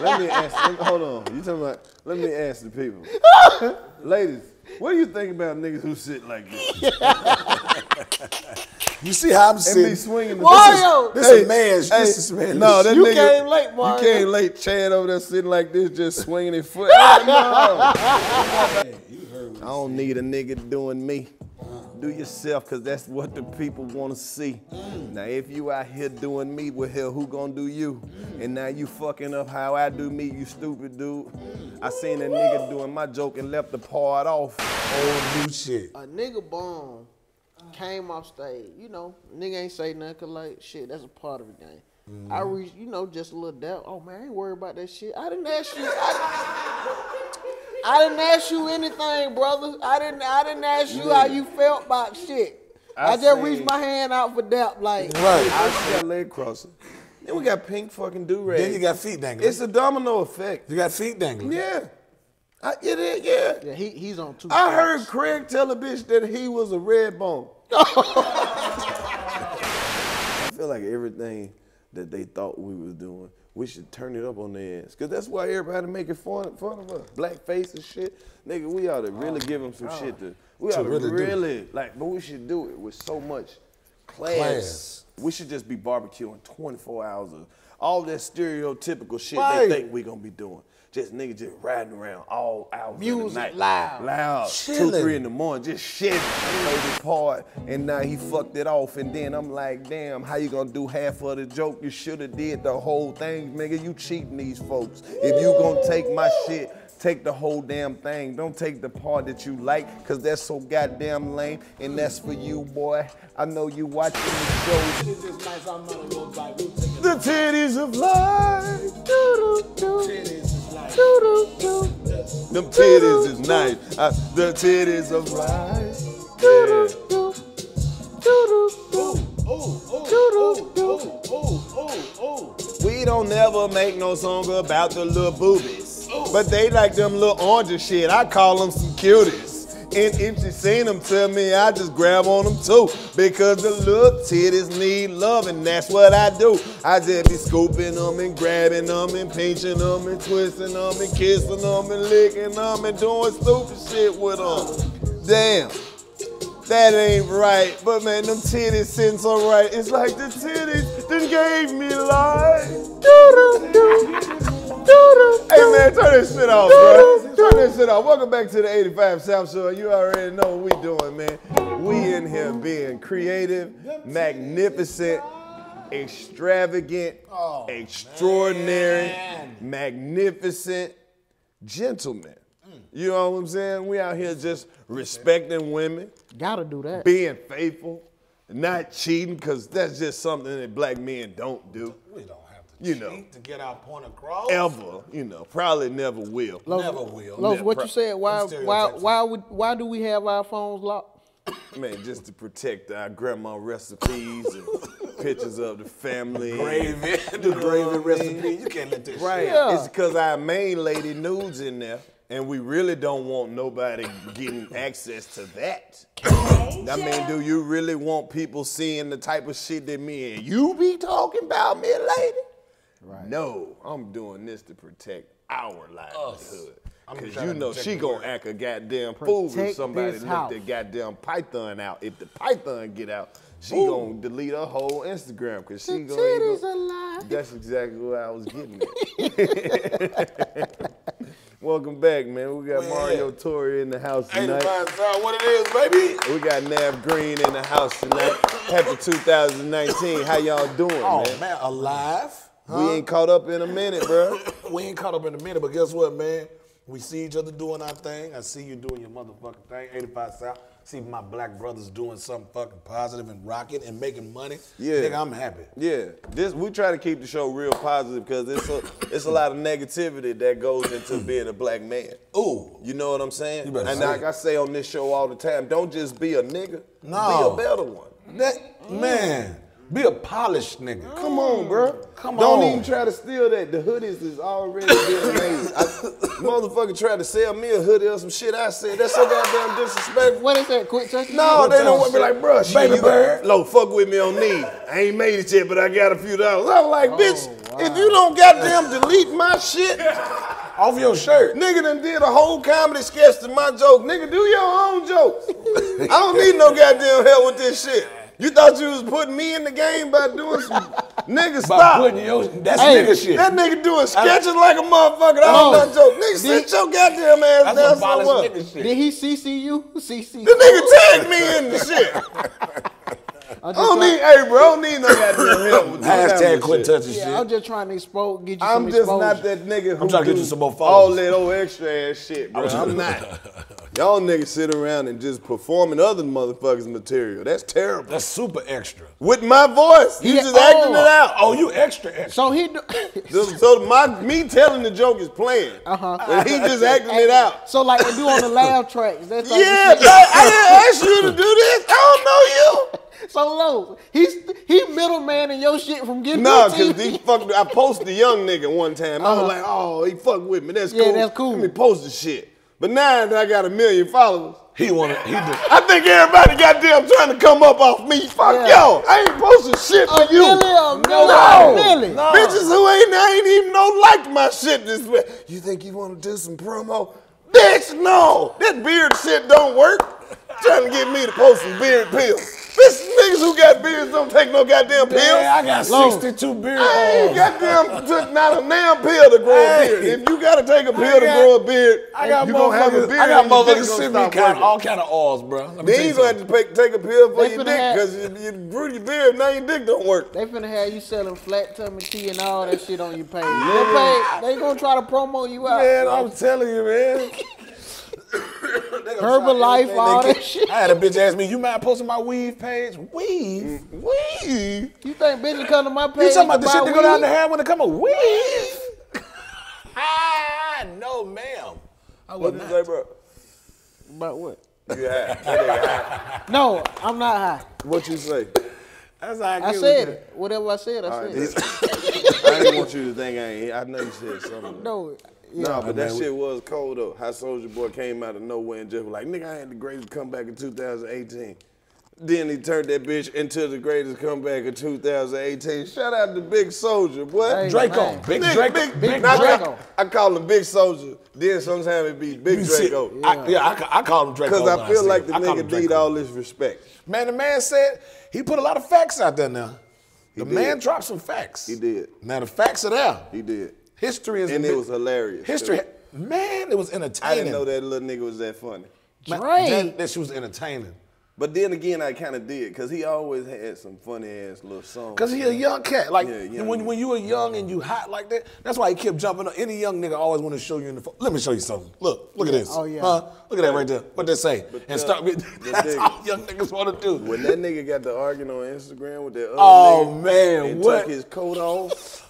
Let me ask. Hold on. You talking about? Let me ask the people, ladies. What do you think about niggas who sit like this? You see how I'm sitting? And be swinging the Mario. This is man's. No, that nigga. You came late, Mario. You came late. Chad over there sitting like this, just swinging his foot. Oh, no. I don't need a nigga doing me. Do yourself, because that's what the people want to see. Now, if you out here doing me, well, hell, who gonna do you? And now you fucking up how I do me, you stupid dude. I seen a nigga doing my joke and left the part off. Old new shit. A nigga bomb came off stage. You know, nigga ain't say nothing, because, like, shit, that's a part of the game. I reached, you know, just a little doubt. Oh, man, I ain't worried about that shit. I didn't ask you. I didn't ask you anything, brother. I didn't ask you how you felt about shit. I just reached my hand out for dap, like. Right. I see a leg crosser. Then we got pink fucking do-rag. Then you got feet dangling. It's a domino effect. You got feet dangling. Yeah. Yeah, he's on two. I heard Craig tell a bitch that he was a red bone. I feel like everything that they thought we was doing, we should turn it up on their ass. Cause that's why everybody making fun of us. Black face and shit. Nigga, we ought to really give them some shit to, but we should do it with so much class. We should just be barbecuing 24 hours of all that stereotypical shit they think we gonna be doing. Just niggas just riding around all hours of the night. Loud. Chilling. 2, 3 in the morning, just shitting. Played the part, and now he fucked it off. And then I'm like, damn, how you gonna do half of the joke? You shoulda did the whole thing, nigga. You cheating these folks. If you gonna take my shit, take the whole damn thing. Don't take the part that you like, cause that's so goddamn lame. And that's for you, boy. I know you watching the show. The titties of life. Titties. Them titties is nice. The titties of life. We don't ever make no song about the little boobies, but they like them little orange shit. I call them some cuties. And if she seen them to me, I just grab on them too. Because the little titties need love, and that's what I do. I just be scooping them and grabbing them and pinching them and twisting them and kissing them and licking them and doing stupid shit with them. Damn, that ain't right. But man, them titties sitting so right. It's like the titties then gave me life. Hey man, turn this shit off, bro. Welcome back to the 85 South Show. You already know what we doing, man. We in here being creative, magnificent, extravagant, extraordinary, magnificent gentlemen. You know what I'm saying? We out here just respecting women. Gotta do that. Being faithful, not cheating, because that's just something that black men don't do. We don't. You know, to get our point across. Ever, you know, probably never will. Los, what you said? Why do we have our phones locked? Man, just to protect our grandma recipes and pictures of the family. Gravy, the gravy recipe. You can't let this. Right, yeah. It's because our main lady nudes in there, and we really don't want nobody getting access to that. I mean, do you really want people seeing the type of shit that me and you be talking about, me lady? Right. No, I'm doing this to protect our livelihood. Because you know she gonna act a goddamn fool if somebody let that goddamn python out. If the python get out, she gonna delete her whole Instagram. Because she gonna. That's exactly what I was getting at. Welcome back, man. We got Mario Tory in the house tonight. What it is, baby? We got Navv Greene in the house tonight. Happy 2019. How y'all doing, man? Oh, man, alive. Huh? We ain't caught up in a minute, bro. We ain't caught up in a minute, but guess what, man? We see each other doing our thing. I see you doing your motherfucking thing, 85 South. See my black brothers doing something fucking positive and rocking and making money. Yeah. Nigga, I'm happy. Yeah. We try to keep the show real positive because it's a lot of negativity that goes into being a black man. Ooh. You know what I'm saying? You better and like I say on this show all the time, don't just be a nigga. No. Be a better one. That, man. Be a polished nigga. Come on, bro. Don't even try to steal that. The hoodies is already being made. Motherfucker tried to sell me a hoodie or some shit. I said, that's so goddamn disrespectful. What is that? Quick touch? No, they don't want me like, bro, baby bird. Low, fuck with me on me. I ain't made it yet, but I got a few dollars. I was like, bitch, If you don't goddamn delete my shit off your shirt. Nigga done did a whole comedy sketch to my joke. Nigga, do your own jokes. I don't need no goddamn help with this shit. You thought you was putting me in the game by doing some nigga stop. That's nigga shit. That nigga doing sketches like a motherfucker. I don't know joke. Nigga, sit your goddamn ass down somewhere. Did he CC you? CC. The nigga tagged me in the shit. I don't need, hey bro, I don't need no goddamn help with this. Hashtag quit touching shit. I'm just trying to expose, get you some exposure. I'm just not that nigga who do all that old extra ass shit, bro. I'm not. Y'all niggas sit around and just performing other motherfuckers' material. That's terrible. That's super extra. With my voice, you just acting it out. Oh, you extra extra. So he, me telling the joke is playing. And he just acting it out. So like they do on the laugh tracks. That's like I didn't ask you to do this. I don't know you. So low, he middlemaning your shit from getting to you. No, because he fucked. I posted a young nigga one time. I was like, oh, he fucked with me. That's cool. That's cool. Let me post the shit. But now that I got 1 million followers, I think everybody goddamn trying to come up off me. Fuck y'all. I ain't posting shit for you. No. Bitches who ain't even liked my shit this way. You think you want to do some promo? Bitch, no. That beard shit don't work. Trying to get me to post some beard pills. Bitch, niggas who got beards don't take no goddamn pills. Yeah, I got 62 beard pills. I ain't goddamn took not a damn pill to grow a beard. If you gotta take a pill to grow a beard, you gonna have a beard. I got motherfuckers sitting me all kind of oils, bro. Then you gonna have to take a pill for your dick because you grew your beard, now your dick don't work. They finna have you selling flat tummy tea and all that shit on your page. They gonna try to promo you out. Man, I'm telling you, man. Herbalife, all that shit. I had a bitch ask me, you mind posting my weave page? Weave? Weave? You think bitches come to my page? You talking about the shit they go down the hair when they come up? Weave? No, ma'am. What did you say, bro? About what? You high. No, I'm not high. What you say? That's how I said it. Whatever I said, I said it. I didn't want you to think I ain't. I know you said something. No. Yeah. No, but that shit was cold though. How Soldier Boy came out of nowhere and just was like, nigga, I had the greatest comeback in 2018. Then he turned that bitch into the greatest comeback of 2018. Shout out to Big Soldier, boy. Draco. Big Draco. Big Draco. I call him Big Soldier. Then sometimes it be Big Draco. I call him Draco. Because I feel like the nigga need all this respect. Man, the man said he put a lot of facts out there now. The man dropped some facts. He did. Now the facts are there. He did. History is it was hilarious. History, man, it was entertaining. I didn't know that little nigga was that funny. That she was entertaining. But then again, I kind of did, because he always had some funny-ass little songs. Because he a young cat. Like, when you were young and you hot like that, that's why he kept jumping up. Any young nigga always want to show you in the phone. Let me show you something. Look at this. Oh, yeah. Look at that right there. What that say? That's all young niggas want to do. When that nigga got to arguing on Instagram with that other nigga. Oh, man, what? Took his coat off.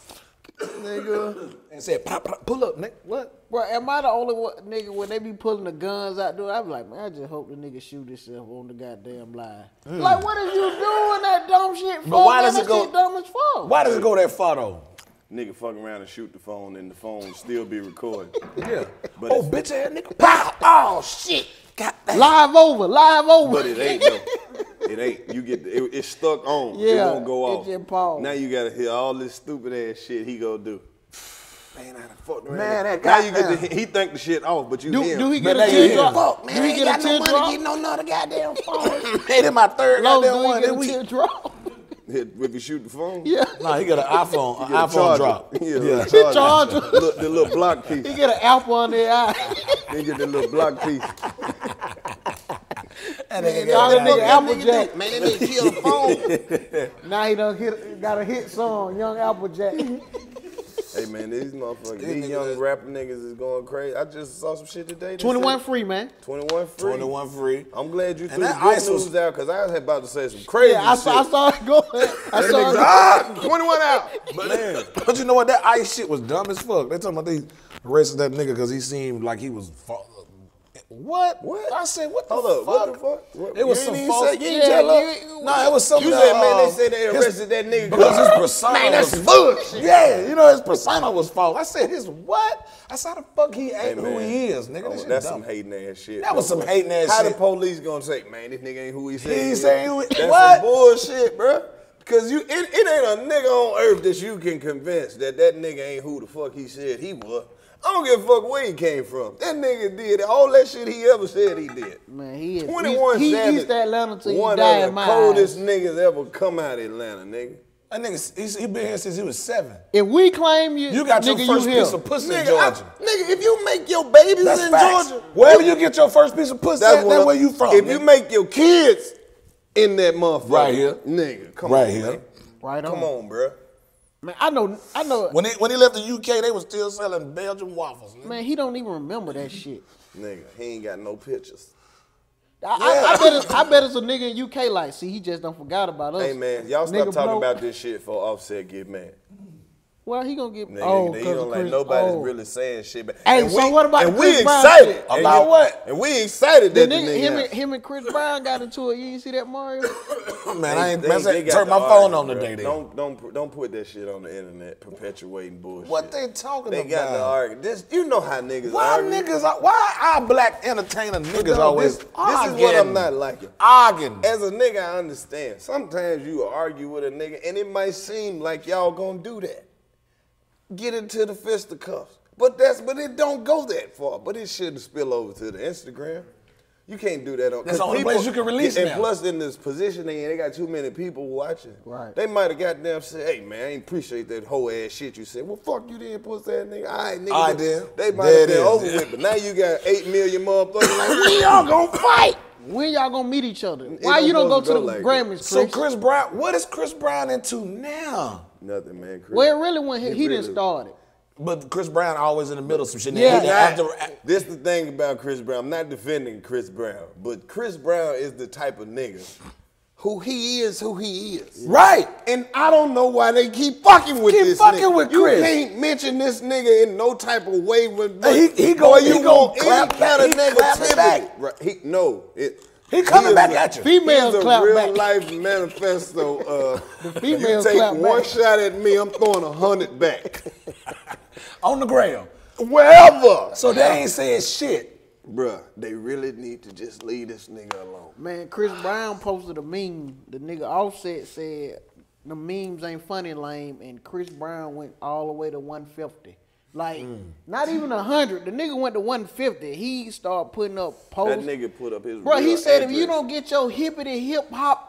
Nigga, and said, pop, pop, pull up, nigga. What? Bro, am I the only one, nigga, when they be pulling the guns out there? I be like, man, I just hope the nigga shoot himself on the goddamn line. Like, what are you doing that dumb shit for? But why does it go dumb as fuck? Why does it go that far though? Nigga fuck around and shoot the phone, and the phone still be recorded. Yeah. But bitch ass nigga, pow! Oh shit! Live over. But it ain't though. It ain't. You get it's stuck on. Yeah, it won't go off. It just paused. Now you gotta hear all this stupid ass shit he gonna do. Man, I done fucked around. Man, that guy. Now you get he think the shit off, but you hear him. Do he get a teardrop? Man, he ain't got no money getting on another goddamn phone. Hey, that's my third goddamn one. Did we teardrop? If you shoot the phone? Yeah. Nah, he got an iPhone. An iPhone drop. Yeah. He charged him. The little block piece. He get an apple on the eye. He get the little block piece. And then Applejack. Man, they kill the phone. Now he done got a hit song, Young Applejack. Hey man, these motherfuckers, these young rapper niggas is going crazy. I just saw some shit today. 21 free, man. 21 free. 21 free. I'm glad you threw the good news out, because I was about to say some crazy shit. I saw it going. I saw it. 21 out. But man, but you know what? That ice shit was dumb as fuck. They talking about they arrested that nigga because he seemed like he was. What? I said, what the fuck? What the fuck? It was some false. You didn't tell us? No, it was something. You said, man, they said they arrested that nigga. Because his persona was. Man, that's bullshit. Yeah, you know, his persona was false. I said, his what? I said, how the fuck he ain't who he is, nigga? Oh, that's some hating ass shit. That was some hating ass shit. How the police gonna say, man, this nigga ain't who he said? He ain't who he is. That's some bullshit, bro. Because you, it ain't a nigga on earth that you can convince that that nigga ain't who the fuck he said he was. I don't give a fuck where he came from. That nigga did all that shit he ever said he did. Man, he is. 21 Savage. He's Atlanta till he died in my eyes. One of the coldest niggas ever come out of Atlanta, nigga. That nigga, he been here since he was 7. If we claim you, you got your first piece of pussy in Georgia. Nigga, if you make your babies in Georgia, wherever you get your first piece of pussy, that's where you from. If you make your kids in that motherfucker, right here, nigga, come on, right here, right on, come on, bro. Man, I know. When he left the UK, they was still selling Belgian waffles. Nigga. Man, he don't even remember that shit. Nigga, he ain't got no pictures. I bet it's a nigga in UK like, see, he just done forgot about us. Hey man, y'all stop talking about this shit before Offset get mad. Well, he gonna get mad. Oh, he don't like nobody's really saying shit. But, hey, and so what about Chris Brown? And we excited about what? And we excited that the nigga him and Chris Brown got into it. You didn't see that, Mario? Man, I turned my phone on today. Don't put that shit on the internet, perpetuating bullshit. What they talking about? They got to argue. This, you know how niggas argue. Why our black entertainer niggas always arguing? This is what I'm not liking. Arguing. As a nigga, I understand. Sometimes you argue with a nigga, and it might seem like y'all gonna do that. Get into the fisticuffs. But it don't go that far. But it shouldn't spill over to the Instagram. You can't do that on. That's the only place you can release it. And plus, in this position, they got too many people watching. Right. They might have goddamn said, "Hey man, I ain't appreciate that whole ass shit you said." Well, fuck you, then, pussy ass nigga. All right, nigga. I did. They might have been over with, but now you got 8 million motherfuckers like, "We all gonna fight. When y'all gonna meet each other? Why you don't go to the Grammys?" Chris? So Chris Brown, what is Chris Brown into now? Nothing, man. Chris. Well, really, when he didn't start it. But Chris Brown always in the middle of some shit. Yeah. This the thing about Chris Brown. I'm not defending Chris Brown, but Chris Brown is the type of nigga who he is. Yeah. Right. And I don't know why they keep fucking with this nigga. Keep fucking with Chris. You can't mention this nigga in no type of way. When he gonna clap back. He clapping back. Right. He coming back at you. Females clap back. He's a real life manifesto of you take one shot at me, I'm throwing 100 back. On the ground. Wherever. So they ain't saying shit. Bruh, they really need to just leave this nigga alone. Man, Chris Brown posted a meme. The nigga Offset said, the memes ain't funny, lame, and Chris Brown went all the way to 150. Like, not even 100. The nigga went to 150. He started putting up posts. That nigga put up his bro, he said, address. If you don't get your hippity hip-hop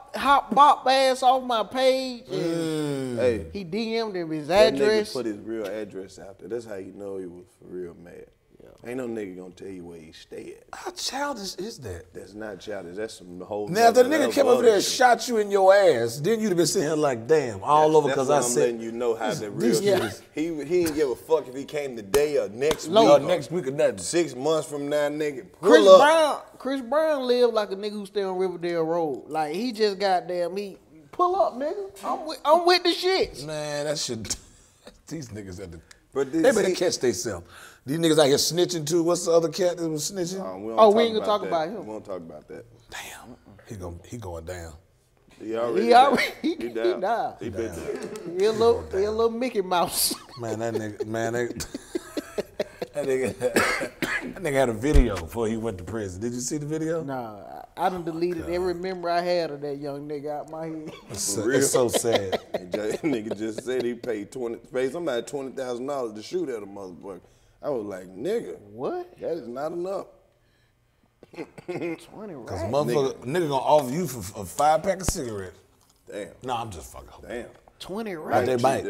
ass off my page, hey, he DM'd him his address. That nigga put his real address out there. That's how you know he was for real mad. Yeah. Ain't no nigga gonna tell you where he stay at. How childish is that? That's not childish. That's some whole. Now, if the nigga came over there and shot you in your ass, then you'd have been sitting here like, damn, all over because I said. That's what I'm letting you know how that real is. Yeah. He didn't give a fuck if he came today or next week. Or next week or nothing. 6 months from now, nigga. Chris Brown. Chris Brown lived like a nigga who stay on Riverdale Road. Like he just goddamn me. Pull up, nigga. I'm with the shits. Man, that shit. These niggas at the. But they better catch themselves. These niggas out here snitching too. What's the other cat that was snitching? We ain't gonna talk about him. We won't talk about that. Damn, he going down. He already died. He been down. He a little Mickey Mouse. Man, that nigga, that nigga had a video before he went to prison. Did you see the video? Nah, I done deleted every memory I had of that young nigga out my head. It's so sad. That nigga just said he paid somebody $20,000 to shoot at a motherfucker. I was like, nigga, what? That is not enough. 20 racks. Cause nigga gonna offer you for a 5-pack of cigarettes. Damn. No, I'm just fucking. Damn. 20 racks. They bite.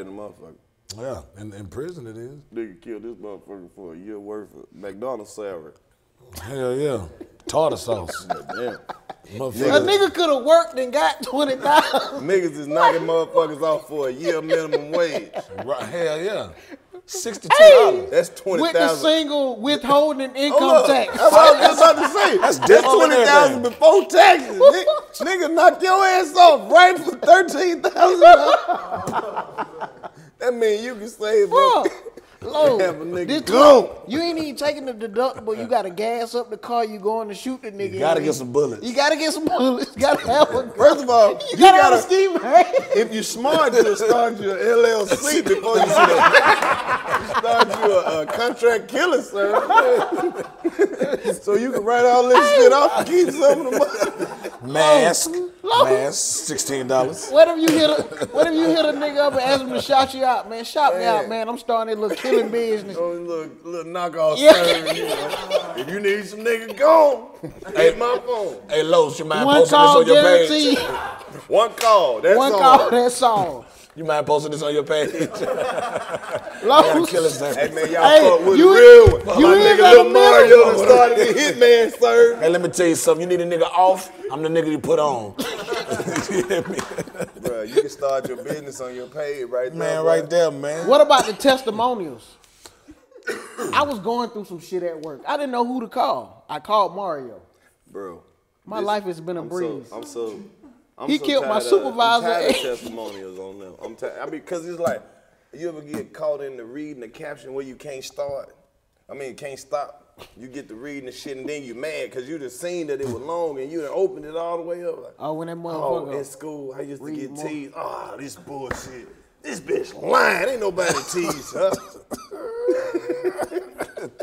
Yeah, in prison it is. Nigga killed this motherfucker for a year worth of McDonald's salary. Hell yeah. Tartar sauce. Damn. A nigga could have worked and got 20,000. Niggas is knocking motherfuckers off for a year minimum wage. Right. Hell yeah. $62. That's 20,000. With the single withholding income tax. That's what I was just about to say. That's 20,000 before taxes. Nigga knocked your ass off right for $13,000. That mean you can save up. You ain't even taking the deductible. You gotta gas up the car. You going to shoot the nigga. You gotta get some bullets. You gotta have a. First of all, you gotta have a scheme. If you smart, you'll start your LLC before you start your contract killer, sir. So you can write all this shit off and keep some of the money. Mask. low. Man, $16. What if you hit a nigga up and ask him to shout you out, man? Shout me out, man. I'm starting this little killing business. Little knockoff service. You know? If you need some nigga, go. Hey, my phone. Hey, Los, you mind posting this on your guaranteed. Page? One call, that's all. One call, that's all. You mind posting this on your page? Hey man, y'all fuck with real one. My nigga Lil Mario started the hitman, sir. Hey, let me tell you something. You need a nigga off, I'm the nigga you put on. You hear me? Bro, you can start your business on your page right there. Man, right there, man. What about the testimonials? I was going through some shit at work. I didn't know who to call. I called Mario. Bro. My life has been a breeze. I'm so killed my supervisor. I'm tired of testimonials on them. I'm tired. I mean, cause it's like, you ever get caught in the reading the caption where you can't start? I mean, can't stop. You get to reading the shit and then you mad cause you done seen that it was long and you done opened it all the way up. Like, oh, when that motherfucker. Oh, in school, I used to get teased. Oh, this bullshit. This bitch lying. Ain't nobody teased her.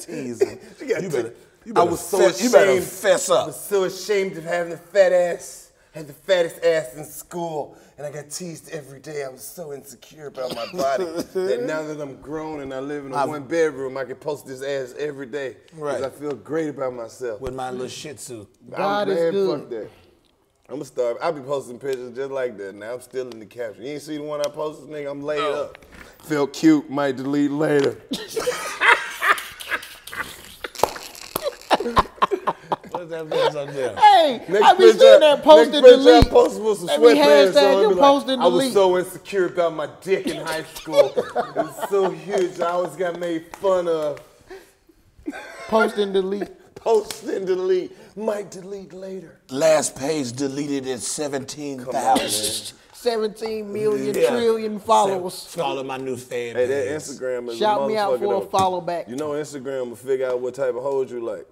Teasing. She got I was so ashamed of having a fat ass. I had the fattest ass in school, and I got teased every day. I was so insecure about my body that now that I'm grown and I live in a one-bedroom, I can post this ass every day because I feel great about myself. With my little shih tzu. God is good. Fuck that. I'm gonna start. I'll be posting pictures just like that. Now I'm still in the caption. You ain't see the one I posted, nigga? I'm laid up. Felt cute. Might delete later. That bitch up there. Hey, I be seeing that post and delete. I posted with some sweatpants on. Like, I was so insecure about my dick in high school. It was so huge. I always got made fun of. Post and delete. Post and delete. Might delete later. Last page deleted at 17,000. 17 million trillion followers. Follow my new fan. Hey, that Instagram is shout me out for a follow back. You know Instagram will figure out what type of hoes you like.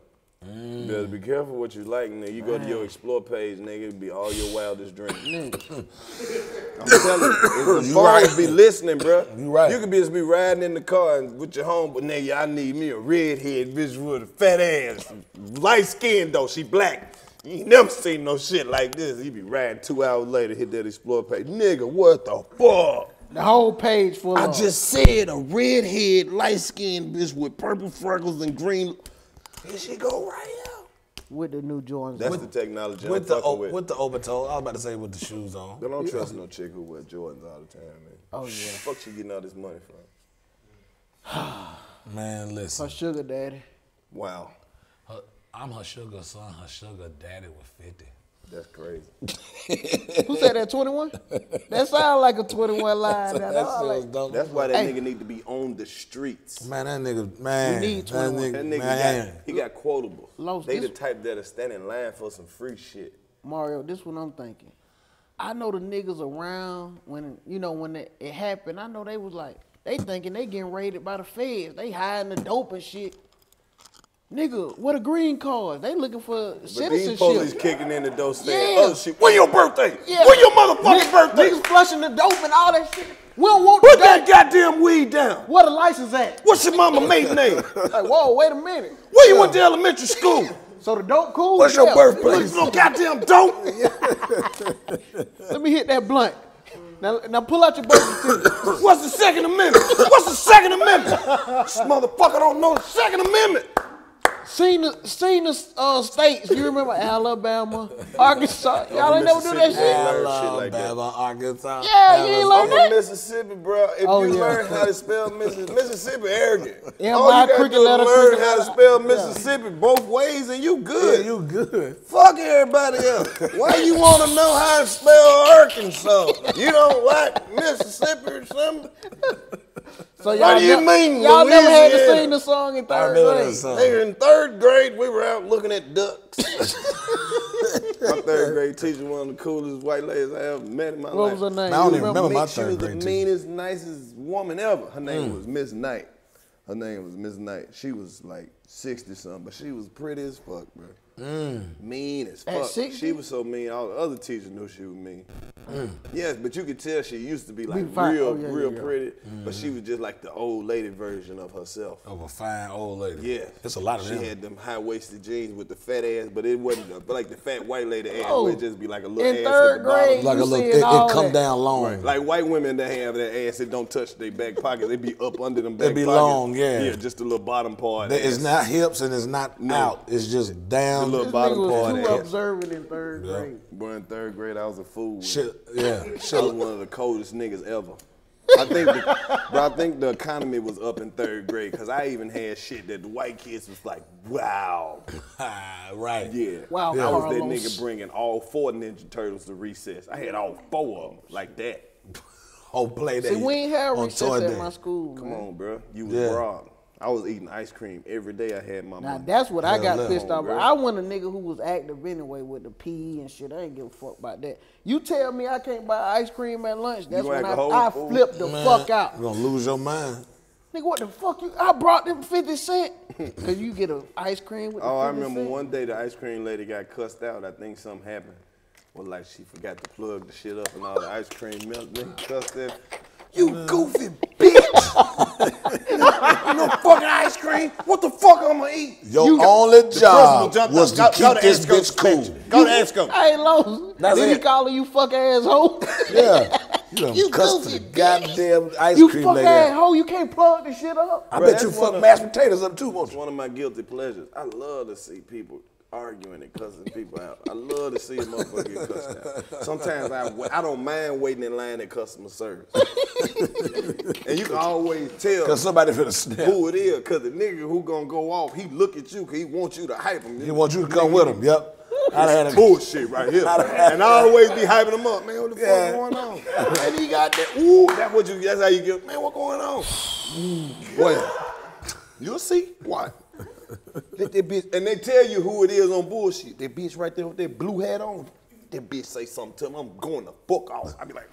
You better be careful what you like, nigga. You go to your explore page, nigga, it'll be all your wildest dreams. I'm telling you, as far as be listening, bro. You right. You could just be riding in the car and with your homeboy, nigga, I need me a redhead bitch with a fat ass. Light skinned though, she black. You ain't never seen no shit like this. You be riding 2 hours later, hit that explore page. Nigga, what the fuck? The whole page full of. I just said a redhead, light skinned bitch with purple freckles and green. Here she go right out. With the new Jordans. That's the technology I'm fucking with. With the overtow. I was about to say with the shoes on. But don't trust no chick who wear Jordans all the time, man. Oh, yeah. The fuck she getting all this money from? Man, listen. Her sugar daddy. Wow. I'm her sugar son. Her sugar daddy was 50. That's crazy. Who said that, 21? That sounds like a 21 line. That's why that nigga need to be on the streets. Man, that nigga, man. We need 21. He got quotable. They the type that are standing in line for some free shit. Mario, this is what I'm thinking. I know the niggas around when, you know, when it happened, I know they was like, they thinking they getting raided by the feds. They hiding the dope and shit. Nigga, what a green card. They looking for citizenship. These police kicking in the door saying, oh shit, when your birthday? Yeah. When your motherfucking birthday? Niggas flushing the dope and all that shit. We don't want put that goddamn weed down. Where the license at? What's your mama mate name? Like, whoa, wait a minute. Where you went to elementary school? So the dope cool? What's your birthplace? No goddamn dope. Let me hit that blunt. Now pull out your birth certificate. What's the Second Amendment? What's the Second Amendment? This motherfucker don't know the Second Amendment. Seen the states, you remember Alabama, Arkansas, y'all ain't never do that shit? Alabama, Arkansas. Yeah, you ain't learn that? I'm from Mississippi, bro. If you learn how to spell Mississippi, arrogant. All you gotta do is learn how to spell Mississippi both ways and you good. Yeah, you good. Fuck everybody else. Why you wanna know how to spell Arkansas? You don't like Mississippi or something? So what do you mean? Y'all never had to sing the song in third grade. Nigga, in third grade, we were out looking at ducks. My third grade teacher, one of the coolest white ladies I ever met in my life. What was her name? I don't even remember my third grade teacher. She was the meanest, nicest woman ever. Her name was Miss Knight. Her name was Miss Knight. She was like 60-something, but she was pretty as fuck, bro. Mean as fuck. She was so mean, all the other teachers knew she was mean. Yes, but you could tell she used to be like real pretty, but she was just like the old lady version of herself. Of a fine old lady. Yeah. That's a lot of them. She had them high-waisted jeans with the fat ass, but it wasn't like the fat white lady ass. Oh. It would just be like a little ass. In third grade, like a little, it come down long. Right. Like white women that have that ass, it don't touch their back pocket. They be up under them back pockets. They be long, yeah. Yeah, just the little bottom part. It's not hips and it's not out. It's just down. The little bottom part. Too observant in third grade. Boy, in third grade, I was a fool. I was one of the coldest niggas ever. I think the economy was up in third grade because I even had shit that the white kids was like, wow. Right. Yeah. Wow. Yeah. I was that nigga bringing all 4 Ninja Turtles to recess. I had all 4 of them like that. Oh, play that. See, we ain't had recess at my school. Come on, bro. You was wrong. I was eating ice cream every day. I had my mom. Now, that's what I got pissed off. I want a nigga who was active anyway with the pee and shit. I ain't give a fuck about that. You tell me I can't buy ice cream at lunch. That's when I flipped the fuck out. You're going to lose your mind. Nigga, what the fuck? I brought them 50 cents. Because you get an ice cream with the 50 cents. Oh, I remember one day the ice cream lady got cussed out. I think something happened. Well, like she forgot to plug the shit up and all the ice cream melted. Cussed out. You goofy bitch! No fucking ice cream. What the fuck am I gonna eat? Your only job was to keep this bitch cool. Go to Asco. I ain't lost. Did he call you fuck asshole? Yeah. You cussed the goddamn ice cream lady. You fuck asshole. You can't plug this shit up. I bet you fuck mashed potatoes up too, won't you? That's one of my guilty pleasures. I love to see people arguing and cussing people out. I love to see a motherfucker get cussed out. Sometimes I don't mind waiting in line at customer service. And you can always tell somebody finna snap who it is, because the nigga who gonna go off, he look at you because he wants you to hype him. He wants you to come with him, yep. That's bullshit right here. And I always be hyping him up. Man, what the fuck going on? And he got that, ooh, that's how you get, man, what going on? Well, you'll see why. That bitch, and they tell you who it is on bullshit. That bitch right there with that blue hat on. That bitch say something to me. I'm going to fuck off. I be like,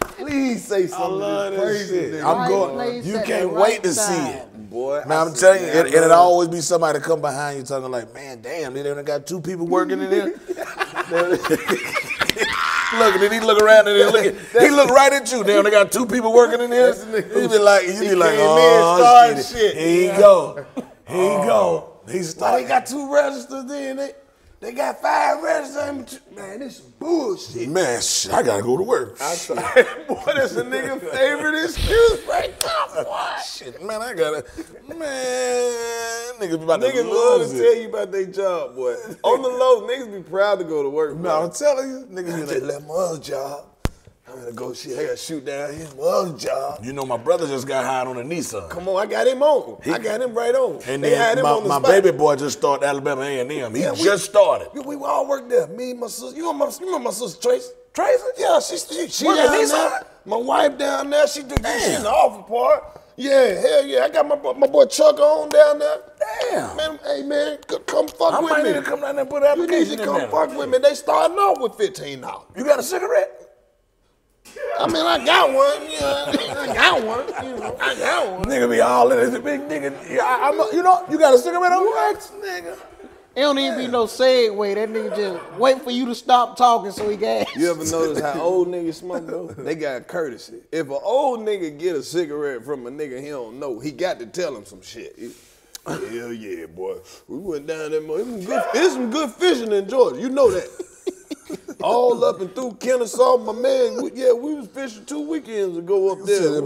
please say something. I love this shit. I'm going. You can't wait to see it, boy. Now I'm telling you, it'll always be somebody come behind you talking like, man, damn, they done got 2 people working in there. Looking and he look around and he look right at you. Damn, they got 2 people working in here. He be like, oh shit. Here he go. Here he go. They got 2 registers then. They got 5 registers. Man, this is bullshit. Man, shit, I gotta go to work. Boy, that's a nigga favorite excuse right there. What? Shit, man, niggas love to tell you about their job, boy. On the low, niggas be proud to go to work. No, I'm telling you, niggas be like, I just left my other job. I'm gonna go shit. I gotta shoot down his mug job. You know, my brother just got hired on a Nissan. Come on, I got him on. I got him right on. And then my baby boy just started Alabama A&M. He just started. We all worked there. Me, my sister. You know my sister Tracy? Tracy? Yeah, she down there. My wife down there. She's in the awful part. Yeah, hell yeah. I got my boy Chuck on down there. Damn. Man, hey, man, come fuck with me. I might need to come down there and put an application in. You need to come fuck with me. They starting off with $15. You got a cigarette? I mean, I got one. Yeah, I got one. You know, I got one. Nigga be all in this big nigga. Yeah, you know, you got a cigarette on what, nigga? It don't even be no segue. That nigga just wait for you to stop talking so he gas. You ever notice how old niggas smoke though? They got courtesy. If an old nigga get a cigarette from a nigga he don't know, he got to tell him some shit. Hell yeah, boy. We went down there. It's some good fishing in Georgia. You know that. All up and through Kennesaw, my man. We was fishing 2 weekends ago up there.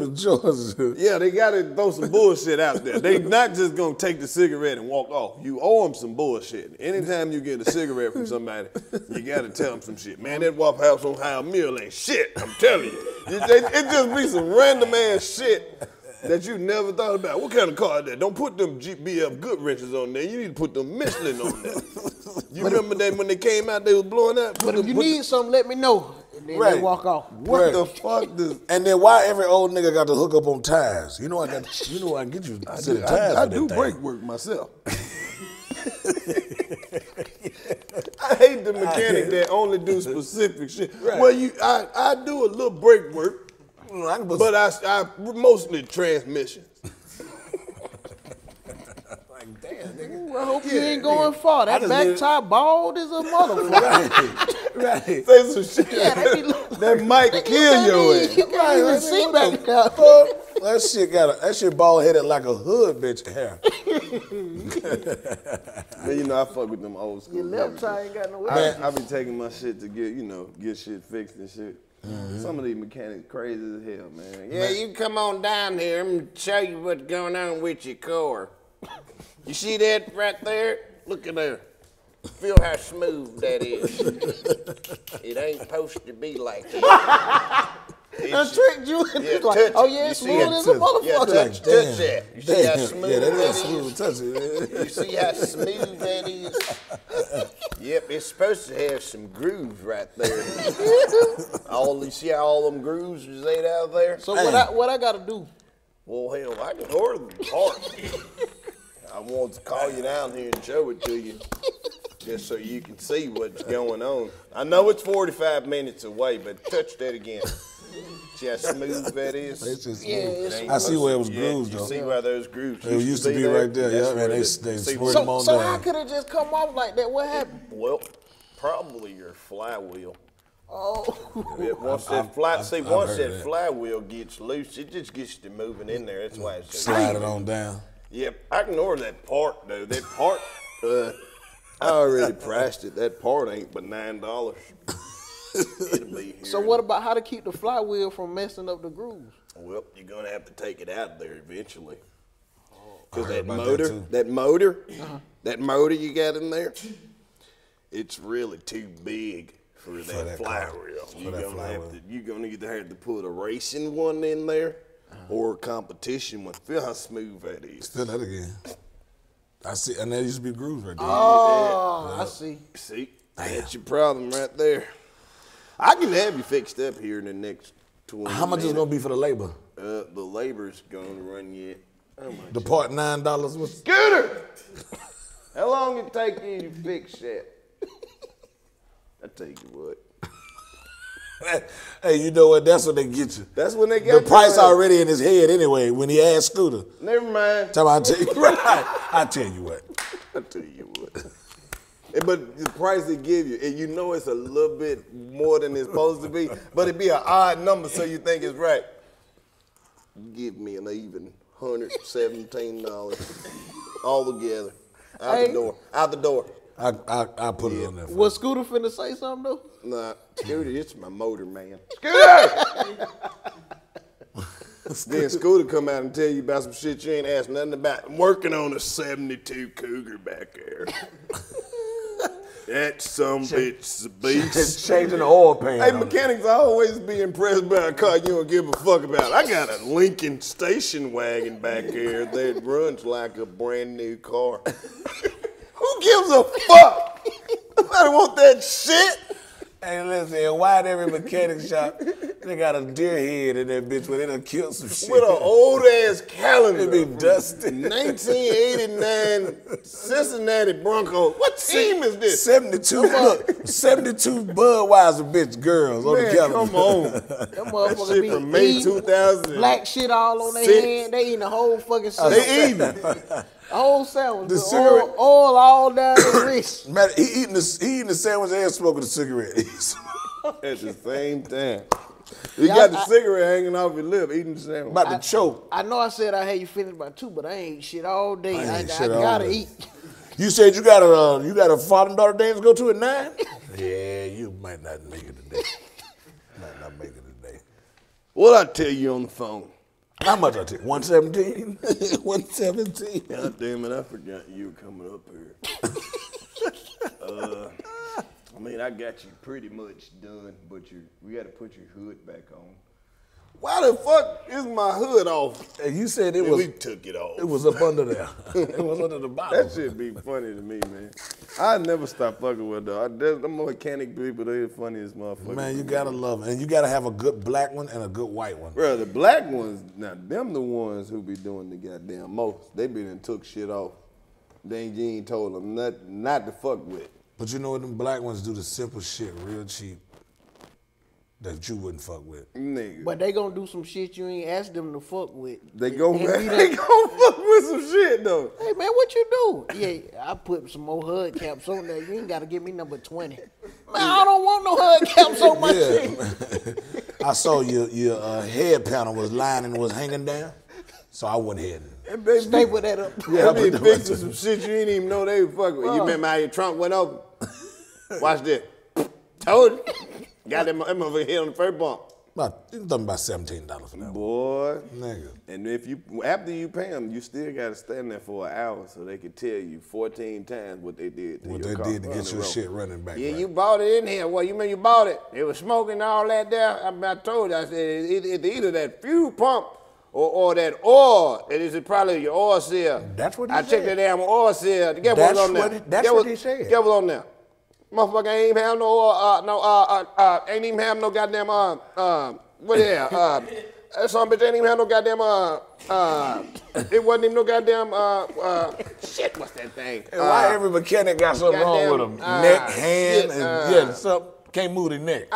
Yeah, they got to throw some bullshit out there. They not just going to take the cigarette and walk off. You owe them some bullshit. Anytime you get a cigarette from somebody, you got to tell them some shit. Man, that Waffle House on High Mill ain't shit, I'm telling you. It just be some random ass shit that you never thought about. What kind of car is that? Don't put them BF good wrenches on there. You need to put them Michelin on there. You remember that when they came out, they was blowing up? But if you need something, let me know. And then they walk off. What the fuck? And then why every old nigga got to hook up on tires? You know I can get you to set the tires. I do brake work myself. I hate the mechanic that only do specific shit. Right. Well, I do a little brake work. But I mostly transmissions. Like, damn, nigga. I hope you ain't going far. That back tire bald as a motherfucker. Right. Say some shit. Yeah, that might kill your ass. You can't even see back now. That shit got a, that shit bald headed like a hood bitch hair. Man, you know I fuck with them old school. Your lips ain't got no way. I be taking my shit to get, you know, get shit fixed and shit. Mm-hmm. Some of these mechanics crazy as hell, man. Yeah, man. You come on down here. I'm gonna show you what's going on with your car. You see that right there? Look at there. Feel how smooth that is. It ain't supposed to be like that. I tricked you. Yeah, like, touch, oh yeah, it's smooth as a motherfucker. Yeah, touch that. You see how smooth that is? Smooth, touch it. You see how smooth that is? Yep, it's supposed to have some grooves right there. All you see how all them grooves is laid out there? So what I gotta do? Well hell, I can order the parts. I want to call you down here and show it to you. Just so you can see what's going on. I know it's 45 minutes away, but touch that again. See how smooth that is? It's just smooth. I see where it was grooves, though. You see where those grooves used to be right there. Yeah, man, they squirt them on down. So how could it just come off like that? What happened? Well, probably your flywheel. Oh. Once that flywheel gets loose, it just gets to moving in there. That's why it's so slide it on down. Yep, I can order that part, though. That part, I already priced it. That part ain't but $9. It'll be here. So what about how to keep the flywheel from messing up the grooves? Well, you're gonna have to take it out of there eventually. Cause that motor you got in there, it's really too big for that flywheel. You're gonna either have to put a racing one in there or a competition one. Feel how smooth that is. Feel that again. I see, and there used to be grooves right there. Oh, yeah. I see. See, that's your problem right there. I can have you fixed up here in the next 20 How much minutes. Is it gonna be for the labor? The labor's gonna run yet. Oh my the God. Part $9 was Scooter! How long it take you to fix that? I tell you what. Hey, you know what? That's when they get you. That's when they get you. The price already in his head anyway when he asked Scooter. Never mind. Tell me, I tell you what. But the price they give you, and you know it's a little bit more than it's supposed to be, but it be an odd number so you think it's right. Give me an even $117 all together. Out the door. I put it on there. Was Scooter finna say something though? Nah, Scooter, it's my motor, man. Scooter! Then Scooter come out and tell you about some shit you ain't asked nothing about. I'm working on a 72 Cougar back there. That some bitch is a beast. Just changing the oil pan. Hey, mechanics always be impressed by a car you don't give a fuck about. I got a Lincoln station wagon back here that runs like a brand new car. Who gives a fuck? Nobody want that shit. Hey, listen, why at every mechanic shop, they got a deer head in that bitch where they done killed some shit. With an old-ass calendar. It be dusty. 1989 Cincinnati Broncos. What team is this? 72, look, 72 Budweiser bitch girls on the calendar. Come on. Them motherfuckers be from May 2000. Black shit all on their hand. They eating the whole fucking shit. They eating. The whole sandwich, the cigarette, oil all down his wrist. Man, he eating the sandwich and smoking the cigarette at the same time. You got the cigarette hanging off your lip, eating the sandwich. About to choke. I know I said I had you finished by 2, but I ain't shit all day. I gotta eat. You said you got a father-daughter dance to go to at 9? Yeah, you might not make it today. What I tell you on the phone? How much I take? 117? 117. God damn it, I forgot you were coming up here. I mean, I got you pretty much done, but we got to put your hood back on. Why the fuck is my hood off? And you said we took it off. It was up under there. It was under the bottom. That shit be funny to me, man. I never stop fucking with them. Them mechanic people, they the funniest motherfuckers. Man, you gotta love them. And you gotta have a good black one and a good white one. Bro, the black ones, now them the ones who be doing the goddamn most. They been and took shit off. Then you ain't told them not to fuck with. But you know what, them black ones do the simple shit real cheap. That you wouldn't fuck with. Nigga. But they gonna do some shit you ain't asked them to fuck with. They gonna fuck with some shit. said though. Hey man, what you do? Yeah, I put some more HUD caps on there. You ain't gotta give me number 20. Man, I don't want no HUD caps on my shit. I saw your head panel was lying and was hanging down, so I went ahead and stapled that up. Yeah, I mean, pictures some shit you didn't even know they were fucking with. You remember how your trunk went open? Watch this. Told you. Got that motherfucker hit on the first bump. You're talking about $17 for that boy, nigga. And if you after you pay them, you still gotta stand there for an hour so they can tell you 14 times what they did. To what your they car did to get your shit running back. Yeah, right. You bought it in here. Well, you mean you bought it? It was smoking all that there. I told you. I said it's either that fuel pump or that oil. It is probably your oil seal. That's what he said. I checked the damn oil seal. That was on there. That's what he said. That was on there. Motherfucker ain't even have no, ain't even have no goddamn, what the hell, that son bitch ain't even have no goddamn, it wasn't even no goddamn, shit, what's that thing? Why every mechanic got something goddamn, wrong with him? Neck, hand, shit, and yeah, something, can't move the neck.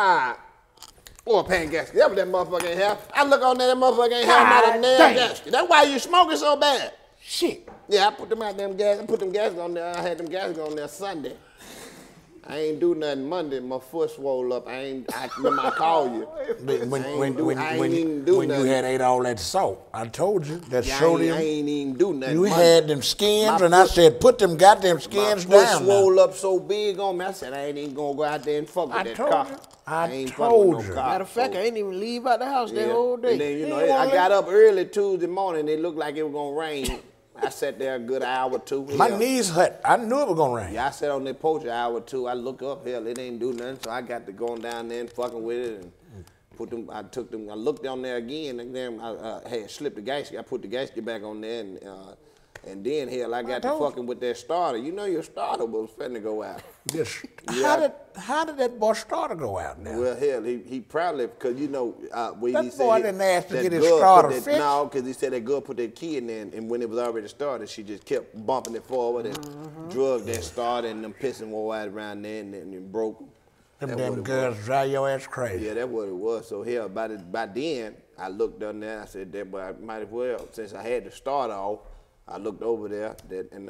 Or a pan gasket, that was that motherfucker ain't have. I look on that motherfucker ain't have not a nail gasket. That's why you smoking so bad. Shit. Yeah, I put them out them gas, I put them gaskets on there, I had them gaskets on there Sunday. I ain't do nothing Monday. My foot swole up. I remember I called you. When you had ate all that salt, I told you that sodium. I ain't even do nothing. You had them skins, and I said, put them goddamn skins down. My foot swole up so big on me. I said, I ain't even gonna go out there and fuck with that car. I told you. Matter of fact, I ain't even leave out the house that whole day. And then you know, I got up early Tuesday morning. It looked like it was gonna rain. I sat there a good hour or two. My knees hurt. I knew it was gonna rain. Yeah, I sat on that porch an hour or two. I look up, hell, it ain't do nothing. So I got to going down there and fucking with it and put them. I took them. I looked down there again, and then I had slipped the gasket. I put the gasket back on there, and then hell, I got to fucking with that starter. You know, your starter was finna go out. Yes. Yeah, how did that boy starter go out now? Well, hell, he probably because you know when that he said boy he, didn't ask to get his starter fixed. No, because he said that girl put that key in there, and when it was already started, she just kept bumping it forward and drug that starter and them pissing wore out around there and then broke. Them damn girls drive your ass crazy. Yeah, that's what it was. So hell, by then I looked down there, and I said that, but I might as well since I had the starter off. I looked over there, and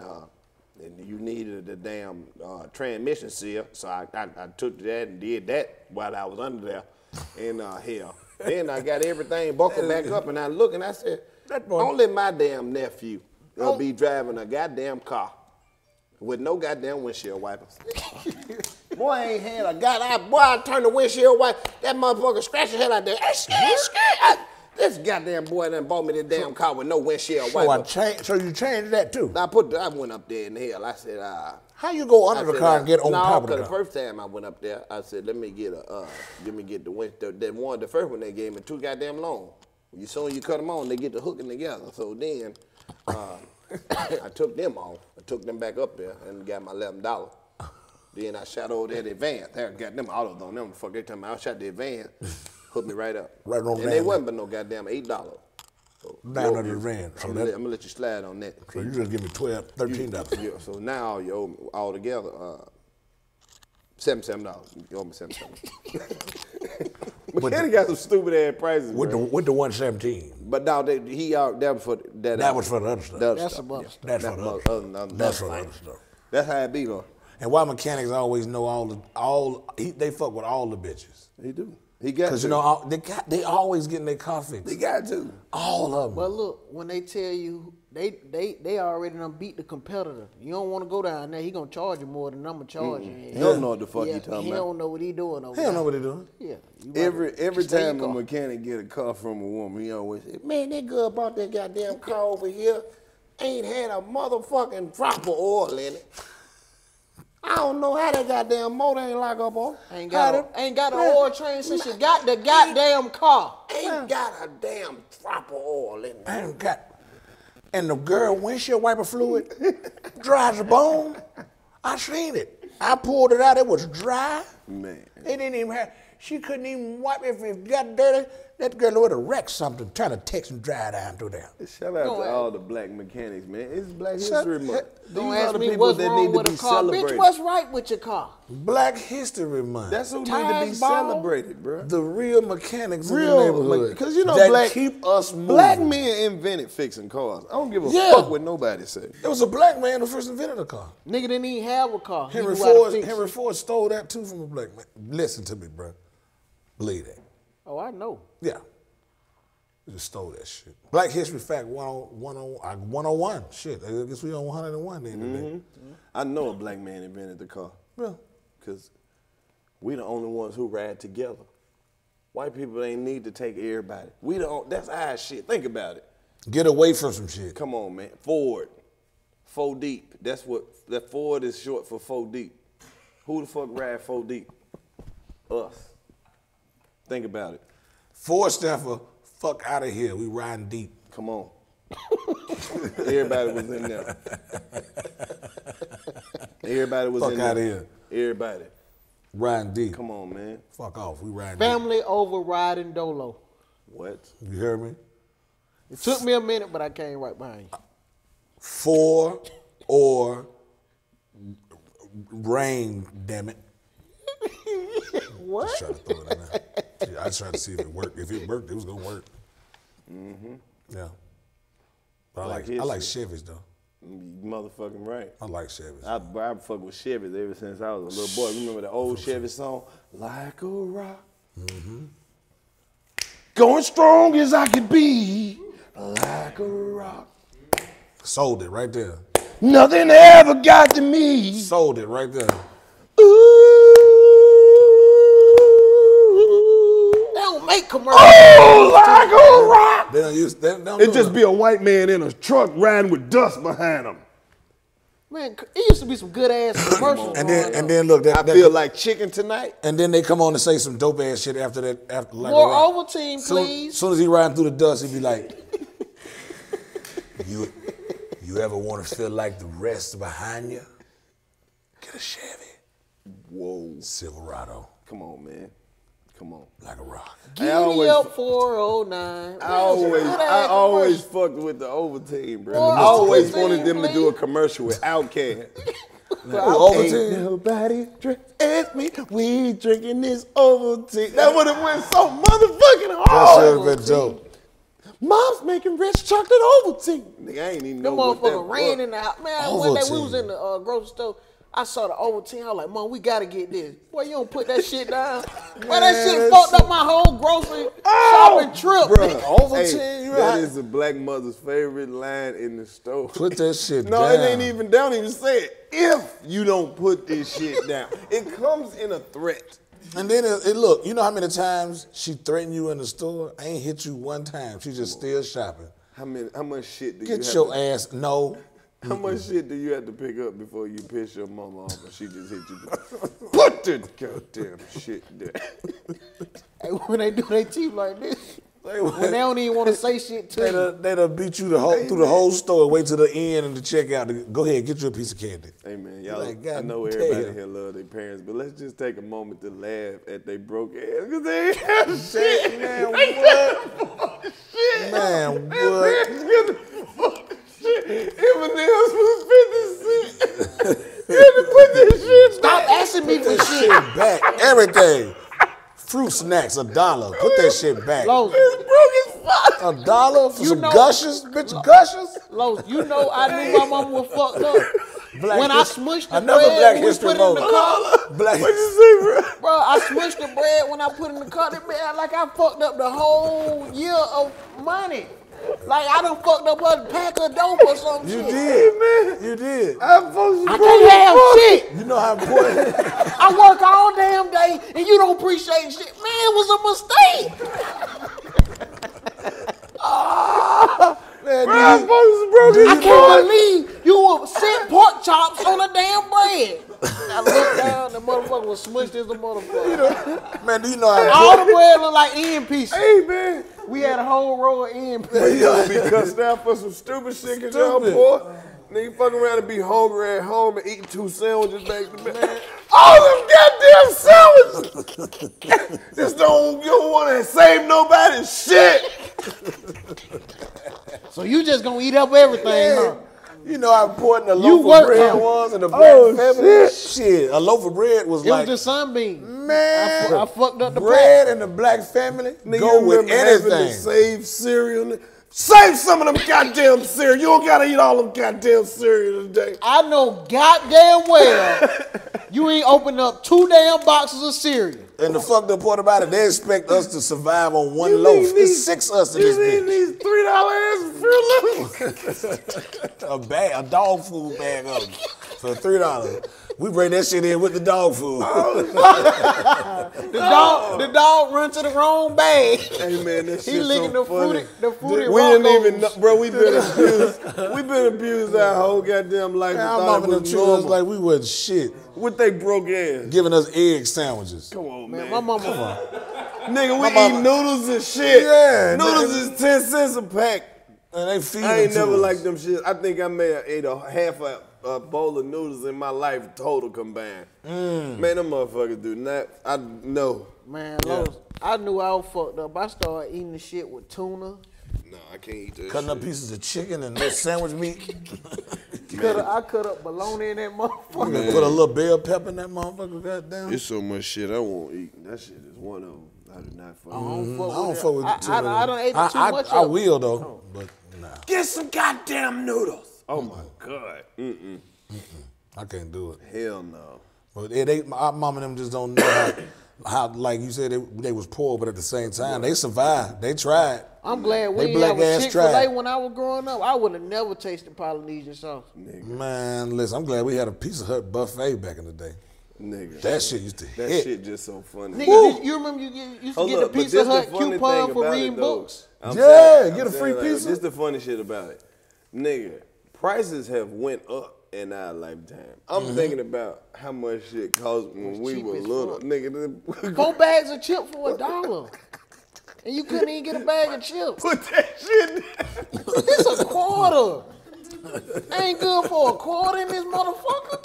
you needed the damn transmission seal, so I took that and did that while I was under there, and hell, then I got everything buckled back up, and I look and I said, only my damn nephew will be driving a goddamn car with no goddamn windshield wipers. Boy, I ain't had a goddamn boy. I turned the windshield wiper. That motherfucker scratched his head out there. This goddamn boy done bought me this damn car with no windshield wiper. So you changed that too? I went up there in hell. I said, how you go under the car and get on top of the car? No, because the first time I went up there, I said, let me get the windshield. The first one they gave me too goddamn long. As soon as you cut them on, they get the hooking together. So then I took them off. I took them back up there and got my $11. Then I shot over that Advance. I got them autos on them. Fuck, every time I shot the Advance. Hooked me right up. Right on and they wasn't but no goddamn $8. So down under the rand. So I'm gonna let you slide on that. So you just give me $13. Yeah, so now you owe me all together $77. You owe me $77. But then he got some stupid ass prices. With the 117. But no, that was for the other stuff. That's the other stuff. That's for the other stuff. That's how it be though. And why mechanics always know they fuck with all the bitches. They do. Because you know they always getting their car fixed. They got to all of them. But look, when they tell you they already done beat the competitor. You don't want to go down there. He gonna charge you more than I'm gonna charge you. He don't know what the fuck he talking about. He don't know what he doing over there. He don't know what he doing. Yeah. Every time a mechanic get a car from a woman, he always say, "Man, that girl bought that goddamn car over here. Ain't had a motherfucking drop of oil in it." I don't know how that goddamn motor ain't locked up on. Ain't got an oil change since you got the goddamn car. Ain't got a damn drop of oil in there. And the girl windshield wiper fluid dries a bone. I seen it. I pulled it out. It was dry. Man, it didn't even have. She couldn't even wipe it if it got dirty. That girl would have wrecked something trying to text and drive down through there. Shout out to all the black mechanics, man. It's Black History Month. Don't ask me what's wrong with a car. Bitch, what's right with your car? Black History Month. That's who need to be celebrated, bro. The real mechanics in the neighborhood. Because you know, black keep us moving. Black men invented fixing cars. I don't give a fuck what nobody said. It was a black man who first invented a car. Nigga didn't even have a car. Henry Ford stole that too from a black man. Listen to me, bro. Believe that. Oh, I know. Yeah. We just stole that shit. Black History Fact 101. Shit, I guess we on 101 then today. I know a black man invented the car. Yeah. Because we the only ones who ride together. White people ain't need to take everybody. We don't. That's our shit. Think about it. Get away from some shit. Come on, man. Ford. Four deep. That's what, that Ford is short for 4 deep. Who the fuck ride 4 deep? Us. Think about it. Ford stands for fuck out of here. We riding deep. Come on. Everybody was in there. Everybody was in there. Fuck out of here. Everybody. Riding deep. Come on, man. Fuck off. We riding deep. Family over riding dolo. What? You hear me? It took me a minute, but I came right behind you. For or rain, damn it. What? Just trying to throw it in there. Yeah, I tried to see if it worked. If it worked, it was gonna work. Mm-hmm. Yeah. But I like Chevys though. You motherfucking right. I like Chevys. I fuck with Chevys ever since I was a little boy. Remember the old Chevy song, "Like a Rock"? Mm-hmm. Going strong as I could be, like a rock. Sold it right there. Nothing ever got to me. Sold it right there. Commercial. Oh, like a rock! They don't use, it'd just be a white man in a truck riding with dust behind him. Man, it used to be some good ass commercials. and then look, I feel like chicken tonight. And then they come on and say some dope ass shit after that. After like more Ovaltine, please. As soon as he riding through the dust, he'd be like, "You ever want to feel like the rest behind you? Get a Chevy." Whoa, Silverado. Come on, man. Come on. Like a rock. Giddy up 409. I always fucked with the Ovaltine, bro. I always wanted them to do a commercial with Outkast. Ovaltine. Nobody drinks me. We drinking this Ovaltine. That would have went so motherfucking hard. That should have been dope. Mom's making rich chocolate Ovaltine. Nigga, I ain't even know what that was. Them motherfucker ran in the house. Man, one day we was in the grocery store. I saw the Ovaltine. I was like, "Mom, we gotta get this." Boy, you don't put that shit down. Boy, that shit fucked up my whole grocery shopping trip. Bro, Ovaltine, hey, that is the black mother's favorite line in the store. Put that shit down. No, it ain't even. Don't even say it. If you don't put this shit down, it comes in a threat. And then it look. You know how many times she threatened you in the store? I ain't hit you one time. She just still shopping. How much shit do you have? Get your ass. No. How much shit do you have to pick up before you piss your mama off and she just hit you? Put the goddamn shit down. Hey, when they do their teeth like this, when they don't even want to say shit to you. They done beat you through the whole store, wait till the end and the checkout. Go ahead, get you a piece of candy. Hey, man, y'all, like, I know everybody here love their parents, but let's just take a moment to laugh at they broke ass. Because they ain't have shit. Man, what? Man, what? M&M's was 50 cents. You had to put this shit back. Stop asking me for shit back. Everything. Fruit snacks, $1. Put that shit back. Lowe's. It's broke as fuck. $1 for some Gushers? Bitch, Gushers? Lowe's, you know I knew my mama was fucked up. When I smushed the bread, we put it in the car. What'd you say, bro? Bro, I smushed the bread when I put it in the car. Man, like I fucked up the whole year of money. Like, I done fucked up a pack of dope or some shit. You did, man. You did. I can't have shit. You know how important. I work all damn day, and you don't appreciate shit. Man, it was a mistake. Man, bro, I can't believe you were sent pork chops on a damn bread. I looked down, the motherfucker was smushed as a motherfucker. You know, man, do you know how all the bread looked like end pieces? Hey, man. We had a whole row of end pieces. Y'all be cussed out for some stupid shit, because y'all poor. Nigga fucking around and be hungry at home and eating two sandwiches back to back. All them goddamn sandwiches! Just you don't want to save nobody's shit! So you just gonna eat up everything, huh? You know how important a loaf of bread was in the black family? Shit, a loaf of bread was like... It was just sunbeam. Man, I fucked up the bread in the black family. Nigga, go with anything. Save cereal. Save some of them goddamn cereal. You don't gotta eat all them goddamn cereal today. I know goddamn well you ain't opened up two damn boxes of cereal. And the fucked up part about it, they expect us to survive on one loaf. It's six us in this bitch. These $3 ass loaf. A bag, a dog food bag of them for $3. We bring that shit in with the dog food. The dog run to the wrong bag. Hey man, that shit He licking the fruity. We didn't even know, bro. We been abused. We been abused our whole goddamn life. Man, I'm gonna treat us like we was shit. What they broke ass? Giving us egg sandwiches. Come on, man. My mama. Come on. Nigga, we eat noodles and shit. Yeah, noodles is 10 cents a pack. And they feed I ain't never liked them shit. I think I may have ate a half a bowl of noodles in my life total combined. Man, them motherfuckers do not. I know. Man, I knew I was fucked up. I started eating the shit with tuna. No, I can't eat that shit. Cutting up pieces of chicken and that sandwich meat. I cut up bologna in that motherfucker. Man. Put a little bell pepper in that motherfucker, goddamn. It's so much shit I won't eat. That shit is one of them. I do not fuck with it. I don't eat too much. I will, though. Oh. But nah. Get some goddamn noodles. Oh, my God. I can't do it. Hell no. But our mom and them just don't know how like you said, they was poor, but at the same time, they survived. They tried. I'm glad we ain't have Chick-fil-A when I was growing up. I would have never tasted Polynesian sauce. Nigga. Man, listen, I'm glad we had a Pizza Hut buffet back in the day. Nigga, that shit used to hit. That shit just so funny. Nigga, you remember you used to get the Pizza Hut coupon for reading books? Get a free pizza. This the funny shit about it. Nigga, prices have went up in our lifetime. I'm thinking about how much shit cost when we were little. Nigga, 4 bags of chips for $1. And you couldn't even get a bag of chips. Put that shit down. It's a quarter. Ain't good for a quarter in this motherfucker.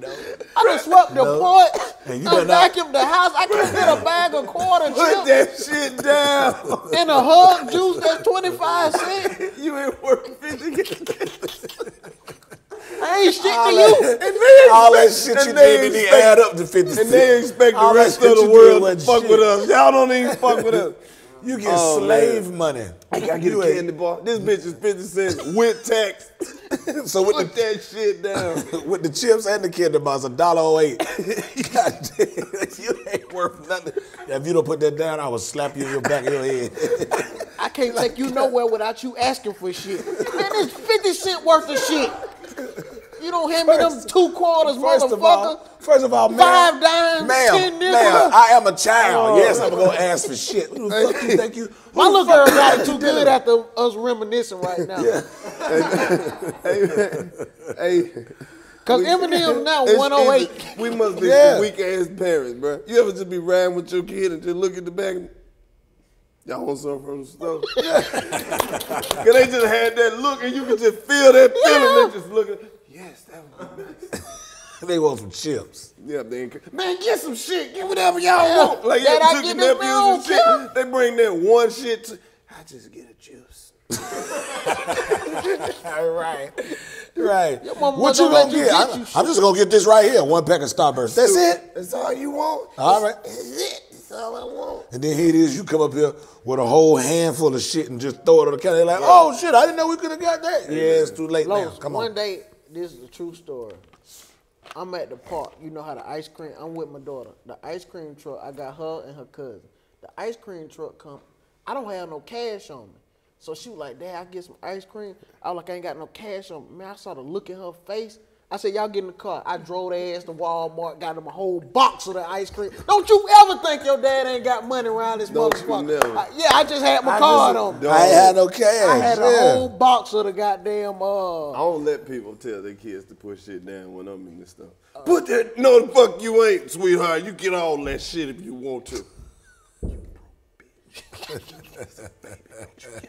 No. I just swept the pot. And I vacuumed the house. I couldn't get a bag of quarter chips. Put that shit down. And a hug juice that's 25 cents. You ain't worth 50. I ain't shit to you. And all that shit you did didn't add up to 50 cents. And they expect the rest of the world to fuck with us. Y'all don't even fuck with us. You get slave money. I gotta get a candy bar. This bitch is 50 cents with tax. So put that shit down. With the chips and the candy bars, $1.08. God damn, you ain't worth nothing. If you don't put that down, I will slap you in your back of your head. I can't take you nowhere without you asking for shit. Man, it's 50 cent worth of shit. You don't hand me them 2 quarters, motherfucker. First of all, ma'am. 5 dimes. Ma'am, I am a child. Yes, I'm going to ask for shit. Who the fuck you think you? My little girl got it too good after us reminiscing right now. Yeah. Hey. Because Eminem now 108. We must be weak-ass parents, bro. You ever just be riding with your kid and just look at the back and y'all want something from the store? Because they just had that look and you could just feel that feeling. They just looking. Yes, that was nice. They want some chips. Yeah, they man, get some shit. Get whatever y'all want. Like y'all took your nephews and shit. Chip? They bring that one shit to. I just get a juice. Right. What you gonna get? I'm just gonna get this right here. 1 pack of Starburst. That's it. That's all you want. All right. That's it. That's all I want. And then here it is. You come up here with a whole handful of shit and just throw it on the counter. They're like, oh shit, I didn't know we could have got that. Yeah, it's too late now. Come on. One day. This is a true story. I'm at the park. You know how the ice cream, I'm with my daughter. The ice cream truck, I got her and her cousin. The ice cream truck come, I don't have no cash on me. So she was like, Dad, I get some ice cream. I was like, I ain't got no cash on me. Man, I saw the look in her face. I said, y'all get in the car. I drove their ass to Walmart, got them a whole box of the ice cream. Don't you ever think your dad ain't got money around this motherfucker. I just had my card on me. I ain't had no cash. I had a whole box of the goddamn... I don't let people tell their kids to put shit down when I'm in this stuff. Put that... No, the fuck you ain't, sweetheart. You get all that shit if you want to. You broke bitch.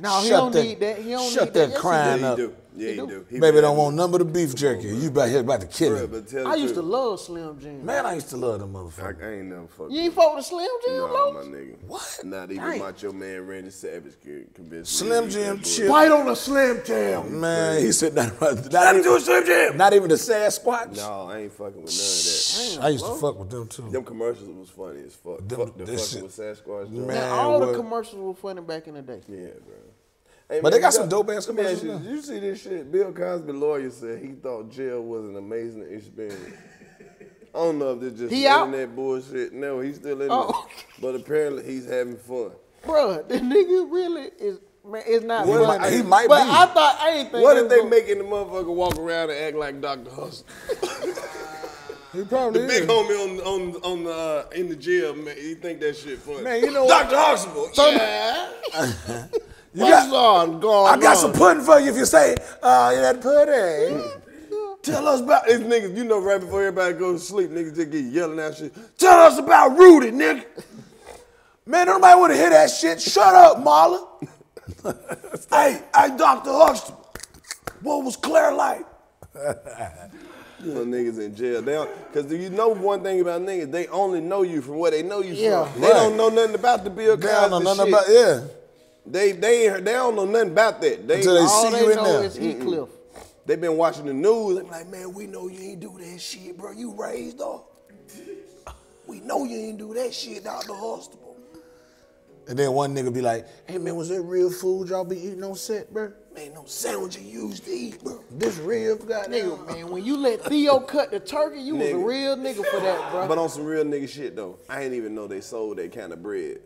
No, he don't need that. He don't shut that crying up. Yeah, he do. Baby don't want nothing but the beef jerky. You about here about to kill him. I used to love Slim Jim. Man, I used to love them motherfuckers. I ain't never fucked. You ain't fuck with Slim Jim, no, my nigga. What? Not even Macho Man Randy Savage convinced Slim Jim chill. White on a Slim Jim. Man, he said that right. Not even Slim Jim. Not even the Sasquatch. No, I ain't fucking with none of that. I used to fuck with them too. Them commercials was funny as fuck. The fucking with Sasquatch. Man, all the commercials were funny back in the day. Yeah, bro. Hey, but man, they got some dope ass commercials. You see this shit? Bill Cosby's lawyer said he thought jail was an amazing experience. I don't know if they're just internet bullshit. No, he's still in there. But apparently he's having fun. Bruh, the nigga really is, man, it's not fun. He might but be. But I thought, I ain't think what if they making the motherfucker walk around and act like Dr. Hustle? He probably the big homie on the in the jail, man, he think that shit funny. Man, you know Dr. Hustle. Yeah. You I got some pudding for you if you say, you had pudding. Tell us about these niggas, you know, right before everybody goes to sleep, niggas just get yelling out shit. Tell us about Rudy, nigga. Man, nobody want to hear that shit. Shut up, Marla. hey, Dr. Huxtable, what was Claire like? Those niggas in jail. They don't, cause you know one thing about niggas, they only know you from where they know you from. They don't know nothing about the Bill Cosby shit. They don't know nothing about that. Until they see you in there. Heathcliff. They been watching the news. They be like, man, we know you ain't do that shit, bro. You raised up. We know you ain't do that shit out the hospital. And then one nigga be like, hey, man, was that real food y'all be eating on set, bro? Man, no sandwich you used to eat, bro. This real goddamn. Man, when you let Theo cut the turkey, you was a real nigga for that, bro. But on some real nigga shit, though, I ain't even know they sold that kind of bread.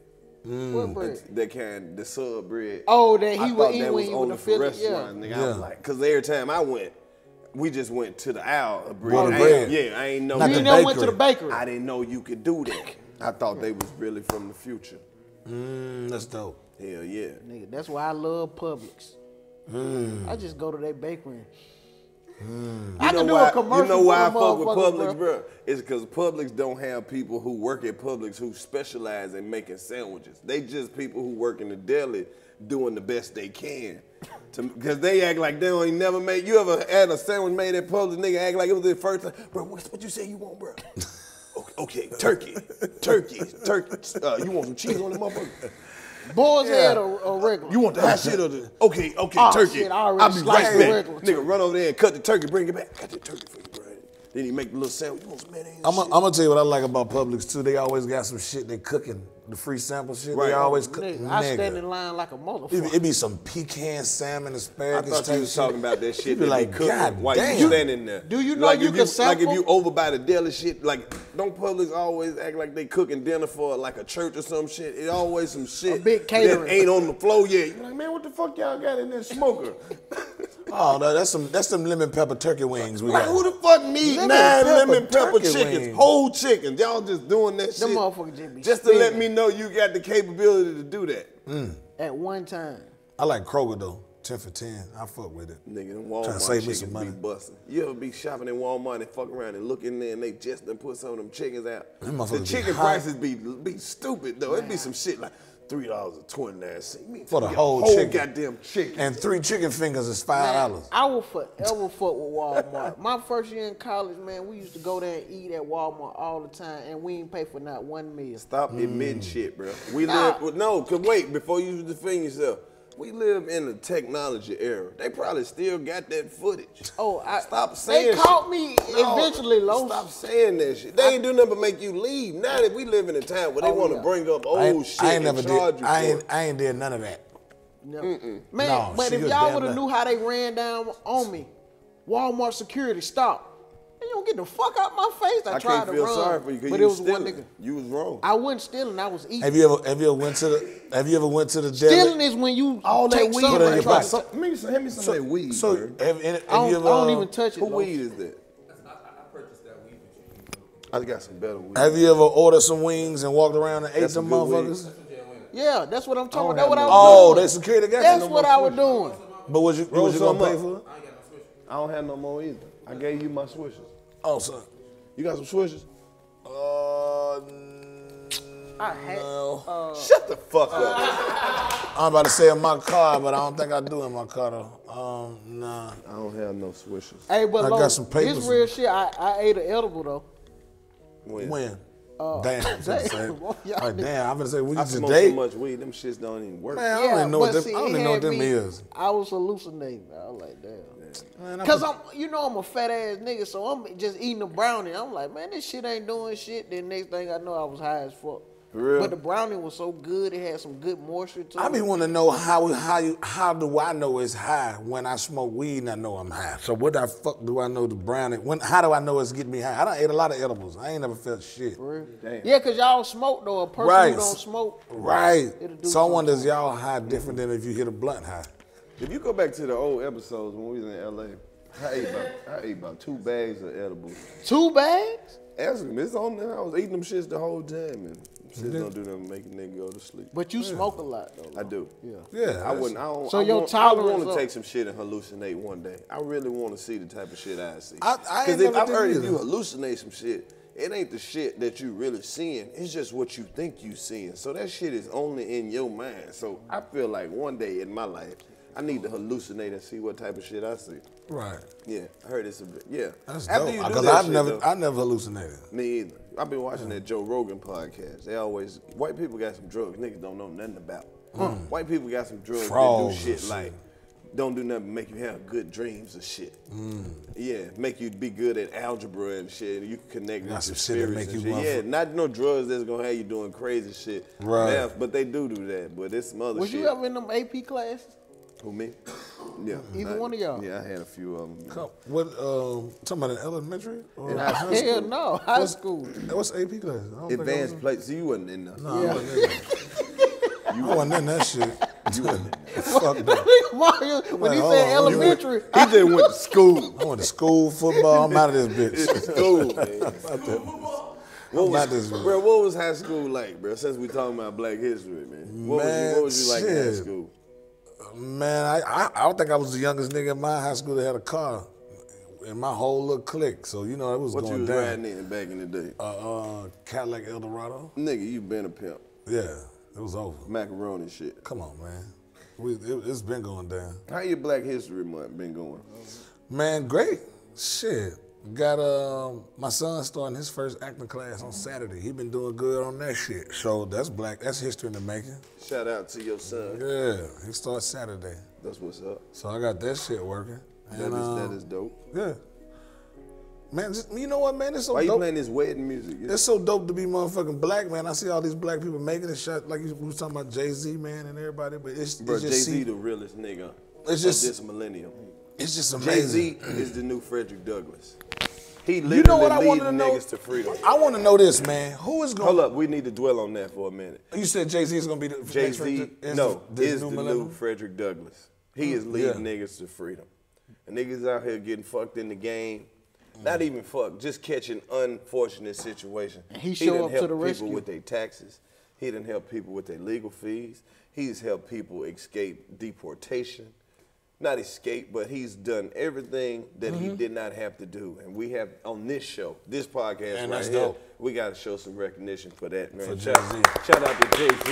What bread? That kind, the sub bread. Oh, that he would eat when he was in the Philly. Yeah. I was like, cause every time I went, we just went to the aisle of bread. I ain't know. You never went to the bakery. I didn't know you could do that. I thought they was really from the future. That's dope. Hell yeah. Nigga, that's why I love Publix. I just go to that bakery. I can do a commercial. You know why I fuck with Publix, bro? It's because Publix don't have people who work at Publix who specialize in making sandwiches. They just people who work in the deli doing the best they can. Because they act like they don't even never make. You ever had a sandwich made at Publix, nigga act like it was their first time? Bro, what you say you want, bro? Okay, turkey. You want some cheese on the motherfucker? Boys head or regular? You want the hot shit or the turkey? Shit, I'll be right back. Nigga, run over there and cut the turkey, bring it back. Cut the turkey for you, bro. Then he make the little sandwich. You want some mayonnaise? I'm gonna tell you what I like about Publix too. They always got some shit they cooking. The free sample shit. Right. They always cook. Nigga, I stand in line like a motherfucker. It be some pecan salmon asparagus. I thought you was talking about that shit. Be like, God damn. You standing there. Do you know like you can sample? Like if you over by the deli shit, like don't Publix always act like they cooking dinner for like a church or some shit? It always some shit that ain't on the floor yet. You're like, man, what the fuck y'all got in that smoker? Oh no, that's some lemon pepper turkey wings we got. Who the fuck need 9 lemon pepper chickens, whole chickens? Y'all just doing that shit. Them motherfuckers just to let me know. You got the capability to do that at one time. I like Kroger though, 10 for 10. I fuck with it. Nigga, them Walmart trying to save me some money. You ever be shopping in Walmart and fuck around and look in there and they just done put some of them chickens out? The chicken prices be stupid though. Man. It be some shit like $3.29 for the whole chicken. Goddamn chicken. And 3 chicken fingers is $5. I will forever fuck with Walmart. My first year in college, man, we used to go there and eat at Walmart all the time, and we ain't pay for not one meal. Stop admitting shit, bro. We live cause wait, before you defend yourself, we live in the technology era. They probably still got that footage. Oh, stop saying shit. They caught me eventually, Lowe. Stop saying that shit. They ain't do nothing but make you leave. Now that we live in a time where they want to bring up old shit and charge you for it. I ain't did none of that. No. Man, no, but if y'all would have knew how they ran down on me, Walmart security stopped. You don't get the fuck out my face. I tried to run. I can't feel sorry for you because you was stealing. One nigga. You was wrong. I wasn't stealing. I was eating. Have you ever went to the? Have you ever went to the deli? Stealing is when you all take weed in your pocket. Hand me some of that weed. So I don't even touch it. Who weed is that? I purchased that weed. I got some better weed. Have you ever ordered some wings and walked around and ate some motherfuckers? Yeah, that's what I'm talking about. That's what I was doing. Oh, they security got you. That's what I was doing. But was you gonna pay for it? I don't have no more either. I gave you my swishes. Oh, son. You got some swishes? I had. Shut the fuck up. I'm about to say in my car, but I don't think I do in my car though. Nah. I don't have no swishers. Hey, but I got some papers. This real shit. I ate an edible though. When? Damn, I'm gonna say we just date. I smoke so much weed, them shits don't even work. Man, I don't even know what them, see, I don't even know what them is. I was hallucinating. I was like, damn. Because I'm a fat ass nigga, so I'm just eating a brownie. I'm like, man, this shit ain't doing shit. Then next thing I know, I was high as fuck. For real? But the brownie was so good, it had some good moisture to it. I be want to know how do I know it's high when I smoke weed and I know I'm high? So what the fuck do I know the brownie? How do I know it's getting me high? I done ate a lot of edibles. I ain't never felt shit. For real? Damn. Yeah, because y'all smoke though. A person who don't smoke. Right. Someone does y'all high different than if you hit a blunt high. If you go back to the old episodes when we was in LA, I ate about 2 bags of edibles. 2 bags? Ask him. It's on there. I was eating them shits the whole time, man. Shits don't do nothing, make a nigga go to sleep. But you smoke a lot, though. I do. Yeah. I wouldn't. I don't. So your tolerance. I want to take some shit and hallucinate one day. I really want to see the type of shit I see. Because I've heard if you hallucinate some shit, it ain't the shit that you really seeing. It's just what you think you seeing. So that shit is only in your mind. So I feel like one day in my life, I need to hallucinate and see what type of shit I see. Right. Yeah, I heard it's a bit. Yeah. That's dope. Because I never hallucinated. Me either. I've been watching that Joe Rogan podcast. They always, white people got some drugs niggas don't know nothing about. Mm. White people got some drugs that do shit like, don't do nothing, make you have good dreams and shit. Mm. Yeah, make you be good at algebra and shit. You can connect with some shit that make you shit. Yeah, not no drugs that's gonna have you doing crazy shit. Right. Math, but they do that. But it's some other shit. Was you ever in them AP classes? Who, me? Yeah. Either one of y'all? Yeah, I had a few of them. Talking about in elementary? Or high school? Hell no, high school. What's AP class? Advanced play. So you wasn't in that. No, I wasn't in that. You wasn't in that shit. You wasn't in that. Fuck that. Mario, when he said elementary. He just went to school. I went to school, football. I'm out of this bitch. School, man. Bro, what was high school like, bro? Since we talking about black history, man. What was you like in high school? Man, I don't think I was the youngest nigga in my high school that had a car in my whole little clique. So, you know, it was going down. What you was riding in back in the day? Cadillac Eldorado. Nigga, you been a pimp. Yeah, it was over. Macaroni shit. Come on, man. It's been going down. How your Black History Month been going? Man, great. Shit. Got my son starting his first acting class on Saturday. He been doing good on that shit. So that's black. That's history in the making. Shout out to your son. Yeah, he starts Saturday. That's what's up. So I got that shit working. That is dope. Yeah. Man, you know what, man? It's so dope. Why you playing this wedding music? Yeah. It's so dope to be motherfucking black, man. I see all these black people making this shit. Like you was talking about Jay-Z, man, and everybody. But it's just Jay-Z the realest nigga. It's just this millennium. It's just amazing. Jay-Z is the new Frederick Douglass. He literally leading niggas to freedom. I want to know this, man. Who is going to... Hold up. We need to dwell on that for a minute. You said Jay-Z is going to be the... Jay-Z is the new Frederick Douglass. He is leading niggas to freedom. And niggas out here getting fucked in the game. Not even fucked. Just catching unfortunate situations. He done helped people with their taxes. He done helped people with their legal fees. He's helped people escape deportation. Not escape, but he's done everything that he did not have to do. And we have on this show, this podcast right here, we got to show some recognition for that, man. For Jay-Z. Shout out to Jay-Z.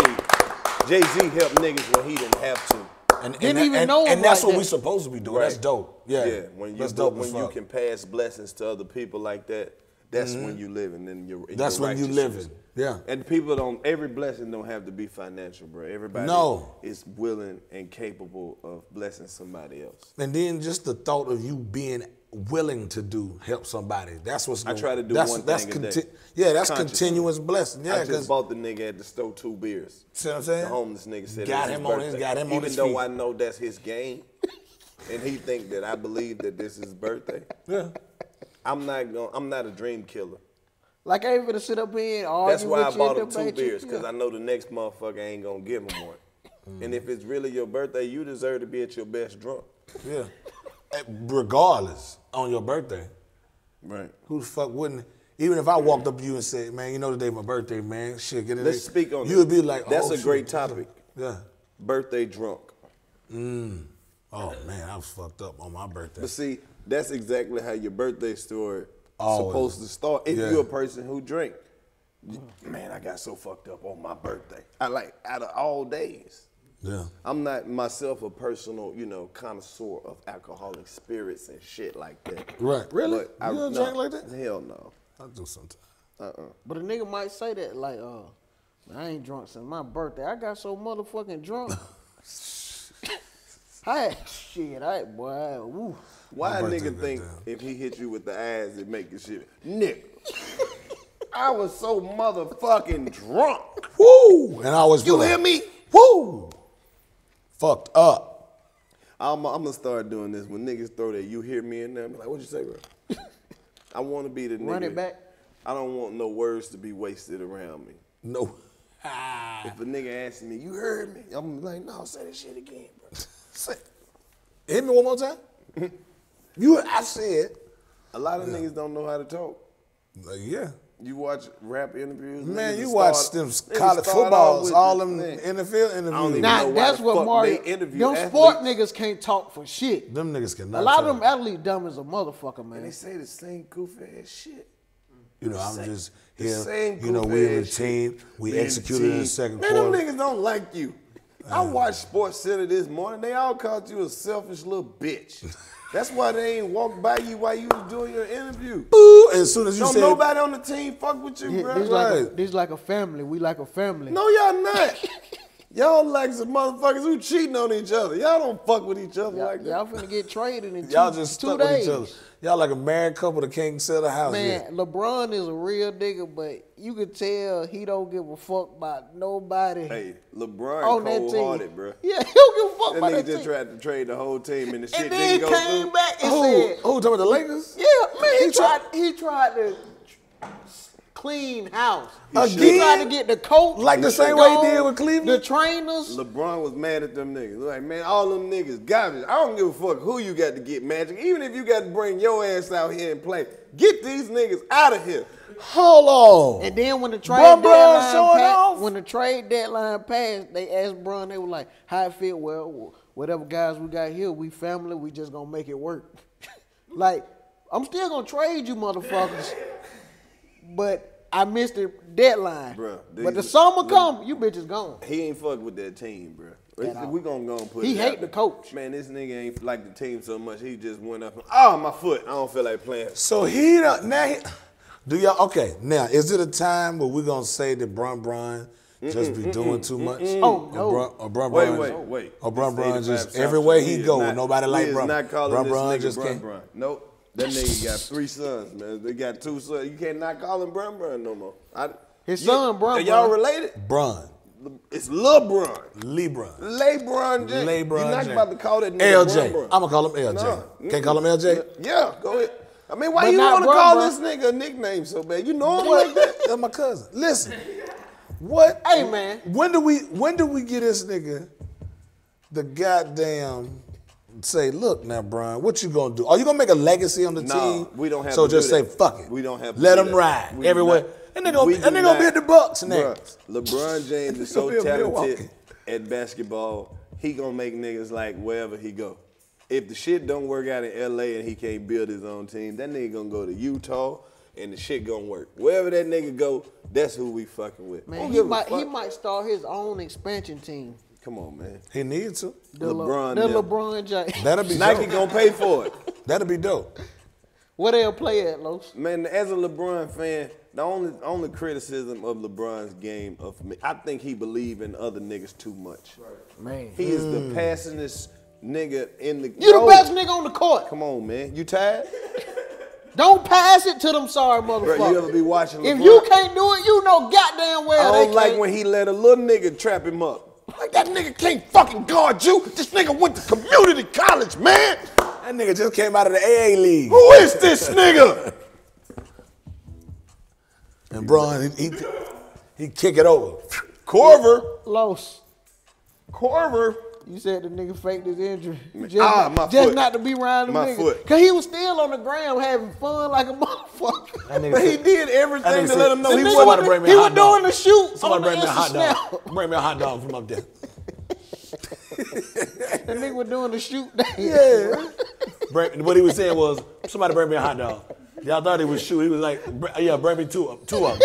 Jay-Z helped niggas when he didn't have to. And that's what we're supposed to be doing. Right. That's dope. Yeah, when you can pass blessings to other people like that, that's when you living in your righteousness. That's when you living. Yeah. And people every blessing don't have to be financial, bro. Everybody is willing and capable of blessing somebody else. And then just the thought of you being willing to help somebody. That's what's going on. I try to do one thing a day. Yeah, that's continuous blessing. Yeah, I just bought the nigga at the store 2 beers. See what I'm saying? The homeless nigga said got him on his feet. Even though I know that's his game, and he think that I believe that this is his birthday. Yeah. I'm not a dream killer. Like I ain't gonna sit up here and argue. That's why I bought him 2 beers, because I know the next motherfucker ain't gonna give him one. And if it's really your birthday, you deserve to be at your best drunk. Yeah. Regardless, on your birthday. Right. Who the fuck wouldn't? Even if I walked up to you and said, man, you know today's my birthday, man. Shit, get in there. Let's speak on that. You would be like, that's a great topic. Yeah. Birthday drunk. Oh man, I was fucked up on my birthday. But see, that's exactly how your birthday story supposed to start if you're a person who drink. man, I got so fucked up on my birthday. I like, out of all days. Yeah. I'm not myself a personal, you know, connoisseur of alcoholic spirits and shit like that. Right. Really? But you don't drink like that? Hell no. I do sometimes. But a nigga might say that, like, I ain't drunk since my birthday. I got so motherfucking drunk. Woo. Why a nigga think if he hit you with the ass, it make the shit? Nigga. I was so motherfucking drunk. Woo! And I was you hear me? Woo! Fucked up. I'm gonna start doing this when niggas throw that "you hear me" in there. I'm like, what you say, bro? I want to be the nigga. Run it back. I don't want no words to be wasted around me. No. If a nigga asks me, you heard me? I'm like, no, say that shit again, bro. Say, hit me one more time. I said, a lot of niggas don't know how to talk. Like, yeah. You watch rap interviews? Man, you watch them college footballs, all them NFL interviews. Now, that's what Mario, them sport niggas can't talk for shit. Them niggas cannot talk. A lot of them athlete dumb as a motherfucker, man. And they say the same goofy ass shit. You know, I'm just here, you know, we're a team. We executed in the second quarter. Man, them niggas don't like you. I watched SportsCenter this morning. They all called you a selfish little bitch. That's why they ain't walked by you while you was doing your interview. Boo! As soon as you said, nobody on the team fuck with you, bro. This like a family. We like a family. No, y'all not. Y'all like some motherfuckers who cheating on each other. Y'all don't fuck with each other like that. Y'all finna get traded in 2 days. Y'all just stuck with each other. Y'all like a married couple that can't sell the house. Man, yet. LeBron is a real nigga, but you could tell he don't give a fuck about nobody. Hey, LeBron cold-hearted, bro. Yeah, he don't give a fuck about that nigga just tried to trade the whole team and the shit didn't go through. And then came back and said... Oh, talking about the Lakers? Yeah, man, he tried to... clean house. He tried to get the coach. Like the same way he did with Cleveland? The trainers. LeBron was mad at them niggas. Like, man, all them niggas garbage. I don't give a fuck who you got to get Magic. Even if you got to bring your ass out here and play. Get these niggas out of here. Hold on. And then when the trade deadline passed, they asked Bron, they were like, how it feel? Well, whatever guys we got here, we family, we just gonna make it work. Like, I'm still gonna trade you motherfuckers. But I missed the deadline. Bruh, but the summer come, you bitches gone. He ain't fuck with that team, bro. We gonna go and put it out. He hate the coach. Man, this nigga ain't like the team so much. He just went up and, oh, my foot. I don't feel like playing. So he don't, now he, do y'all, okay. Now, is it a time where we gonna say that Bron just be doing too much? Oh, no. Or Bron just, every way he go, nobody like Bron. Not calling this nigga Bron. Nope. That nigga got 3 sons, man. They got 2 sons. You can't not call him Bron no more. His son, Bron. Are y'all related? Bron. It's LeBron. LeBron James. You're not about to call that nigga LJ. Bron. I'm going to call him LJ. No. Can't call him LJ? Yeah, go ahead. I mean, why you want to call this nigga a nickname so bad? You know him like that? That's my cousin. Listen. What? Hey, man. When do we get this nigga the goddamn... Say, look now, Bron, what you gonna do? Are you gonna make a legacy on the team? We don't have to do that. So just say, fuck it. We don't have to. Let them ride everywhere. And they're gonna be at the Bucks next. LeBron James is so talented at basketball, he gonna make niggas like wherever he go. If the shit don't work out in LA and he can't build his own team, that nigga gonna go to Utah and the shit gonna work. Wherever that nigga go, that's who we fucking with. Man, he might start his own expansion team. Come on, man. He needs to. LeBron James. That'll be Nike gonna pay for it. That'll be dope. Where they'll play at, Los? Man, as a LeBron fan, the only criticism of LeBron's game of me, I think he believes in other niggas too much. Right. Man, he is the passingest nigga in the. You the best nigga on the court. Come on, man. You tired? Don't pass it to them sorry motherfuckers. Bro, you ever be watching LeBron? If you can't do it, you know goddamn well they can't. I don't like when he let a little nigga trap him up. Like, that nigga can't fucking guard you. This nigga went to community college, man. That nigga just came out of the AA league. Who is this nigga? And Bron, he kick it over. Corver. Los. Corver. You said the nigga faked his injury. Just, my foot. Not to be around the nigga. Foot. Cause he was still on the ground having fun like a motherfucker. But he did everything to let him know he wasn't. He was doing the shoot. Somebody bring me a hot dog. Bring me a hot dog from up there. That nigga was doing the shoot. Yeah. What he was saying was, somebody bring me a hot dog. Y'all thought he was shoot. He was like, yeah, bring me two of them.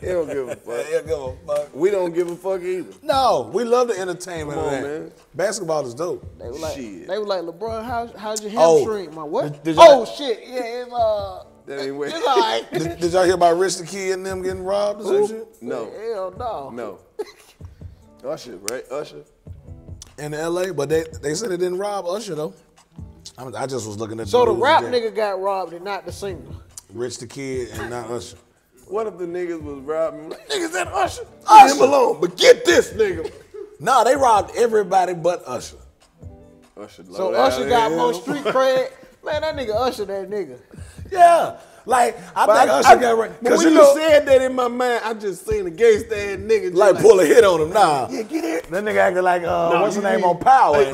He don't give a fuck. He don't give a fuck. We don't give a fuck either. No, we love the entertainment of that. Man. Basketball is dope. They were like, LeBron, how'd your hamstring? Oh, my what? Shit. Yeah, it's it's all right. Did y'all hear about Rich the Kid and them getting robbed or some shit? No. Hell no. No. Usher, right? Usher. In LA, but they said it didn't rob Usher though. I just was looking at the news nigga got robbed and not the singer. Rich the Kid and not Usher. What if the niggas was robbing? Niggas that Usher? Leave him alone, but get this nigga. Nah, they robbed everybody but Usher. So Usher got more street cred? Man, that nigga Usher that nigga. Yeah. Like, I think Usher got right. Because when you said that in my mind, I just seen a gangsta ass nigga. Like, pull a hit on him, nah. Yeah, get it. That nigga acting like, what's his name on Power? Hey,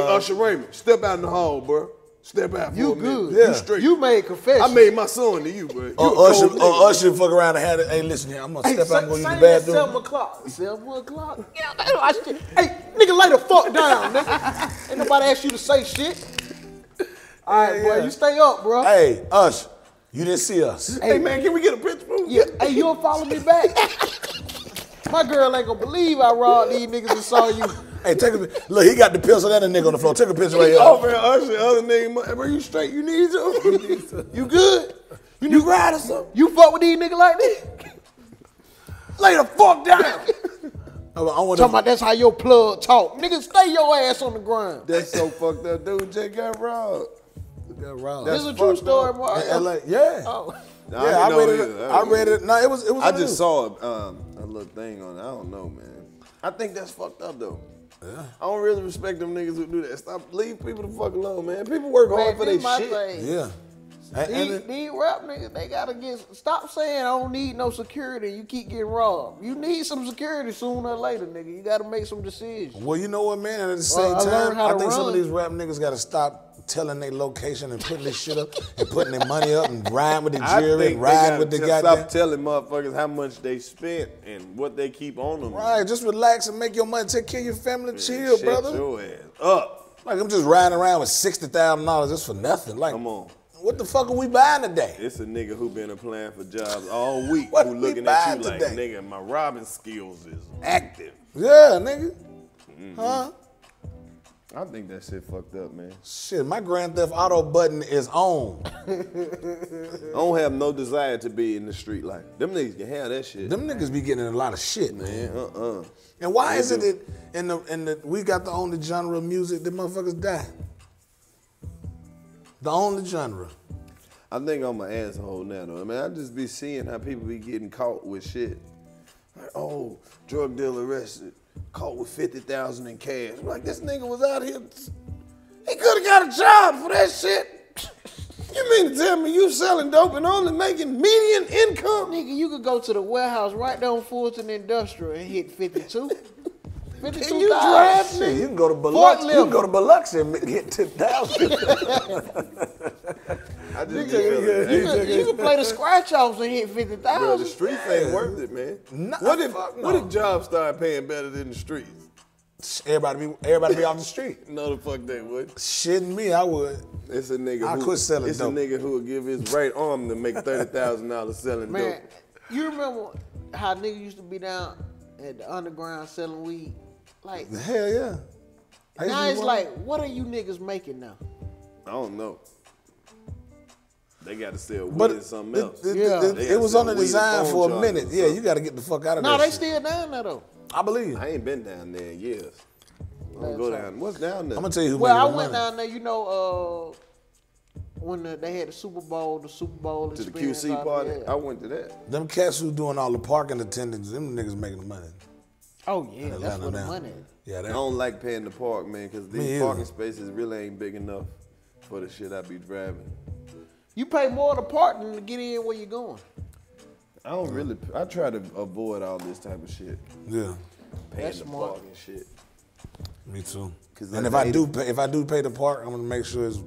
Usher Raymond, step out in the hall, bro. Step out for a minute. Yeah. You straight. You made confession. I made my son to you, bro. Usher fuck around and had it. Hey, listen here, I'm gonna step out and go use the bathroom. 7 o'clock. 7 o'clock. Yeah, hey, nigga, lay the fuck down, nigga. Ain't nobody asked you to say shit. All right, boy, you stay up, bro. Hey, Usher. You didn't see us. Hey, man, can we get a picture? Yeah. Hey, you'll follow me back. My girl ain't gonna believe I robbed these niggas and saw you. Hey, take a picture. Look, he got the pencil and the nigga on the floor. Take a picture right here. Oh, man, Usher, other nigga. Bro, you straight? You need to? You good? You need ride or something? You fuck with these niggas like this? Lay the fuck down. Talking about that's how your plug talk. Nigga, stay your ass on the ground. That's so fucked up, dude. Jay got robbed. This is a true story, Mario. LA, yeah. Oh. No, yeah, I read it. No, it was. I just saw a little thing on it. I don't know, man. I think that's fucked up though. Yeah. I don't really respect them niggas who do that. Stop, leave people the fuck alone, man. People work hard for their shit. Thing. Yeah. These rap niggas, they gotta stop saying I don't need no security. You keep getting robbed. You need some security sooner or later, nigga. You gotta make some decisions. Well, you know what, man? At the same time, I think some of these rap niggas gotta stop telling their location and putting this shit up and putting their money up and riding with the jury and riding with the goddamn. Stop telling motherfuckers how much they spent and what they keep on them. Right, just relax and make your money. Take care of your family. Man, chill, brother. Shut your ass up. Like, I'm just riding around with $60,000 just for nothing. Like, come on. What the fuck are we buying today? It's a nigga who been applying for jobs all week who looking at you like, nigga, my robbing skills is active. Yeah, nigga. Mm-hmm. Huh? I think that shit fucked up, man. Shit, my Grand Theft Auto button is on. I don't have no desire to be in the street life. Them niggas can have that shit. Them niggas be getting in a lot of shit, man. And why is it that we got the only genre of music that motherfuckers die? The only genre. I think I'm an asshole now, though. I mean, I just be seeing how people be getting caught with shit. Like, oh, drug dealer arrested. Caught with $50,000 in cash. I'm like, this nigga was out here. He could have got a job for that shit. You mean to tell me you selling dope and only making median income? Nigga, you could go to the warehouse right down Fulton Industrial and hit 52. 52,000. Can you drive me? You can go to Biloxi. You can go to Biloxi and hit 10,000. You can play the scratch offs and hit 50,000. The streets ain't worth it, man. What if jobs start paying better than the streets? Everybody be off the street. No, the fuck they would. Shitting me, I would. It's a nigga. I quit selling dope. It's a nigga who would give his right arm to make $30,000 selling dope. You remember how niggas used to be down at the underground selling weed? Like, hell yeah. Now it's like, what are you niggas making now? I don't know. They got to sell weed or something else. It was on the design for a minute. Yeah, you got to get the fuck out of there. No, they still down there, though. I believe. I ain't been down there in years. I don't go down. What's down there? I'm going to tell you who made the money. Well, I went down there, you know, when they had the Super Bowl. To the QC party? I went to that. Them cats who doing all the parking attendants, them niggas making the money. Oh, yeah, that's where the money is. Yeah, I don't like paying the park, man, because these parking spaces really ain't big enough for the shit I be driving. You pay more to park than to get in where you're going. I don't really. I try to avoid all this type of shit. Yeah. Paying the park and shit. Me too. And if I do pay the park, I'm gonna make sure it's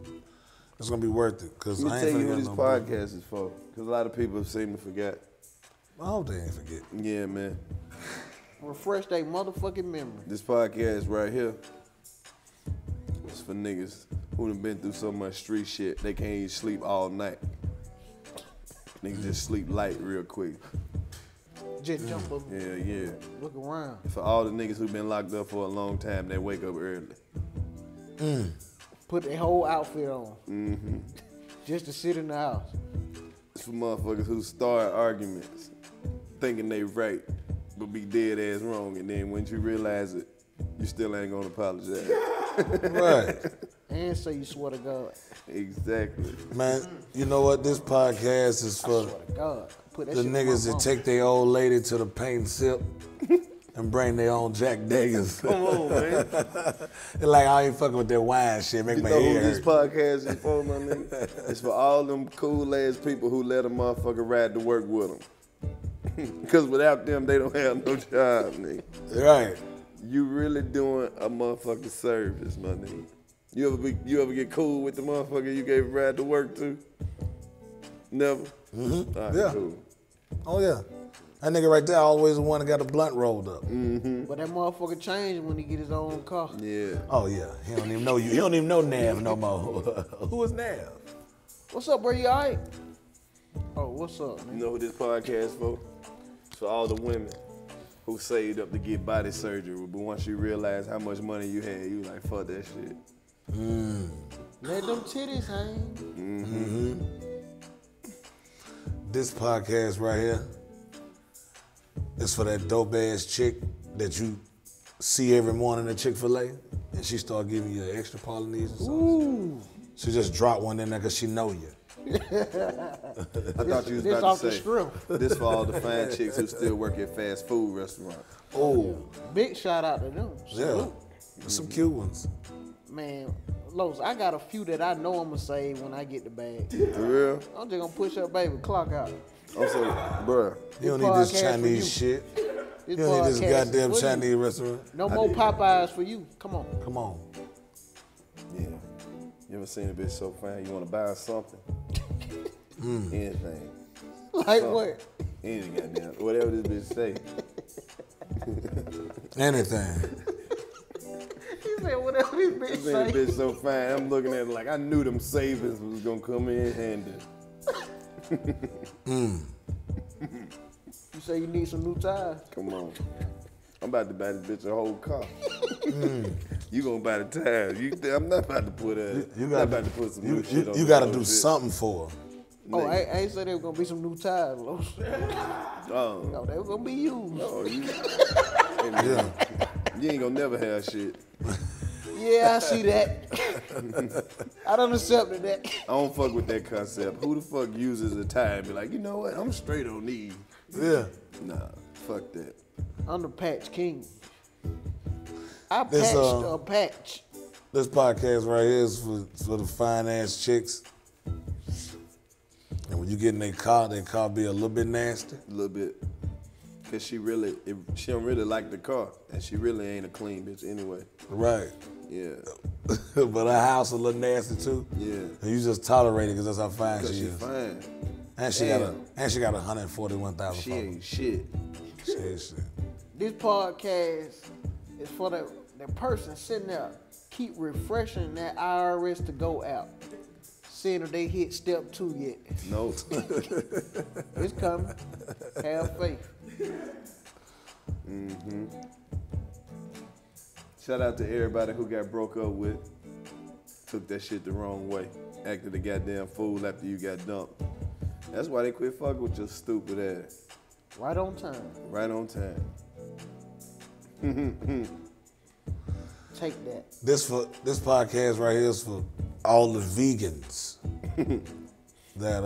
gonna be worth it. Cause I ain't forgetting. Let me tell you what this podcast is for. Cause a lot of people seem to forget. I hope they ain't forget. Yeah, man. Refresh their motherfucking memory. This podcast right here is for niggas who done been through so much street shit, they can't even sleep all night. Niggas just sleep light real quick. Just jump up. Yeah, yeah. Look around. For all the niggas who've been locked up for a long time, they wake up early. Mm. Put their whole outfit on. Mm-hmm. Just to sit in the house. It's for motherfuckers who start arguments thinking they right, but be dead ass wrong, and then when you realize it, you still ain't gonna apologize. Right. And so you swear to God. Exactly. Man, you know what? This podcast is for the niggas that take their old lady to the paint sip and bring their own Jack Daggers. Come on, man. It's like, I ain't fucking with that wine shit. Make my ear hurt. This podcast is for, my nigga? It's for all them cool-ass people who let a motherfucker ride to work with them. Because without them, they don't have no job, nigga. Right. You really doing a motherfucking service, my nigga. You ever get cool with the motherfucker you gave a ride to work to? Never? Mm-hmm. All right, yeah. Cool. Oh, yeah. That nigga right there always the one that got a blunt rolled up. Mm-hmm. But that motherfucker changed when he get his own car. Yeah. Oh, yeah. He don't even know you. He don't even know Navv no more. Who is Navv? What's up, bro? You all right? Oh, what's up, man? You know who this podcast for? It's for all the women who saved up to get body surgery, but once you realize how much money you had, you like, fuck that shit. Mm. Let them titties hang. Mm-hmm. Mm-hmm. This podcast right here is for that dope ass chick that you see every morning at Chick-fil-A, and she start giving you extra Polynesian sauce. Ooh. She just dropped one in there because she know you. I thought you was about to say, this for all the fine chicks who still work at fast food restaurants. Oh. Big shout out to them. Yeah. Mm-hmm. Some cute ones. Man, Los, I got a few that I know I'm going to save when I get the bag. For real? I'm just going to push up, baby, clock out. I'm saying, bruh. You don't need this Chinese shit. You don't need this goddamn Chinese restaurant. No more Popeyes for you. Come on. Come on. Yeah. You ever seen a bitch so fine you want to buy her something? Mm. Anything. Like something. What? Anything, goddamn. Whatever this bitch say. Anything. He said, whatever this bitch say. This bitch so fine. I'm looking at it like I knew them savings was going to come in handy. Mm. You say you need some new tires? Come on. I'm about to buy this bitch a whole car. Mm. You going to buy the tires. I'm not about to put some new shit on. You got to do something for her. Oh, I ain't say there was going to be some new tires, Los. No, they were going to be used. No, you ain't going to never have shit. Yeah, I see that. I don't accept that. I don't fuck with that concept. Who the fuck uses a tie and be like, you know what? I'm straight on these. Yeah. Nah, fuck that. I'm the patch king. I patched a patch. This podcast right here is for the fine-ass chicks. And when you get in their car be a little bit nasty. A little bit. Cause she don't really like the car, and she really ain't a clean bitch anyway. Right. Yeah. But her house a little nasty too. Yeah. And you just tolerate it because that's how fine she is. Fine. And she got 141,000. She ain't shit. She ain't shit. This podcast is for that person sitting there keep refreshing that IRS to go out, seeing if they hit step 2 yet. Nope. It's coming. Have faith. Mm-hmm. Shout out to everybody who got broke up with, took that shit the wrong way, acted a goddamn fool after you got dumped. That's why they quit fucking with your stupid ass. Right on time. Right on time. Take that. This podcast right here is for all the vegans that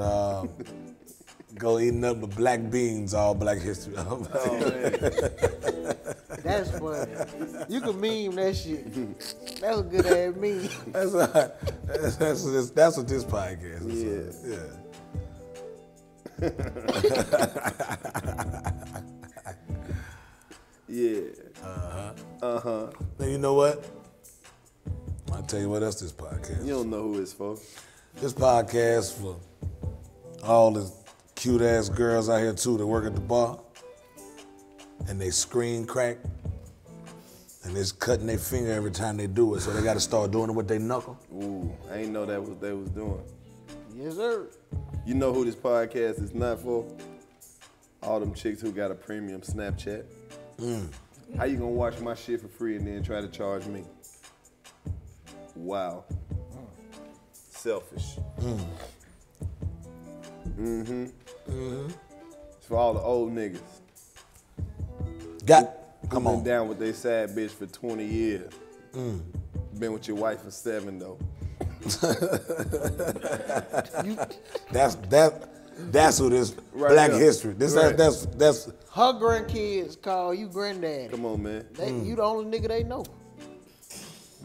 go eating up with black beans all Black History. Oh, man. That's funny. You can meme that shit. That's a good ass meme. That's what this podcast is. Yeah. Yeah. Yeah. Uh-huh. Uh-huh. Now you know what? I'll tell you what else this podcast. You don't know who it's for. This podcast for all the cute ass girls out here too that work at the bar and they screen crack and it's cutting their finger every time they do it, so they gotta start doing it with their knuckle. Ooh, I ain't know that was what they was doing. Yes, sir. You know who this podcast is not for? all them chicks who got a premium Snapchat. How you gonna watch my shit for free and then try to charge me? Wow. Selfish. Mm-hmm. Mm-hmm. It's for all the old niggas. Come on. Been down with they sad bitch for 20 years. Been with your wife for 7 though. That's who this right black up. History. This right. that's her grandkids call you granddaddy. Come on, man. They, you the only nigga they know.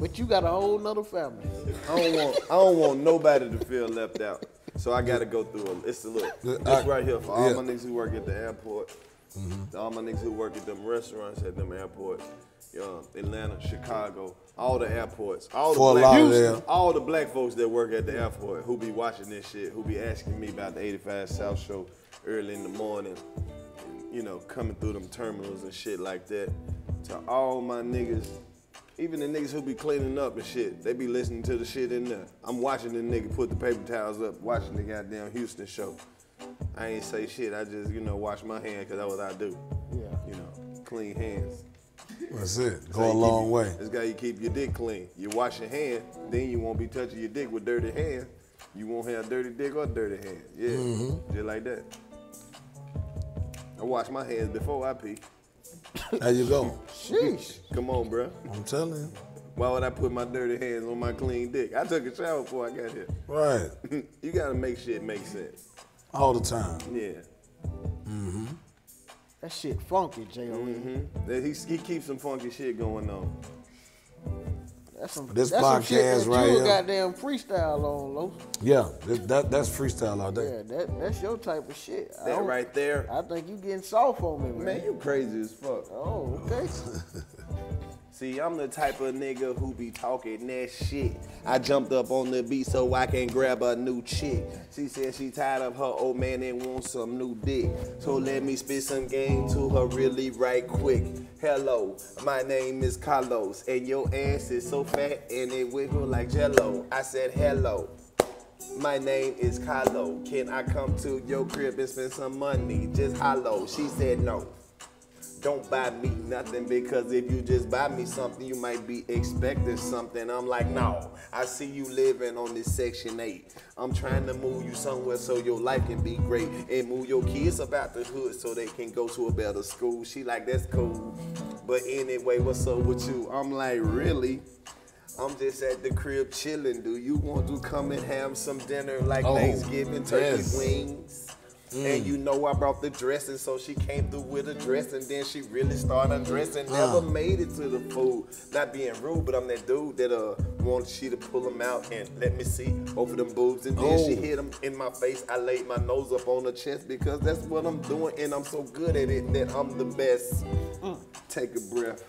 But you got a whole nother family. I don't want nobody to feel left out. So I gotta go through it's a look. This right here for all my niggas who work at the airport. All my niggas who work at them restaurants at them airports, Atlanta, Chicago, all the airports, all the black folks that work at the airport who be watching this shit, who be asking me about the 85 South show early in the morning, and, coming through them terminals and shit like that. To all my niggas, even the niggas who be cleaning up and shit, they be listening to the shit in there. I'm watching the nigga put the paper towels up, watching the goddamn Houston show. I ain't say shit, I just, wash my hand because that's what I do. Yeah. Clean hands. That's it. Go a long way. It's got you keep your dick clean. You wash your hand, then you won't be touching your dick with dirty hands. You won't have dirty dick or dirty hands. Yeah. Mm-hmm. Just like that. I wash my hands before I pee. There you go. Sheesh. Come on, bro. I'm telling you. Why would I put my dirty hands on my clean dick? I took a shower before I got here. Right. You gotta make shit make sense. All the time. Yeah. Mm-hmm. That shit funky, J.O.E. Mm-hmm. He keeps some funky shit going on. That's some shit that right you a goddamn freestyle on, Lo. Yeah, that's freestyle out there. Yeah, that's your type of shit. That right there. I think you getting soft on me, man. Man, you crazy as fuck. Oh, okay. See, I'm the type of nigga who be talking that shit. I jumped up on the beat so I can grab a new chick. She said she tired of her old man and wants some new dick. So let me spit some game to her really right quick. Hello, my name is Carlos, and your ass is so fat and it wiggle like jello. I said hello. My name is Carlo. Can I come to your crib and spend some money? Just hollow. She said no. Don't buy me nothing, because if you just buy me something, you might be expecting something. I'm like, no, I see you living on this Section 8. I'm trying to move you somewhere so your life can be great, and move your kids about the hood so they can go to a better school. She like, that's cool. But anyway, what's up with you? I'm like, really? I'm just at the crib chilling. Do you want to come and have some dinner like Thanksgiving turkey wings? And I brought the dressing, so she came through with a dress, and then she really started dressing. Never made it to the food. Not being rude, but I'm that dude that wanted she to pull them out and let me see over them boobs, and then she hit them in my face. I laid my nose up on her chest because that's what I'm doing, and I'm so good at it that I'm the best. Take a breath.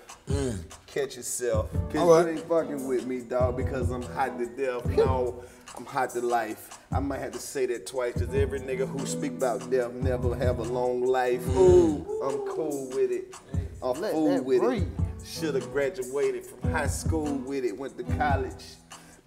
Catch yourself. Cause you ain't fucking with me, dog, because I'm hot to death. No, I'm hot to life. I might have to say that twice, cause every nigga who speak about death never have a long life. Ooh, I'm cool with it. I'm fool with it. Shoulda graduated from high school with it, went to college.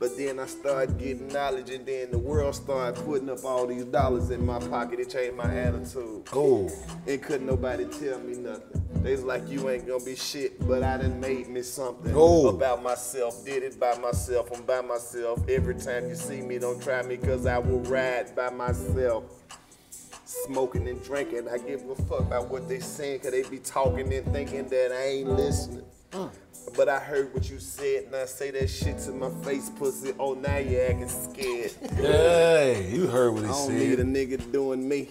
But then I started getting knowledge, and then the world started putting up all these dollars in my pocket. It changed my attitude. And couldn't nobody tell me nothing. They was like, you ain't gonna be shit, but I done made me something about myself. Did it by myself, I'm by myself. Every time you see me, don't try me, cause I will ride by myself. Smoking and drinking, I give a fuck about what they saying, cause they be talking and thinking that I ain't listening. But I heard what you said, and I say that shit to my face, pussy. Oh, now you acting scared. Hey, you heard what he said. I don't need a nigga doing me.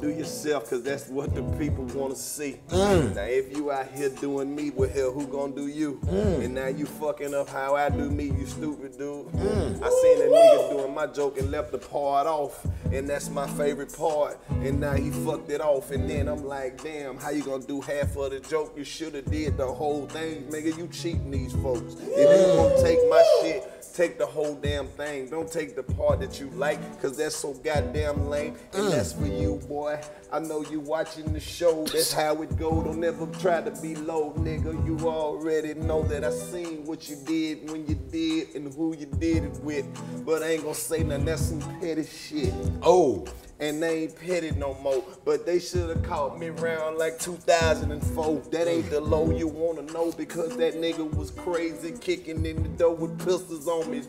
Do yourself, cause that's what the people wanna see. Now if you out here doing me, well hell, who gonna do you? And now you fucking up how I do me, you stupid dude. I seen that nigga doing my joke and left the part off, and that's my favorite part, and now he fucked it off, and then I'm like, damn, how you gonna do half of the joke? You shoulda did the whole thing, nigga, you cheating these folks. If you gonna take my shit, take the whole damn thing. Don't take the part that you like, cause that's so goddamn lame. And that's for you, boy. I know you watching the show. That's how it go. Don't ever try to be low, nigga. You already know that I seen what you did, when you did, and who you did it with. But I ain't gonna say nothing. That's some petty shit. Oh. And they ain't petty no more. But they should have caught me around like 2004. That ain't the low you wanna know, because that nigga was crazy kicking in the door with pistols on me.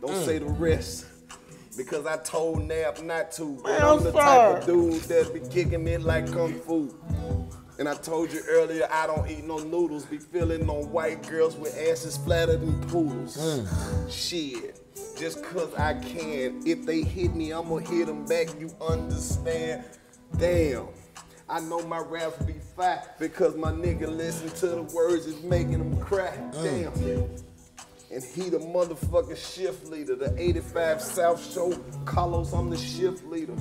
Don't say the rest, because I told Navv not to. But I'm the type of dude that be kicking it like kung fu. And I told you earlier, I don't eat no noodles. Be feeling on white girls with asses flatter than poodles. Shit, just cause I can. If they hit me, I'ma hit them back, you understand? Damn, I know my raps be fire, because my nigga listen to the words, it's making them cry. Damn. And he the motherfucking shift leader. The 85 South Show, Carlos, I'm the shift leader.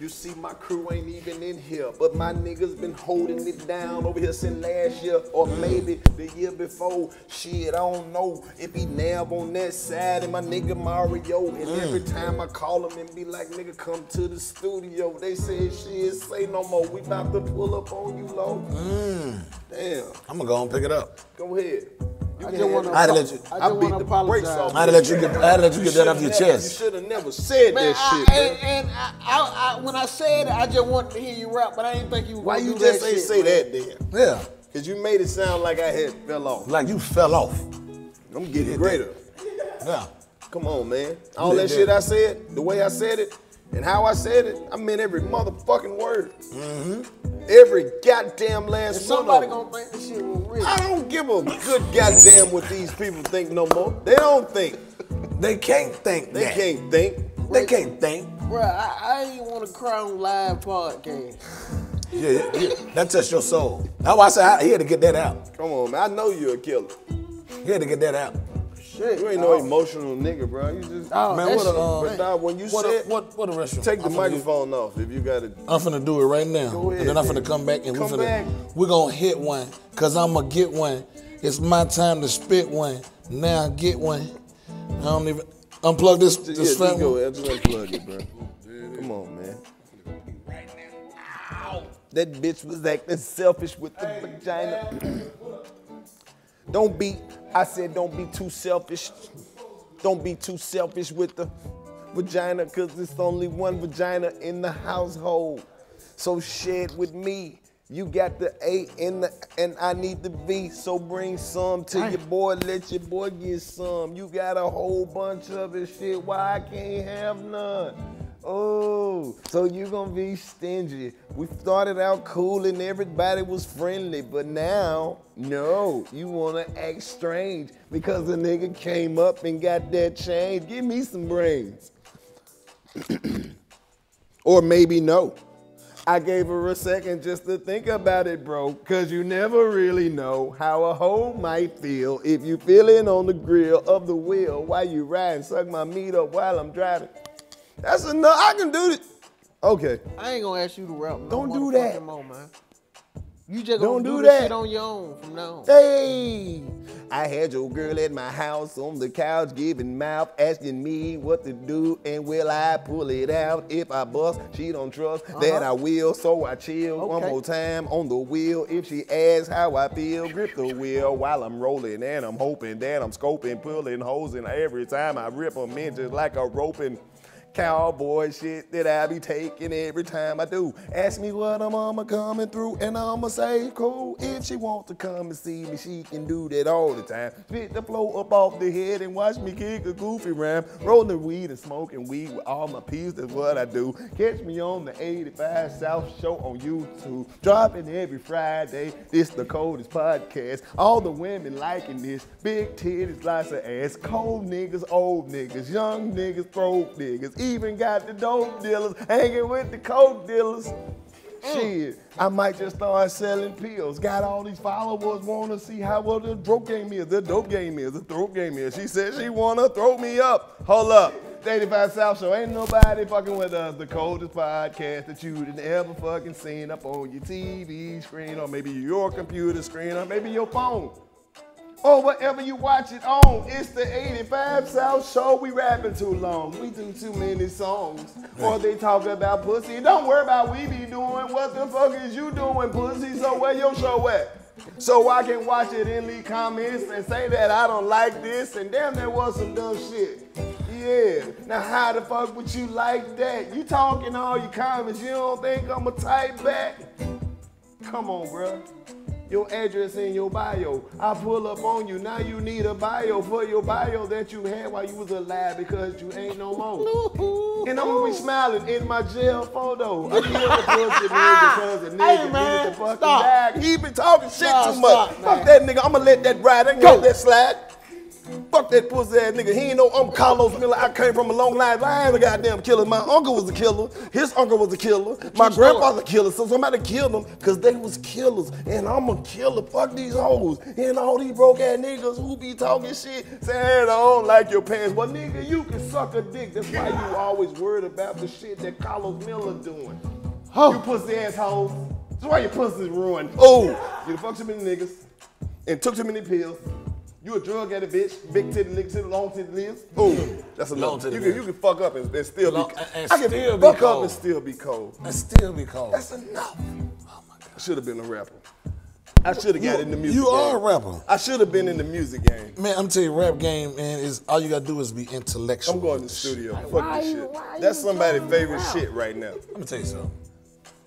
You see, my crew ain't even in here, but my niggas been holding it down over here since last year, or maybe the year before. Shit, I don't know. It be Navv on that side and my nigga Mario. And every time I call him and be like, nigga, come to the studio, they say, shit, say no more. We about to pull up on you, low. Damn. I'm gonna go and pick it up. Go ahead. I just want to apologize. I had to let you get that off your chest. You should have never said that shit. And when I said it, I just wanted to hear you rap, but I didn't think you. Why you just ain't say that then? Yeah, because you made it sound like I had fell off. Like you fell off. I'm getting greater. Yeah. Come on, man. All that shit I said, the way I said it, and how I said it, I meant every motherfucking word. Every goddamn last somebody gonna think this shit was real. I don't give a good goddamn what these people think no more. They don't think. They can't think. They can't think. They can't think. Bruh, I ain't want to cry on live podcast. Yeah, that touched your soul. That's why I said he had to get that out. Come on, man. I know you're a killer. He had to get that out. Shit. You ain't no emotional nigga, bro. You just man. What a restaurant. Take the microphone off if you got it. I'm finna do it right now. Go ahead, and then I'm finna come back and we're gonna hit one, cause I'ma get one. It's my time to spit one. Now get one. I don't even unplug this. Just go ahead. Just unplug it, bro. Come on, man. That bitch was acting selfish with the vagina. Don't be too selfish. Don't be too selfish with the vagina, cause it's only one vagina in the household. So share it with me. You got the A and I need the V, so bring some to your boy, let your boy get some. You got a whole bunch of it, shit, why I can't have none? Oh, so you gonna be stingy. We started out cool and everybody was friendly, but now, no, you wanna act strange because the nigga came up and got that change. Give me some brains. Or maybe no. I gave her a second just to think about it, bro, cause you never really know how a hoe might feel if you feelin' on the grill of the wheel while you riding. Suck my meat up while I'm driving. That's enough, I can do it. Okay. I ain't gonna ask you to rap. No don't do that. Man. You just gonna do that shit on your own from now on. Hey, I had your girl at my house on the couch giving mouth, asking me what to do and will I pull it out. If I bust, she don't trust that I will, so I chill one more time on the wheel. If she asks how I feel, grip the wheel while I'm rolling and I'm hoping that I'm scoping, pulling, hosing every time I rip them in just like a roping. Cowboy shit that I be taking every time I do. Ask me what I'm coming through, and I'ma say cool. If she wants to come and see me, she can do that all the time. Spit the flow up off the head and watch me kick a goofy rhyme. Rolling weed and smoking weed with all my peas, that's what I do. Catch me on the 85 South Show on YouTube. Dropping every Friday, it's the coldest podcast. All the women liking this. Big titties, lots of ass. Cold niggas, old niggas, young niggas, throat niggas. Even got the dope dealers hanging with the coke dealers. Shit, I might just start selling pills. Got all these followers wanna see how well the broke game is, the dope game is, the throat game is. She said she wanna throw me up. Hold up. 85 South Show, ain't nobody fucking with us. The coldest podcast that you done ever fucking seen up on your TV screen, or maybe your computer screen, or maybe your phone. Or whatever you watch it on, it's the 85 South Show. We rapping too long, we do too many songs. Or they talk about pussy. Don't worry about we be doing. What the fuck is you doing, pussy? So where your show at? so I can watch it and leave comments and say that I don't like this and damn, that was some dumb shit. Yeah, now how the fuck would you like that? You talking all your comments, you don't think I'ma type back? Come on, bruh. Your address in your bio. I pull up on you. Now you need a bio for your bio that you had while you was alive because you ain't no more. And I'm gonna be smiling in my jail photo. I because the nigga hey, man, the fucking bag. He been talking shit too much. Fuck that nigga. I'm gonna let that ride. I ain't gonna let that slide. Fuck that pussy ass nigga. He ain't no I'm Carlos Miller. I came from a long line. I ain't a goddamn killer. My uncle was a killer. His uncle was a killer. My grandfather's a killer. So somebody killed him because they was killers. And I'm a killer. Fuck these hoes. And all these broke ass niggas who be talking shit saying I don't like your pants. Well, nigga, you can suck a dick. That's why you always worried about the shit that Carlos Miller doing. Oh. You pussy ass hoes. That's why your pussy's ruined. Oh, you done fucked too many niggas and took too many pills. You a drug addict, bitch. Big titty, lick titty, long titty lips. Ooh, that's a long titty. You can fuck up and still be cold. I can fuck up and still be cold. And still be cold. That's enough. Oh my God. I should have been a rapper. I should have got in the music game. You are a rapper. I should have been in the music game. Man, I'm telling you, rap game, man, is all you gotta do is be intellectual. I'm going to the studio. Fuck this shit. That's somebody's favorite shit right now. Let me tell you something.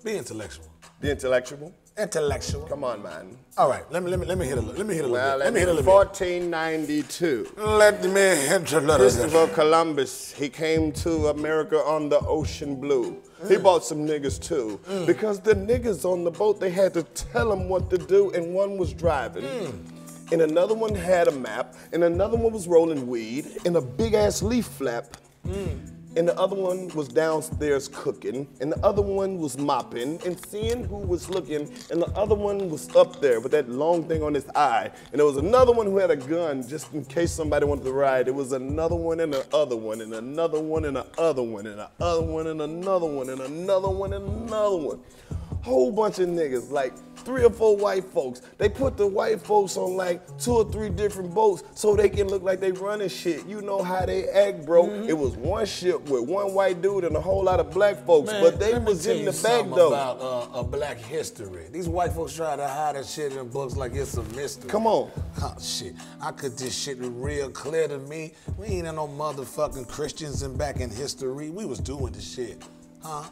Be intellectual. Be intellectual. Intellectual. Come on, man. All right, let me hit a little. Let me hit a little. 1492. Let me hit a little. Christopher Columbus. He came to America on the ocean blue. He bought some niggas too, because the niggas on the boat they had to tell him what to do, and one was driving. And another one had a map, and another one was rolling weed in a big ass leaf flap. And the other one was downstairs cooking, and the other one was mopping, and seeing who was looking, and the other one was up there with that long thing on his eye, and there was another one who had a gun just in case somebody wanted to ride. It was another one and another one and another one and another one and another one and another one and another one and another one. Whole bunch of niggas, like 3 or 4 white folks. They put the white folks on like 2 or 3 different boats so they can look like they running shit. You know how they act, bro. It was one ship with one white dude and a whole lot of black folks, man, but they was in the back though. About black history. These white folks try to hide that shit in books like it's a mystery. Come on. Oh shit, I could this shit real clear to me. We ain't had no motherfucking Christians in back in history. We was doing this shit, huh?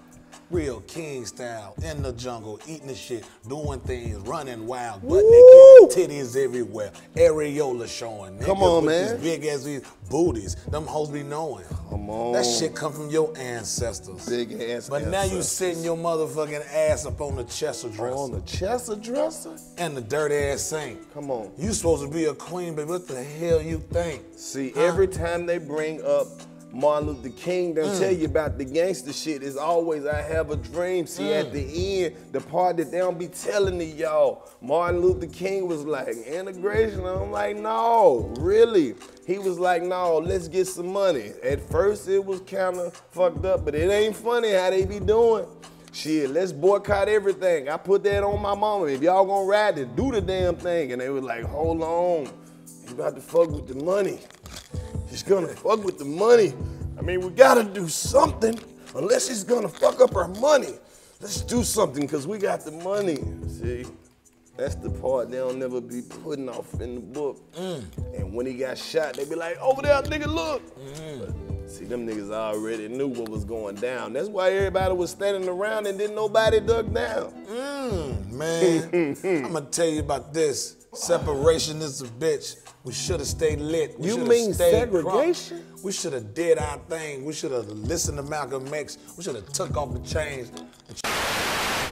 Real king style, in the jungle, eating the shit, doing things, running wild, butt naked, titties everywhere, areola showing. Come on, man. These big ass these booties, them hoes be knowing. Come on. That shit come from your ancestors. Big ass But ancestors. Now you sitting your motherfucking ass up on the Chester dresser. On the Chester dresser? And the dirty ass sink. Come on. You supposed to be a queen, but what the hell you think? See, every time they bring up Martin Luther King don't tell you about the gangster shit. It's always I have a dream. See, at the end, the part that they don't be telling y'all, Martin Luther King was like, integration. I'm like, no, really? He was like, no, let's get some money. At first, it was kind of fucked up, but it ain't funny how they be doing. Shit, let's boycott everything. I put that on my mama. If y'all gonna ride it, do the damn thing. And they was like, hold on, you about to fuck with the money. She's gonna fuck with the money. I mean, we gotta do something, unless she's gonna fuck up our money. Let's do something, because we got the money. See, that's the part they'll never be putting off in the book. And when he got shot, they be like, over there, nigga, look. But, see, them niggas already knew what was going down. That's why everybody was standing around and then nobody ducked down. Man, I'm gonna tell you about this. Separation is a bitch. We should have stayed lit. We you mean stayed segregation? Drunk. We should have did our thing. We should have listened to Malcolm X. We should have took off the chains.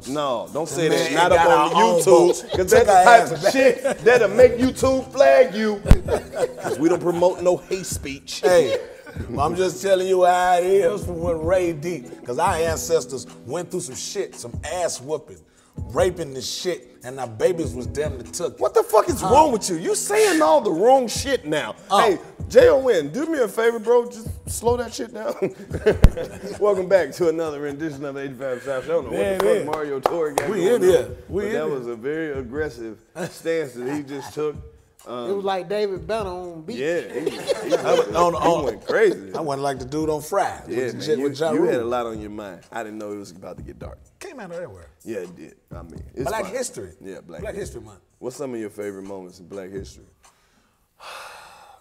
No, don't say that. Not up on YouTube, because that's the type of shit that'll make YouTube flag you. Because we don't promote no hate speech. Hey, I'm just telling you how it is from what Ray deep. Because our ancestors went through some shit, some ass whooping. Raping the shit, and our babies was damn near took it. What the fuck is wrong with you? You saying all the wrong shit now. Hey, J.O.N., do me a favor, bro. Just slow that shit down. Welcome back to another rendition of 85 South. I don't know what the fuck Mario Tory got That was a very aggressive stance that he just took. It was like David Banner on beat. Yeah, he went crazy. I wasn't like the dude on Fry. Yeah, you had a lot on your mind. I didn't know it was about to get dark. Came out of everywhere. Yeah, it did. I mean, it's black history. Yeah, black history month. What's some of your favorite moments in Black history?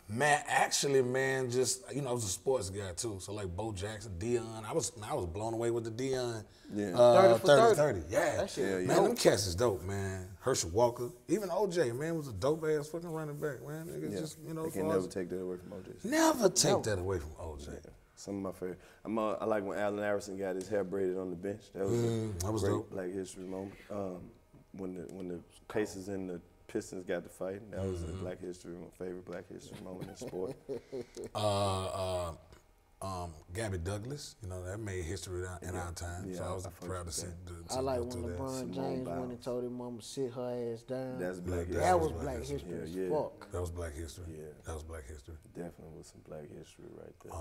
Man, actually, man, just, you know, I was a sports guy too. So like Bo Jackson, Dion, I was blown away with the Dion. Yeah. 30 for 30. Yeah. That shit, man, them cats is dope, man. Herschel Walker, even OJ, man, was a dope ass fucking running back, man. Niggas just, you know, they can never take that away from OJ. Never take that away from OJ. Yeah. Some of my favorite. I like when Allen Iverson got his hair braided on the bench. That was a great dope. Black history moment. When the Pacers and the Pistons got to fight, that was a Black history, my favorite Black history moment in sport. Gabby Douglas, you know, that made history in our time. Yeah, so I was proud to see. I like when LeBron James went and told his mama sit her ass down. That's Black history. That was Black history. Fuck. That was Black history. Yeah. That was Black history. Definitely was some Black history right there.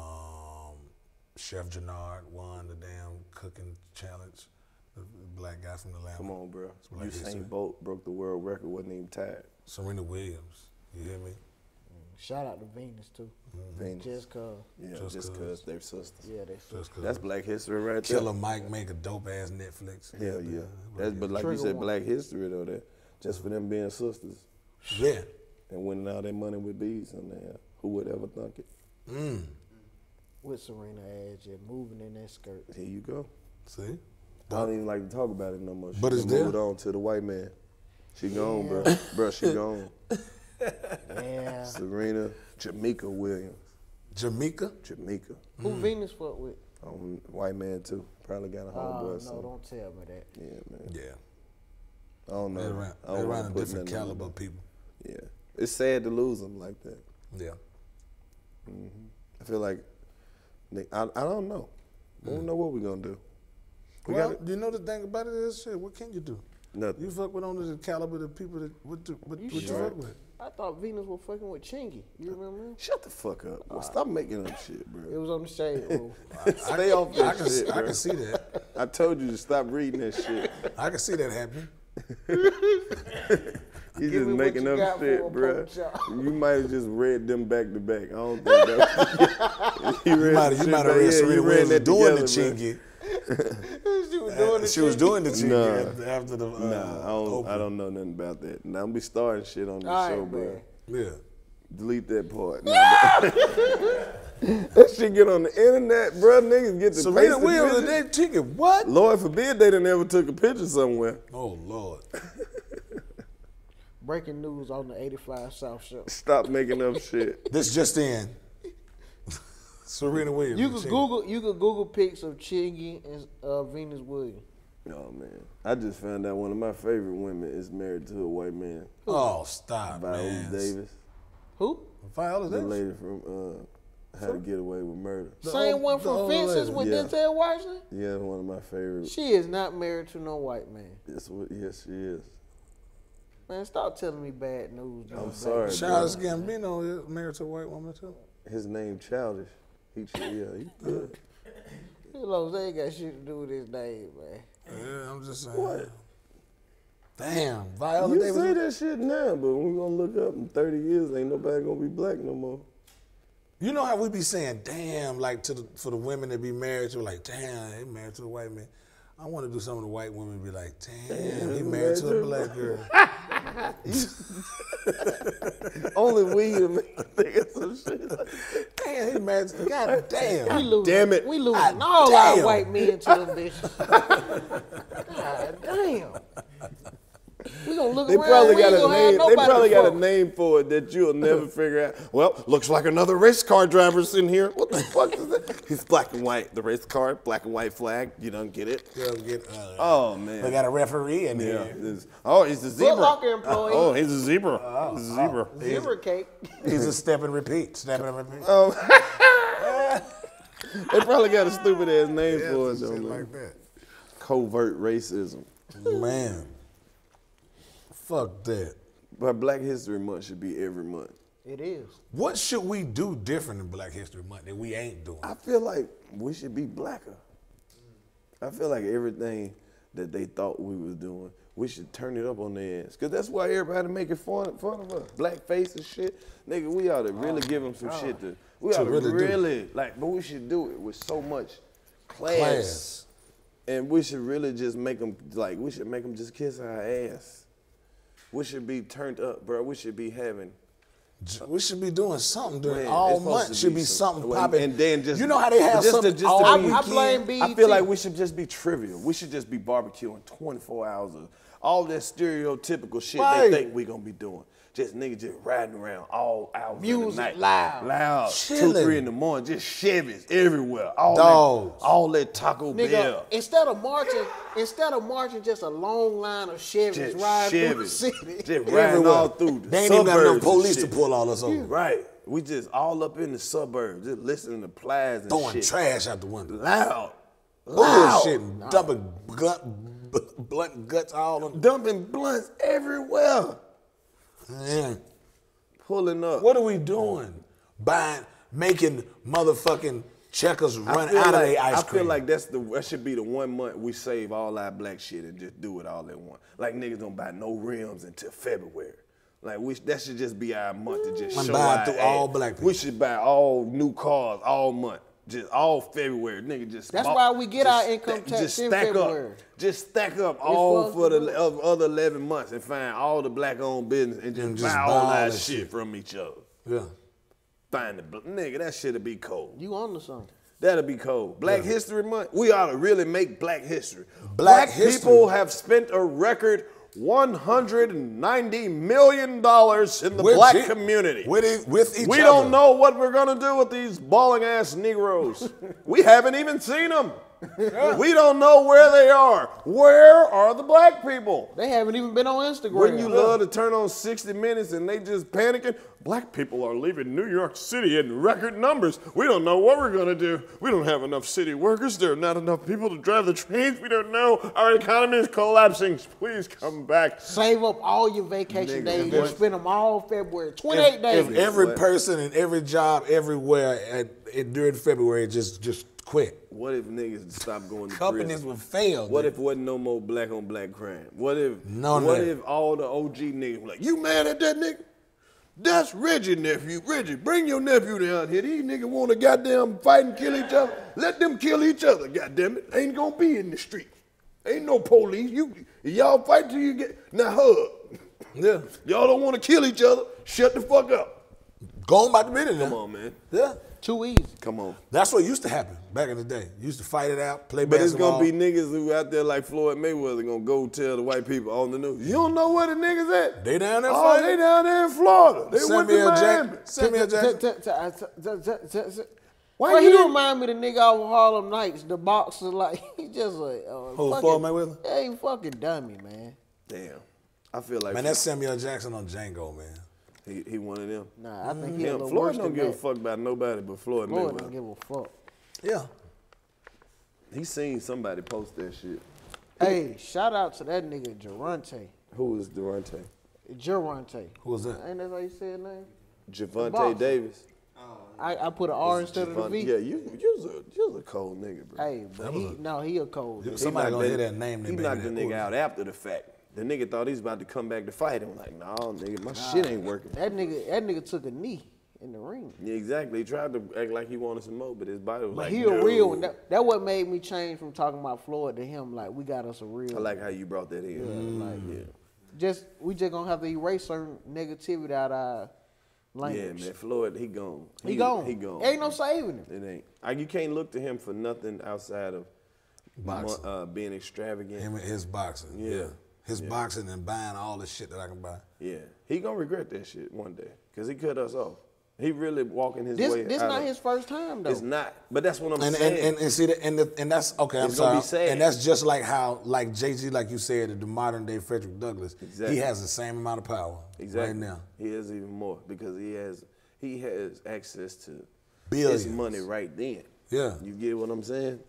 Chef Jannard won the damn cooking challenge. The black guy from the lab. Come on, bro. Usain Bolt broke the world record, wasn't even tired. Serena Williams, you hear me? Shout out to Venus, too. Venus. Just cuz. Yeah, just cuz. They're sisters. Yeah, they're sisters. That's Black history right there. Killer Mike make a dope-ass Netflix. Hell yeah. That's, but like Trigger you said, Black history, though, that just for them being sisters. Yeah. And winning all their money with beads in there. Who would ever thunk it? With Serena ass, yeah, moving in that skirt. Here you go. See? I don't even like to talk about it no more. She moved on to the white man. She gone, bro. Bro, she gone. Yeah. Serena Jamaica Williams. Jamaica? Jamaica. Who Venus fucked with? White man, too. Probably got a homeboy or something. No, don't tell me that. Yeah, man. Yeah. I don't know. They're around a different caliber people. Yeah. It's sad to lose them like that. Yeah. I feel like, I don't know. I don't know what we're going to do. Well, you know the thing about it is, shit, what can you do? Nothing. You fuck with only the caliber of the people that you fuck with. I thought Venus was fucking with Chingy. You remember? Shut the fuck up, bro. Stop making up shit, bro. It was on the shade, bro. Stay off that shit, bro. I can see that. I told you to stop reading that shit. I can see that happening. He's just making up shit, bro. You might have just read them back to back. I don't think that. You might have read Serena Williams doing the Chingy. She was doing the nah, after the I don't know nothing about that. Now I'm be starting shit on this show, bro. Yeah. Delete that part. That shit get on the internet, bro. Niggas get the Serena Williams and that ticket. What? Lord forbid they done ever took a picture somewhere. Oh Lord. Breaking news on the 85 South show. Stop making up shit. This just in. Serena Williams. You could Google pics of Chingy and Venus Williams. Oh man, I just found out one of my favorite women is married to a white man. Oh stop, man. Viola Davis. Who? Viola Davis. The lady from How to Get Away with Murder. Same one from Fences with Denzel Washington. Yeah, one of my favorites. She is not married to no white man. Yes, she is. Man, stop telling me bad news. I'm sorry. Charles Gambino is married to a white woman too. His name Childish. He good. They ain't got shit to do with his name, man. Yeah, I'm just saying. What? Damn, Viola Davis. You say that shit now, but when we gonna look up in 30 years, ain't nobody gonna be black no more. You know how we be saying, damn, like for the women that be married to, like, damn, they married to a white man. I want to do something to white women be like, damn, he married to a black girl. Only we to make some shit like that. Damn, he married to God damn. We losing all our white men to them bitches. God damn. We gonna look they probably got a name for it that you'll never figure out. Well, looks like another race car driver's in here. What the fuck is that? He's black and white. The race car, black and white flag. You don't get it. You don't get oh man. They got a referee in here. Oh, he's a zebra. He's a zebra. Oh, he's a zebra. Zebra cake. He's a step and repeat. Step and repeat. Oh. They probably got a stupid ass name for it though. Like that. Covert racism. Man. Fuck that. But Black History Month should be every month. It is. What should we do different in Black History Month that we ain't doing? I feel like we should be blacker. I feel like everything that they thought we was doing, we should turn it up on their ass. Because that's why everybody making fun of us. Blackface and shit. Nigga, we ought to really give them some shit to... but we should do it with so much class. And we should really just make them, like, we should make them just kiss our ass. We should be turned up, bro. We should be having. We should be doing something during all month. Should be something popping. And then just you know how they have something all weekend. I blame BET. I feel like we should just be trivial. We should just be barbecuing 24 hours of all that stereotypical shit they think we gonna be doing. Just niggas just riding around all hours of the night. Music loud. Loud. Chilling. 2, 3 in the morning. Just Chevys everywhere. All dogs. That, all that Taco Bell. Instead of marching, just a long line of Chevys just riding through the city. Just riding all through the suburbs. They ain't even got no police to pull all us over. Right. We just all up in the suburbs. Just listening to plies and throwing shit. Throwing trash out the window. Loud. Bullshit. Loud. Dumping blunt guts all on. Dumping blunts everywhere. Man. Pulling up. What are we doing? Making motherfucking checkers run out of their ice cream. I feel like that should be the 1 month we save all our black shit and just do it all at once. Like niggas don't buy no rims until February. Like that should just be our month to just show our through all black people. We should buy all new cars all month. Just all February, nigga. Just that's why we get our income tax in February. Just stack up all for the other 11 months and find all the black-owned business and just buy all that shit from each other. Yeah. Find the nigga. That shit'll be cold. You on to something? That'll be cold. Black History Month. We ought to really make Black history. Black people have spent a record $190 million in the black community. With each other. We don't know what we're going to do with these balling ass Negroes. We haven't even seen them. We don't know where they are. Where are the black people? They haven't even been on Instagram. Wouldn't you love to turn on 60 Minutes and they just panicking? Black people are leaving New York City in record numbers. We don't know what we're going to do. We don't have enough city workers. There are not enough people to drive the trains. We don't know. Our economy is collapsing. Please come back. Save up all your vacation days and spend them all February. 28 days. If every person in every job everywhere during February just quit. What if niggas stop going to prison? Companies would fail. What if wasn't no more black on black crime? What if if all the OG niggas were like, you mad at that nigga? That's Reggie's nephew. Reggie, bring your nephew down here. These niggas want to goddamn fight and kill each other. Let them kill each other, goddamn it. Ain't gonna be in the street. Ain't no police. Y'all fight till you get now hug. Yeah. Y'all don't want to kill each other. Shut the fuck up. Go on about the minute. Come on, man. Yeah. Too easy. Come on. That's what used to happen back in the day. You used to fight it out, play basketball. But it's going to be niggas who out there like Floyd Mayweather going to go tell the white people on the news, you don't know where the niggas at. They down there fighting? Oh, they down there in Florida. They went to Miami. Samuel Jackson. Why you remind me the nigga out of Harlem Nights, the boxer, like, he just like, oh, Floyd Mayweather? Yeah, he fucking dummy, man. Damn. I feel like. Man, that's Samuel Jackson on Django, man. He one of them. Nah, I think he a little Floyd don't give a fuck about nobody but Floyd Mayweather. Floyd don't give a fuck. Yeah. He seen somebody post that shit. Hey, shout out to that nigga Gervonte. Who is Gervonte? Gervonte. Who was that? Ain't that how you say his name? Gervonte Davis. Oh, I put an R instead of a V. Yeah, you're a cold nigga, bro. Hey, but he a cold nigga. Somebody gonna hear that name. He knocked the nigga out after the fact. The nigga thought he was about to come back to fight him. Like, no, nigga, my shit ain't working. That nigga took a knee in the ring. Yeah, exactly. He tried to act like he wanted some more, but his body was like, he a real. That what made me change from talking about Floyd to him. Like, we got us a real. I like how you brought that in. Yeah, we just gonna have to erase certain negativity out our language. Yeah, man, Floyd, he gone. He gone. Ain't no saving him. It ain't. You can't look to him for nothing outside of boxing. Being extravagant. Him and his boxing. Yeah. His boxing and buying all the shit that I can buy. Yeah. He gonna regret that shit one day. Cause he cut us off. He really walking his way. This not his first time though. It's not. But that's what I'm saying. And that's okay, I'm sorry. It's gonna be sad. And that's just like how Jay-Z, like you said, the modern day Frederick Douglass. Exactly. He has the same amount of power right now. He has even more because he has access to billions. His money right then. Yeah. You get what I'm saying?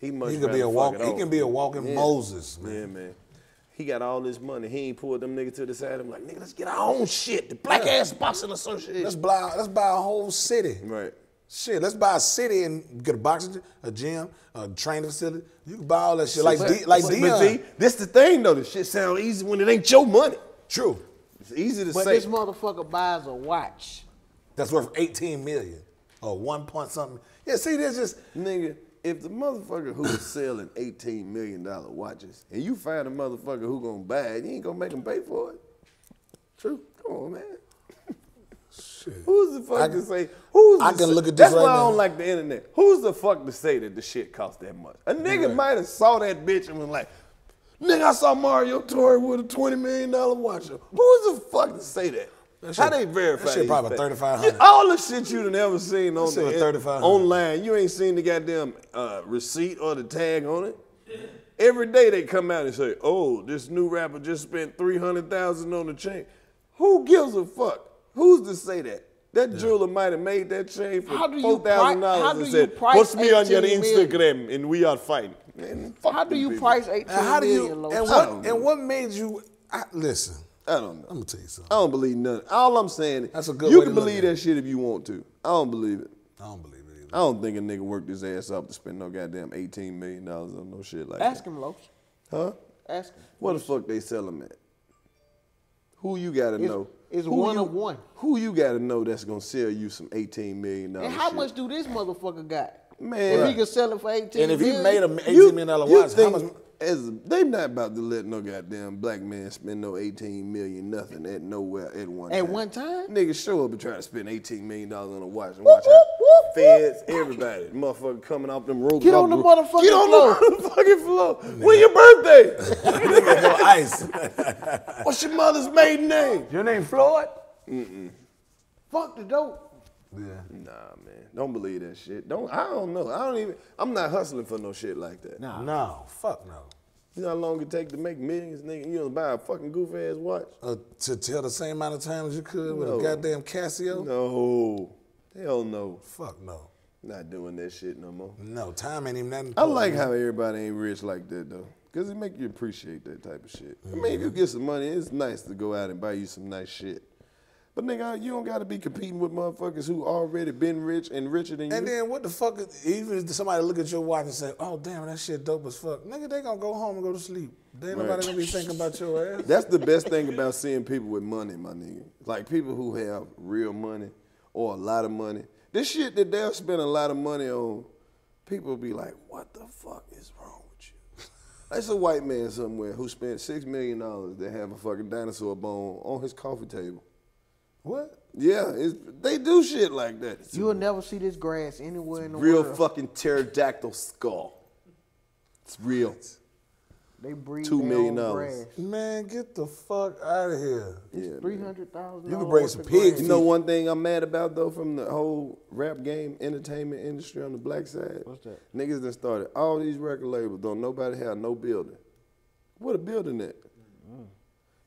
He can be a walking Moses, man. Yeah, man. He got all this money. He ain't pulled them niggas to the side. I'm like, nigga, let's get our own shit. The Black Ass Boxing Association. Let's buy a whole city. Right. Shit, let's buy a city and get a boxing, a gym, a training facility. You can buy all that shit. This the thing though. This shit sound easy when it ain't your money. True. It's easy to say. But this motherfucker buys a watch. That's worth $18 million or 1 point something. Yeah, see, that's just nigga. If the motherfucker who is selling $18 million watches and you find a motherfucker who gonna buy it, you ain't gonna make him pay for it. True. Come on, man. Shit. Who's the fuck to say? That's why I don't like the internet. Who's the fuck to say that the shit cost that much? A nigga might have saw that bitch and was like, nigga, I saw Mario Tory with a $20 million watch. Who's the fuck to say that? That shit, how they verify that shit probably $3,500. All the shit you done ever seen on the online, you ain't seen the goddamn receipt or the tag on it. Every day they come out and say, oh, this new rapper just spent $300,000 on the chain. Who gives a fuck? Who's to say that? That jeweler might have made that chain for $4,000 and said, post me on your Instagram and we are fine. Man, how do you price 18 million? And what made you, listen. I don't know. I'm gonna tell you something. I don't believe nothing. All I'm saying is you can believe that shit if you want to. I don't believe it. I don't believe it either. I don't think a nigga worked his ass up to spend no goddamn $18 million on no shit like that. Ask him, Lopes. Huh? Ask him. What the fuck they sell him at? Who you gotta know? It's one of one. Who you gotta know that's gonna sell you some $18 million? And how much do this motherfucker got? Man, if he could sell it for 18. And if he made an $18 million watch, how much? They not about to let no goddamn black man spend no $18 million nothing at nowhere at one time. At one time? Niggas show up and try to spend $18 million on a watch and watch out. Feds, everybody, motherfucker coming off them ropes. Get on the motherfucking floor. Get on the motherfucking floor. When your birthday? Nigga, ice. What's your mother's maiden name? Your name Floyd? Mm-mm. Fuck the dope. Yeah. Nah, man. Don't believe that shit. I don't know. I'm not hustling for no shit like that. Nah. No. Fuck no. You know how long it take to make millions, nigga? You don't buy a fucking goof ass watch? To tell the same amount of times you could with a goddamn Casio? No. Hell no. Fuck no. Not doing that shit no more. No. Time ain't even that important. I like how everybody ain't rich like that, though. Because it make you appreciate that type of shit. Mm-hmm. I mean, if you get some money, it's nice to go out and buy you some nice shit. But nigga, you don't gotta be competing with motherfuckers who already been rich and richer than you. And then what the fuck? Even if somebody look at your watch and say, "Oh damn, that shit dope as fuck," nigga, they gonna go home and go to sleep. They ain't nobody gonna be thinking about your ass. That's the best thing about seeing people with money, my nigga. Like people who have real money or a lot of money. This shit that they'll spend a lot of money on, people be like, "What the fuck is wrong with you?" There's a white man somewhere who spent $6 million to have a fucking dinosaur bone on his coffee table. What? Yeah, they do shit like that. You'll never see this grass anywhere in the world. Real fucking pterodactyl skull. It's real. They breed $2 million. Man, get the fuck out of here. Yeah, $300,000. You can bring some pigs. You know one thing I'm mad about though from the whole rap game entertainment industry on the black side? What's that? Niggas that started all these record labels don't nobody have no building. What a building at? Mm-hmm.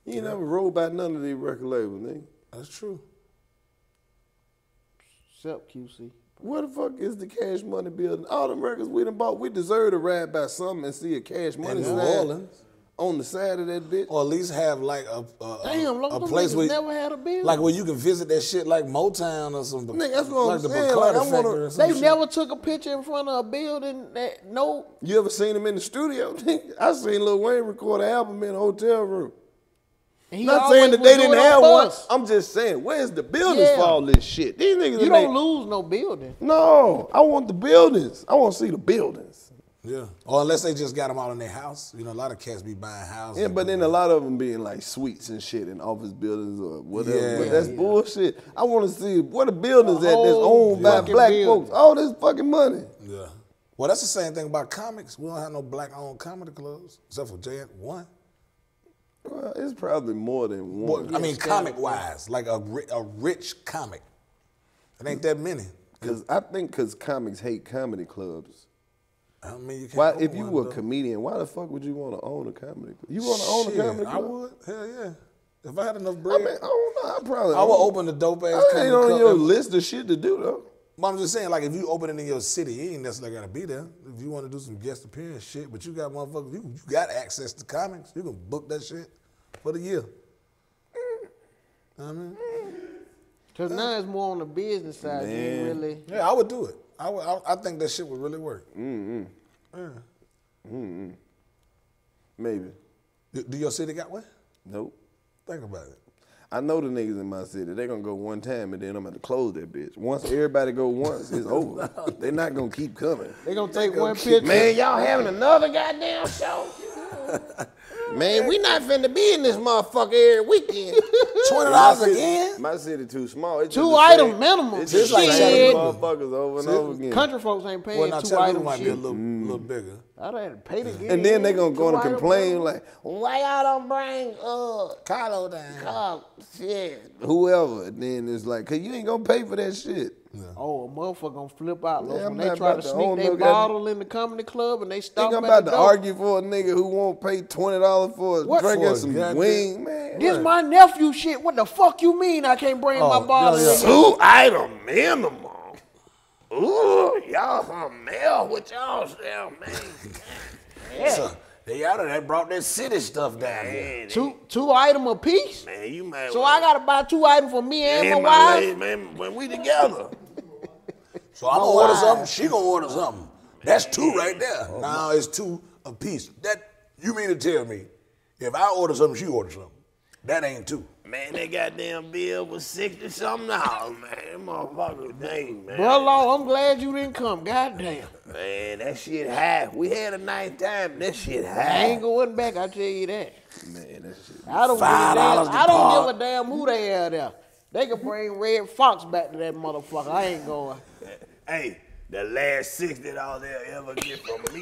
You ain't never rolled by none of these record labels, nigga. That's true. Except QC. Where the fuck is the Cash Money building? All them records we done bought, we deserve to ride by something and see a Cash Money sign on the side of that bitch. Or at least have like a place where never had a building. Like where you can visit that shit like Motown or something. Nigga, that's what I'm saying. Like they never took a picture in front of a building. That You ever seen them in the studio? I seen Lil Wayne record an album in a hotel room. Not saying that they didn't have one. I'm just saying, where's the buildings for all this shit? These niggas you don't lose no building. No, I want the buildings. I want to see the buildings. Yeah, or unless they just got them all in their house. You know, a lot of cats be buying houses. Yeah, but then a lot of them being like suites and shit and office buildings or whatever. Yeah. But that's bullshit. I want to see where the buildings at that's owned by black folks. All this fucking money. Yeah. Well, that's the same thing about comics. We don't have no black-owned comedy clubs except for J1. Well, it's probably more than one. Well, I mean, comic-wise, like a rich comic. It ain't that many. Because comics hate comedy clubs. I mean, you can't if you were a comedian, why the fuck would you want to own a comedy club? You want to own a comedy club? I would. Hell yeah. If I had enough bread. I mean, I don't know. I would open a dope-ass comedy club. I ain't on your list of shit to do, though. But I'm just saying, like, if you open it in your city, you ain't necessarily gotta be there. If you want to do some guest appearance shit, but you got motherfuckers, you got access to comics. You can book that shit for the year. I mean, because now it's more on the business side. Man. Yeah, I would do it. I think that shit would really work. Maybe. Do your city got one? Nope. Think about it. I know the niggas in my city, they gonna go one time and then I'm gonna close that bitch. Once everybody go once, it's over. They not gonna keep coming. They gonna take one picture. Man, y'all having another goddamn show? Man, we not finna be in this motherfucker every weekend. $20 again? My city too small. It's two item minimum. It's just like motherfuckers over and over again. Country folks ain't paying two item might be a little bigger. I don't have to pay to get And then they gonna go and complain like, why y'all don't bring Carlo down? Shit. Whoever. And then it's like, cause you ain't gonna pay for that shit. Yeah. Oh, a motherfucker gonna flip out when they try to sneak their bottle in the comedy club and they stop. I'm about to argue for a nigga who won't pay $20 for a drink and some wing, man. This my nephew shit. What the fuck you mean I can't bring my bottle in? Two item minimum. Ooh, y'all some mail with y'all sell, man. Yeah. They out of that brought that city stuff down here. Two item a piece? Man, you might I gotta buy two items for me and my wife? Man, when we together. So I'm gonna order something, she gonna order something. That's two right there. Oh, now it's two a piece. That you mean to tell me, if I order something, she orders something. That ain't two. Man, that goddamn bill was $60-something, man. That motherfucker dang, man. Well, Lord, I'm glad you didn't come. Goddamn. Man, that shit high. We had a nice time. That shit high. I ain't going back, I tell you that. Man, that shit I don't give a damn who they are there. They can bring Red Fox back to that motherfucker. I ain't going. Hey. The last $60 they'll ever get from me.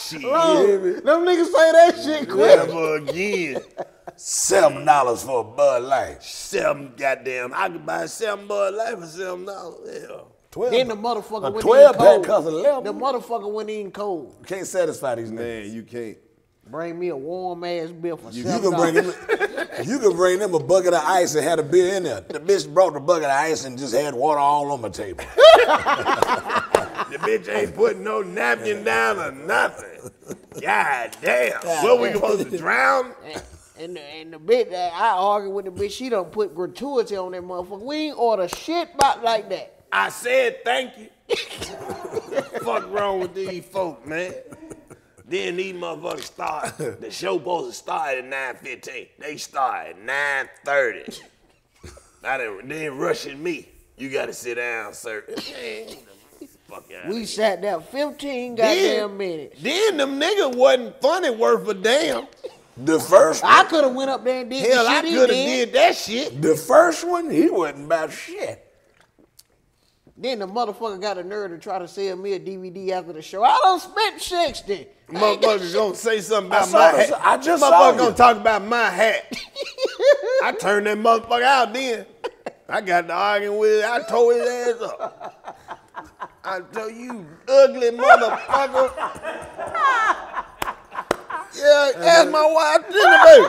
Shit. Them niggas say that shit quick. Never again. $7 for a Bud Light. Seven goddamn. I could buy seven Bud Light for $7. Yeah. 12. Then the motherfucker went in cold. The motherfucker went in cold. You can't satisfy these niggas. Man, you can't. Bring me a warm ass beer for $7. You can bring them a bucket of ice and had a beer in there. The bitch brought the bucket of ice and just had water all on my table. The bitch ain't putting no napkin down or nothing. God damn. What we supposed to drown? And the bitch, I argued with the bitch, she done put gratuity on that motherfucker. We ain't order shit like that. I said thank you. What the fuck wrong with these folk, man? Then these motherfuckers start. The show supposed to start at 9:15. They start at 9:30. They rushing me. You gotta sit down, sir. We sat there 15 goddamn minutes. Then them niggas wasn't funny worth a damn. The first one. I could have went up there and did that shit. Hell, I could have did that shit. The first one, he wasn't about shit. Then the motherfucker got a nerve to try to sell me a DVD after the show. I don't spend 60. Motherfucker's gonna say something about my hat. I just motherfucker gonna talk about my hat. I turned that motherfucker out then. I got to arguing with it. I tore his ass up. I tell you, ugly motherfucker. Yeah, ask my wife, did it, baby?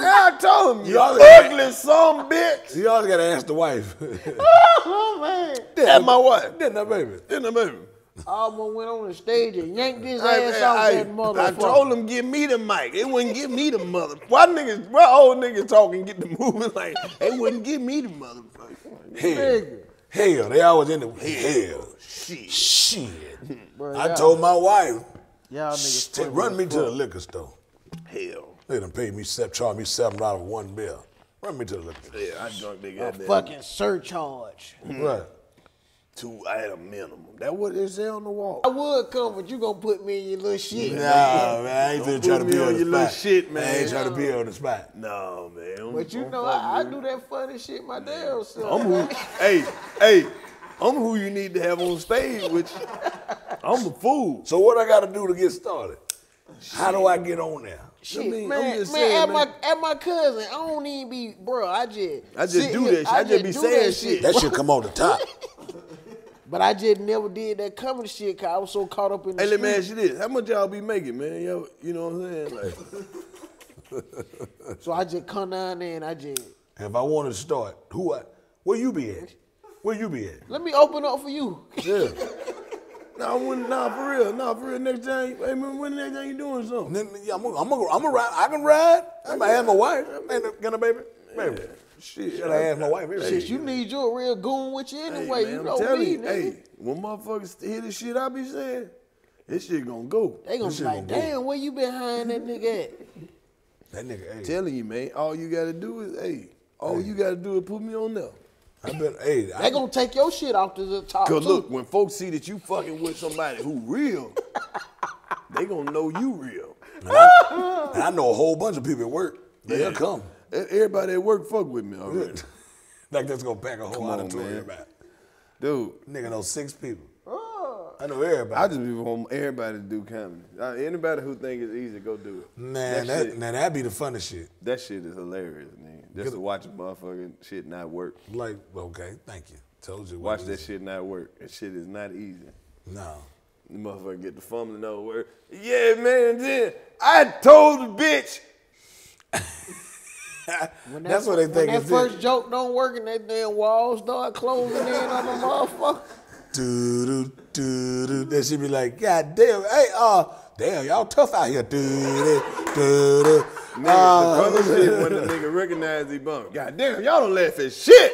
Yeah, I told him, you ugly son bitch. You always gotta ask the wife. Oh, man. Ask my wife. Didn't I, baby? Didn't I, baby? I went on the stage and yanked his ass off that motherfucker. I told him, give me the mic. It wouldn't give me the motherfucker. Why old niggas talking, get the moving like, they wouldn't give me the motherfucker. Hell, they always in the hell. Shit. Bro, I told my wife, y'all niggas run me to the liquor store. Hell. They done paid me, charged me $7 one beer. Run me to the liquor store. Yeah, I drunk that goddamn. Fucking surcharge. Right. Two item minimum. That what they say on the wall. I would come, but you gonna put me in your little shit. Nah, man, I ain't just trying to be on your little shit, man. I ain't trying to be on the spot. No, man. But you know, I do that funny shit my damn self. I'm who you need to have on stage with you. I'm a fool. So what I gotta do to get started? Shit. How do I get on there? Shit, I'm just saying, man. My cousin, I don't even be, bro, I just do that shit. I just be saying shit. That shit come on the top. But I just never did that comedy shit because I was so caught up in the shit. Hey, let me ask you this. How much y'all be making, man? Y'all, you know what I'm saying? Like, so I just come down there and I just. If I wanted to start, where you be at? Where you be at? Let me open up for you. Yeah. Nah, for real. Next time, when the next time you doing something? Yeah, I'm gonna ride. I can ride. I'm gonna ask my wife. Gonna baby? Baby. Yeah. Shit, I ask my wife. Shit, you need your real goon with you anyway. Man, you know me, nigga. Hey, when motherfuckers hear this shit I be saying, this shit gonna go. They gonna be like, damn, where you been hiding that nigga at? That nigga, I'm telling you, man, all you gotta do is, you gotta do is put me on there. They gonna take your shit off to the top. Cause look, when folks see that you fucking with somebody who real, they gonna know you real. And I know a whole bunch of people at work. They'll come. Everybody at work fuck with me already. Like that's gonna pack a whole auditorium out. Dude. Nigga know 6 people. I know everybody. I just be home everybody to do comedy. Anybody who think it's easy, go do it. Man, that'd be the funnest shit. That shit is hilarious, man. Just to watch a motherfucking shit not work. Like, okay, thank you. Told you. Watch that shit not work. That shit is not easy. No. The motherfucker get the fumbling over word. Yeah, man, then I told the bitch. That's what they think is it. When that first joke don't work and that damn walls start closing in on the motherfucker. Doo, doo, doo, doo. That shit be like, God damn, hey, damn, y'all tough out here. Doo, doo, doo, doo. Nigga, the funny shit when the nigga recognize he bum. God damn, y'all don't laugh at shit.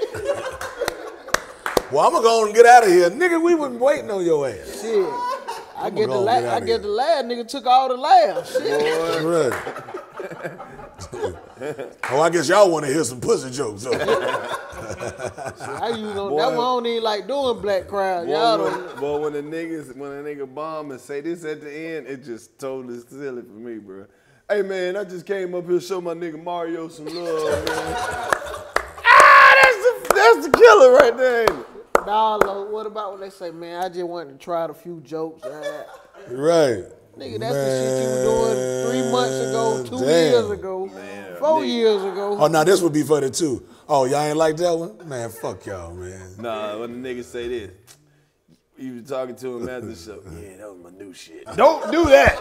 Well, I'm gonna go and get out of here, nigga. We wasn't waiting on your ass. Shit, I get the laugh. Nigga took all the laugh. Shit. Right. Oh, I guess y'all want to hear some pussy jokes. That's why I don't even like doing black crowds. Boy, when a nigga bomb and say this at the end, it just totally silly for me, bro. Hey man, I just came up here to show my nigga Mario some love, man. That's the killer right there. Ain't it? Nah, what about when they say, man, I just wanted to try a few jokes. Right. Nigga, that's the shit you were doing 3 months ago, 2 years ago, 4 years ago. Oh, now this would be funny too. Oh, y'all ain't like that one? Man, fuck y'all, man. Nah, when the nigga say this, you was talking to him after the show. Yeah, that was my new shit. Don't do that.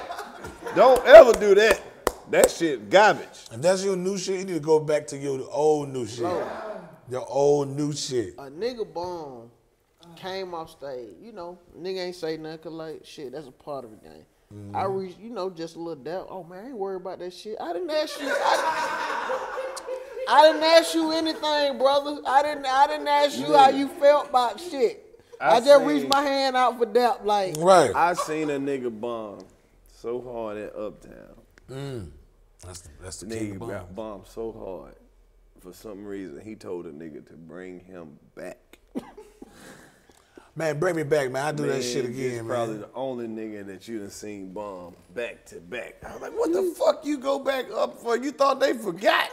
Don't ever do that. That shit garbage. If that's your new shit, you need to go back to your old new shit. Your old new shit. A nigga bomb came off stage. You know, nigga ain't say nothing cause like, shit, that's a part of the game. Mm. I reached, you know, just a little doubt. Oh man, I ain't worried about that shit. I didn't ask you anything, brother. I didn't ask you how you felt about shit. I just reached my hand out for doubt, like. Right. I seen a nigga bomb so hard at Uptown. Mm. That's the nigga got bombed so hard. For some reason, he told a nigga to bring him back. Man, bring me back, man. I do that shit again, man. Probably the only nigga that you done seen bomb back to back. I was like, what the fuck you go back up for? You thought they forgot?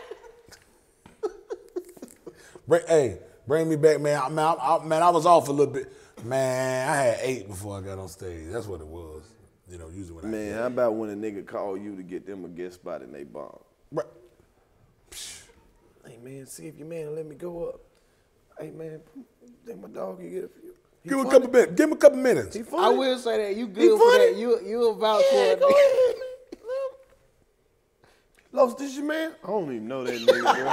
Bring me back, man. I was off a little bit. Man, I had 8 before I got on stage. That's what it was. You know, usually when I. Man, how about when a nigga call you to get them a guest spot and they bomb? Right. Hey, man, see if your man let me go up. Hey, man, think my dog can get a few. Give him a couple minutes. Give him a couple minutes. I will say that. You good for that. You about to. Yeah, Los, this your man? I don't even know that nigga, bro.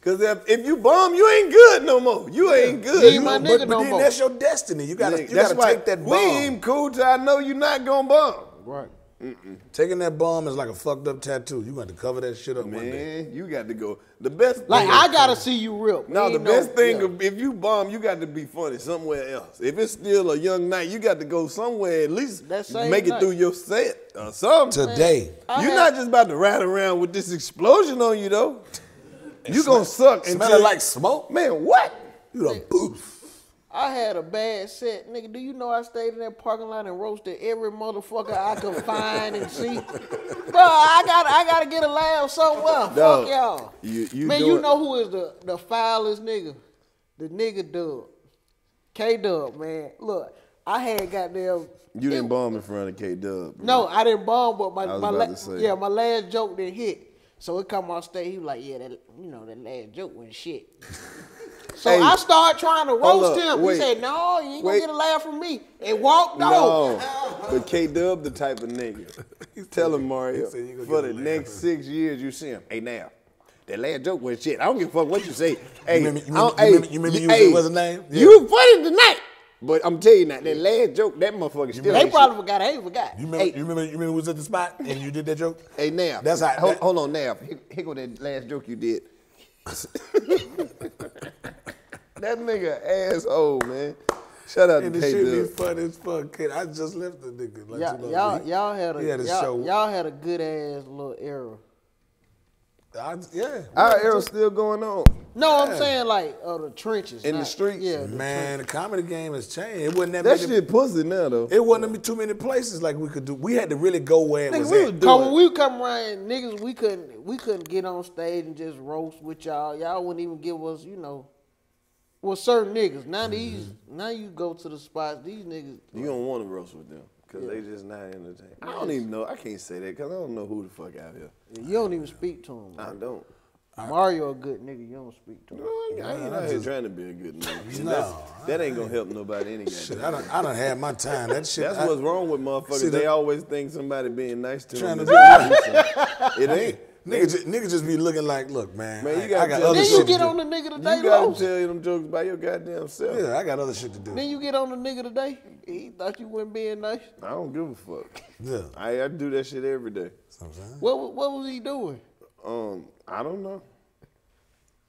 Because if you bomb, you ain't good no more. You ain't good. You ain't my nigga no more. That's your destiny. You got to take that bomb. We ain't cool till I know you're not going to bomb. Right. Mm-mm. Taking that bomb is like a fucked up tattoo. You got to cover that shit up, man. One day. You got to go. The best. Like thing I gotta see you rip. No, the best thing if you bomb, you got to be funny somewhere else. If it's still a young night, you got to go somewhere at least make it through your set or something. Today, you're not just about to ride around with this explosion on you though. You gonna suck. Smell like smoke, man. What? You done poof. I had a bad set. Nigga, do you know I stayed in that parking lot and roasted every motherfucker I could find and see? Bro, I gotta get a laugh somewhere. Fuck y'all. Man, you know who is the foulest nigga? The nigga Dub. K-Dub, man. Look, I had goddamn... You didn't bomb in front of K-Dub. No, I didn't bomb, but my last joke didn't hit. So it come on stage, he was like, yeah, that last joke went shit. So I started trying to roast him. He said, no, you ain't going to get a laugh from me. And walked off. But K-Dub the type of nigga. He's telling Mario, for the next 6 years, you see him. Hey, now, that last joke was shit. I don't give a fuck what you say. Hey, you remember what's his name? Yeah. You funny tonight. But I'm telling you now, that last joke, that motherfucker still. They probably forgot. I ain't forgot. You remember who was at the spot and you did that joke? Hey, now. That's how. Hold on, now. Here go that last joke you did. That nigga asshole, man. Shout out to K-Dub. And the shit be funny as fuck, kid. I just left the nigga. Like, y'all had a good ass little era. Yeah. Our era's still going on. No, I'm saying like the trenches. In the streets. Yeah, man, the comedy game has changed. It wasn't that many. That shit pussy now, though. It wasn't too many places like we could do. We had to really go where it was at. Because when we would come around, niggas, we couldn't get on stage and just roast with y'all. Y'all wouldn't even give us, you know, well, certain niggas. Now these, now you go to the spots, these niggas. You don't want to roast with them. Because they just not entertaining. I don't even know. I can't say that because I don't know who the fuck out here. You don't even speak to him. I don't. Mario a good nigga. You don't speak to him. No, I ain't out here trying to be a good nigga. No. That ain't going to help nobody any goddamn. I done had my time. That shit. That's what's wrong with motherfuckers. See, they always think somebody being nice to them. It ain't. Niggas just be looking like, look, man, I got other shit to do. Then you get on the nigga today, you got to tell them jokes by your goddamn self. Yeah, I got other shit to do. Then you get on the nigga today, he thought you wasn't being nice. I don't give a fuck. Yeah. I do that shit every day. Sometimes. What was he doing? I don't know.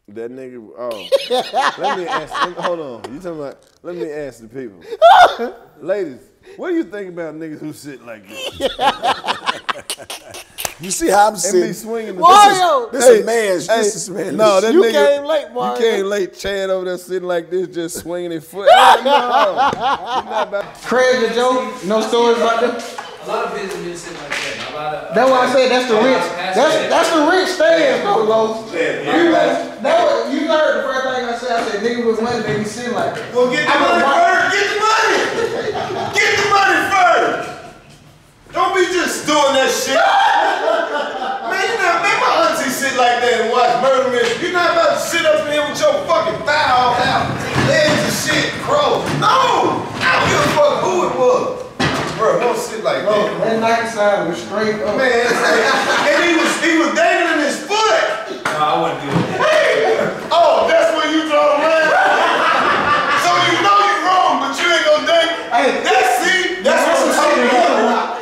That nigga, hold on. You talking about, let me ask the people. Ladies, what do you think about niggas who sit like this? You see how I'm sitting? And be swinging the Mario! This is man. No, that you nigga, came late, Mario. You came late. Chad over there sitting like this, just swinging his foot. No. Craig and Joe, no stories about that? A lot of business been sitting like that. That's why I said that's the rich. That's the rich stance, though, Lowe's. You heard the first thing I said. I said, nigga with money, they be sitting like that. Well, get the money first. Get the money. Get the money first. Don't be just doing that shit. Man, you not make my auntie sit like that and watch murder mystery. You're not about to sit up in here with your fucking thigh all out, legs and shit, crow. No! I don't give a fuck who it was. Bro, don't sit like that. That Nike side was straight up. Man, and he was dangling his foot. No, I wouldn't do it. Hey! Oh, that's where you draw the line. So you know you're wrong, but you ain't gonna dangle. Hey, that's what I'm talking about.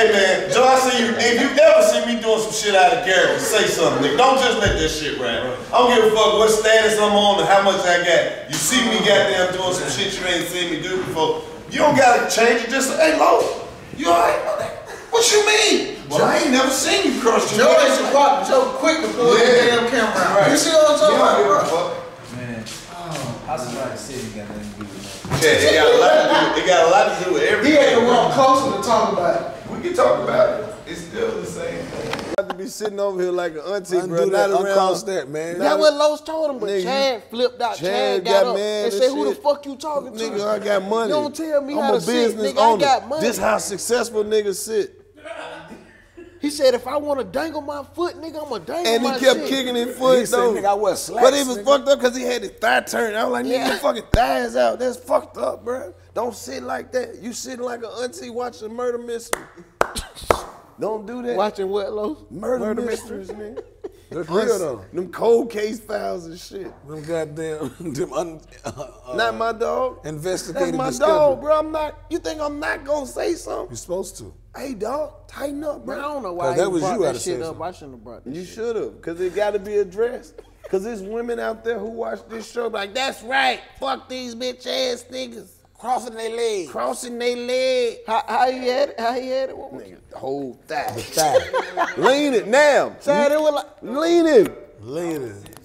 Hey man, Joe, if you ever see me doing some shit out of character, say something, nigga. Don't just let that shit rap. I don't give a fuck what status I'm on or how much I got. You see me goddamn doing some shit you ain't seen me do before. You don't gotta change it, just say, hey Lo, you alright? What you mean? Well, I ain't never seen you crush your Joe ain't some pop Joe quick before the damn camera out. Right. You see what I'm talking about? Man, I was trying to see you goddamn. Yeah, it got a lot to do with everything. He had to walk closer to talk about it. We can talk about it. It's still the same thing. You have to be sitting over here like an auntie, bro. Not around that, man. That's what Lowe's told him, but nigga, Chad flipped out. Chad got up and said, who the fuck you talking to? Nigga, I got money. You don't tell me how to sit, nigga. I got money. This how successful niggas sit. He said, if I want to dangle my foot, nigga, I'm going to dangle my shit. And he kept kicking his foot, though. Nigga, I wear slacks, but he was fucked up because he had his thigh turned. I was like, nigga, your fucking thighs out. That's fucked up, bro. Don't sit like that. You sitting like an auntie watching murder mystery. Don't do that. Watching what, Lo? Murder mysteries, nigga. That's real, though. Them cold case files and shit. Them goddamn, not my dog. Investigative discovery. That's my dog, bro. I'm not, you think I'm not going to say something? You're supposed to. Hey, dog, tighten up, bro. Man, I don't know why you brought that shit up. I shouldn't have brought that shit up. You should have, because it got to be addressed. Because there's women out there who watch this show like, that's right, fuck these bitch-ass niggas. Crossing their leg. Crossing their leg. How you had it? How you had it? What was it? The whole thigh. Lean it now. Lean it. Lean it.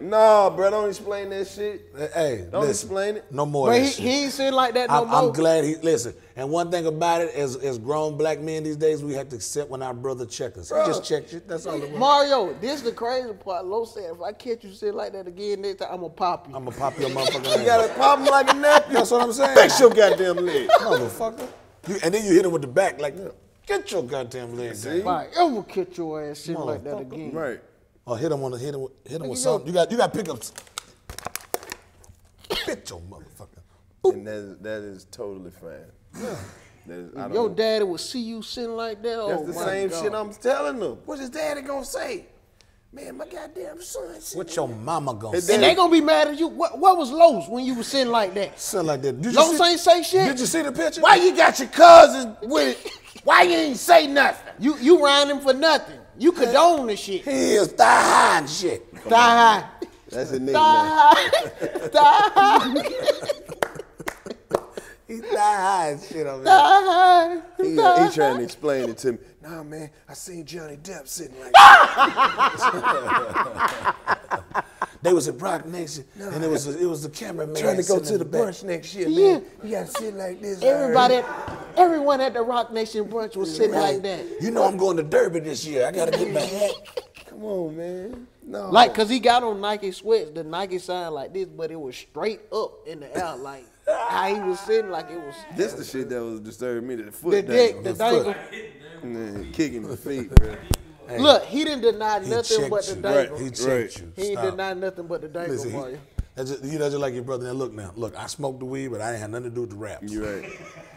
No, bro, don't explain that shit. Hey, don't explain it. No more. But he ain't sitting like that no more. I'm glad he listen. And one thing about it, as grown black men these days, we have to accept when our brother check us. Bro. He just checked you. That's all. Mario, this is the crazy part. Lo said, if I catch you sitting like that again next time, I'ma pop you. I'ma pop your motherfucking leg. You gotta pop him like a napkin. That's what I'm saying. Fix your goddamn leg, motherfucker. And then you hit him with the back like that. Get your goddamn leg. See? If I ever catch your ass sitting like that again, right? Or hit him with something. You got pickups. Bitch, your motherfucker. Boop. And that is totally fine. Yeah. Your daddy will see you sitting like that. That's the same shit I'm telling them. What's his daddy gonna say? Man, my goddamn son. What's your mama gonna say? And they gonna be mad at you. What was Lowe's when you were sitting like that? Sitting like that. Lowe's ain't say shit. Did you see the picture? Why you got your cousins with it? Why you ain't say nothing? You round him for nothing. You condone this shit. He is thigh high and shit. Thigh high. That's his name. Thigh high. Thigh high. He's thigh high and shit over there. He trying to explain it to me. Nah, man, I seen Johnny Depp sitting like that. They was at Brock next year, no, and it was the cameraman trying to go to the brunch next year. Man, you gotta sit like this. Everyone at the Rock Nation brunch was sitting like that. You know I'm going to Derby this year. I gotta get my hat. Come on, man. No. Like, cause he got on Nike sweats, the Nike sign like this, but it was straight up in the air, like how he was sitting, like it was. This the shit that was disturbing me. The foot, the dick, the dangle, man, kicking the feet, bro. Hey, look, he didn't deny nothing but the dangle. He checked you. He denied nothing but the dangle, Mario. You know, just like your brother. Now, look, I smoked the weed, but I ain't had nothing to do with the raps. You right.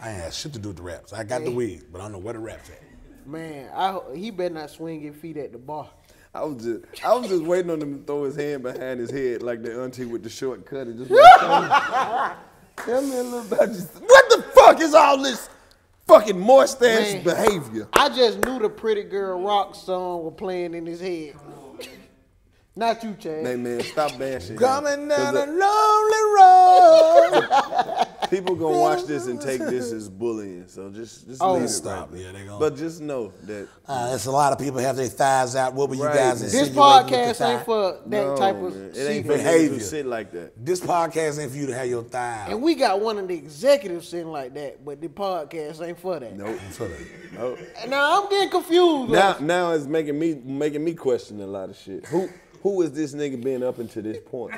I ain't had shit to do with the raps. I got the weed, but I don't know where the raps at. Man, he better not swing his feet at the bar. I was just waiting on him to throw his hand behind his head like the auntie with the shortcut and just like, tell me a little about you. What the fuck is all this fucking moist ass behavior? I just knew the Pretty Girl Rock song was playing in his head. Not you, Chad. Hey, man, stop bashing. Coming down a lonely road. People gonna watch this and take this as bullying, so just leave it. Stop. Right. Yeah, they gonna. But just know that it's a lot of people have their thighs out. What were you guys insinuating? This podcast ain't for that type of behavior. Sit like that. This podcast ain't for you to have your thighs. And we got one of the executives sitting like that, but the podcast ain't for that. Nope. Nope. Now I'm getting confused. Now it's making me question a lot of shit. Who is this nigga been up until this point?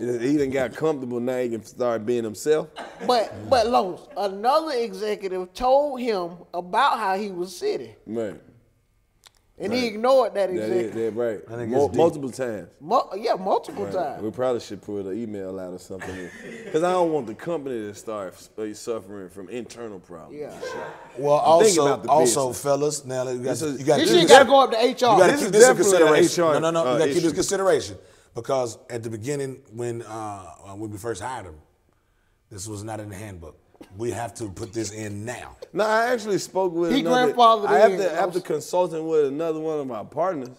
He done got comfortable, now he can start being himself. But Lowe's, another executive told him about how he was sitting. Right. And he ignored that executive. That right. Multiple times. Multiple times. We probably should put an email out or something. Because I don't want the company to start suffering from internal problems. Yeah. Well, also, fellas, now you got to go up to HR. You got to keep this in consideration. No. You got to keep this consideration. Because at the beginning, when we first hired him, this was not in the handbook. We have to put this in now. No, I actually spoke with after consulting with another one of my partners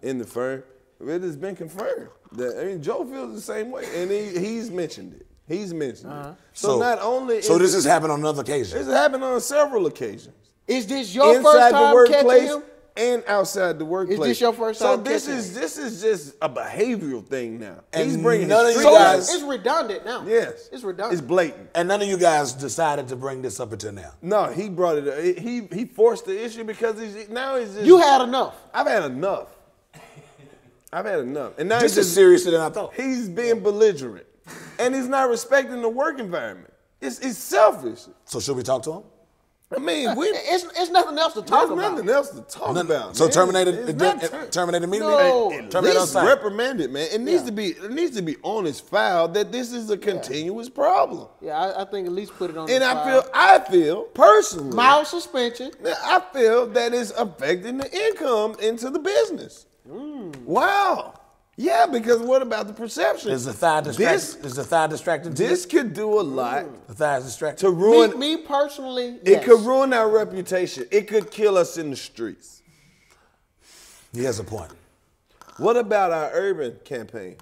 in the firm. It has been confirmed that Joe feels the same way, and he's mentioned it. He's mentioned it. So not only this has happened on another occasion. This has happened on several occasions. Is this your first time catching him? And outside the workplace. Is this your first time? So this is just a behavioral thing now. And he's bringing none of you guys. It's redundant now. Yes, it's redundant. It's blatant. And none of you guys decided to bring this up until now. No, he brought it up. He forced the issue because now he's just. You had enough. I've had enough. I've had enough. And now this is seriouser than I thought. He's being belligerent, and he's not respecting the work environment. It's selfish. So should we talk to him? I mean, it's nothing else to talk about. There's nothing else to talk about. So terminated immediately. No, it's reprimanded, man. It needs to be. It needs to be on his file that this is a continuous problem. Yeah, I think at least put it on. And I feel personally, mild suspension. I feel that it's affecting the income into the business. Mm. Wow. Yeah, because what about the perception? Is the thigh distracting? Is the thigh distracting? This could do a lot. The thigh is distracting. To ruin me personally. It could ruin our reputation. It could kill us in the streets. He has a point. What about our urban campaign?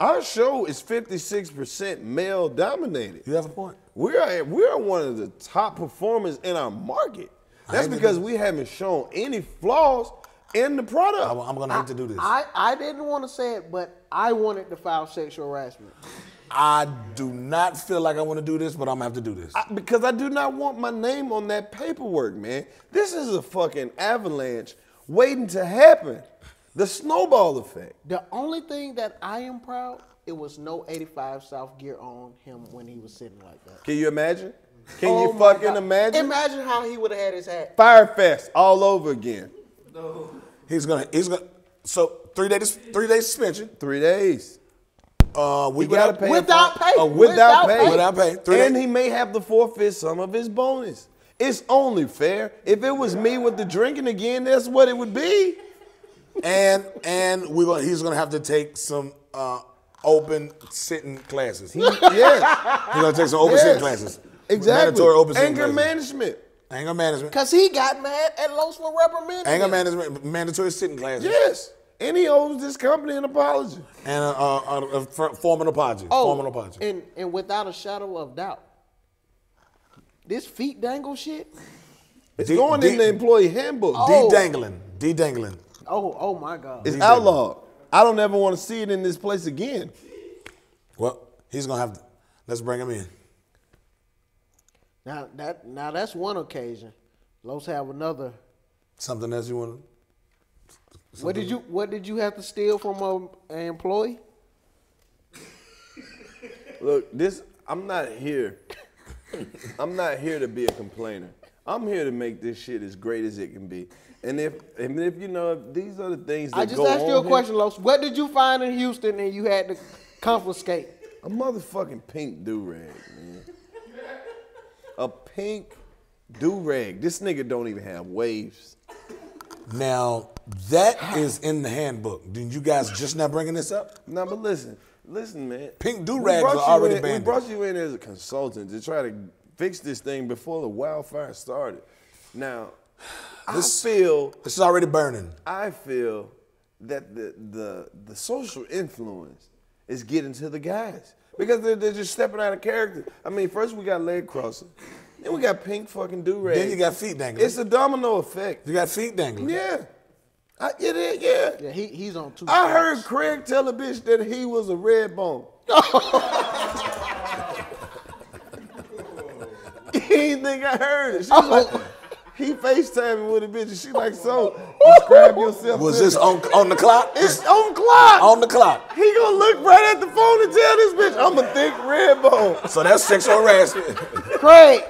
Our show is 56% male dominated. You have a point. We are one of the top performers in our market. That's because we haven't shown any flaws in the product. I'm going to have to do this. I didn't want to say it, but I wanted to file sexual harassment. I do not feel like I want to do this, but I'm going to have to do this. Because I do not want my name on that paperwork, man. This is a fucking avalanche waiting to happen. The snowball effect. The only thing that I am proud, it was no 85 South gear on him when he was sitting like that. Can you imagine? Can you fucking imagine? Imagine how he would have had his hat. Firefest all over again. No. He's gonna. So 3 days suspension. 3 days. We gotta pay without pay. 3 days. And he may have to forfeit some of his bonus. It's only fair. If it was me with the drinking again, that's what it would be. And he's gonna have to take some open sitting classes. He's gonna take some open sitting classes. Exactly. Mandatory open sitting classes. Anger management. Anger management. Because he got mad at Los for reprimanding. Anger management, mandatory sitting classes. Yes. And he owes this company an apology. And a formal apology. Oh, formal apology. And without a shadow of doubt, this feet dangle shit, it's going in the employee handbook. Oh. De-dangling. De-dangling. Oh my God. It's outlawed. I don't ever want to see it in this place again. Well, he's going to have to. Let's bring him in. Now that's one occasion. Let's have another. Something else you want to... What did you have to steal from an employee? Look, I'm not here. I'm not here to be a complainer. I'm here to make this shit as great as it can be. And if you know, if these are the things that go on. I just asked you a question, Los. What did you find in Houston and you had to confiscate? A motherfucking pink do-rag, man. A pink do-rag. This nigga don't even have waves. Now, that is in the handbook. Did you guys just now bringing this up? No, but listen, man. Pink do-rags are already banned. We brought you in as a consultant to try to fix this thing before the wildfire started. Now, this is already burning. I feel that the social influence is getting to the guys because they're just stepping out of character. I mean, first we got leg crossing. Then we got pink fucking do-rag. Then you got feet dangling. It's a domino effect. You got feet dangling. Yeah. Yeah, he's on two. I heard Craig tell a bitch that he was a red bone. He didn't think I heard it. She was like, he FaceTiming with a bitch and she like, so, describe yourself. Was this on the clock? It's on the clock. On the clock. He gonna look right at the phone and tell this bitch, I'm a thick red bone. So that's sexual harassment. Craig,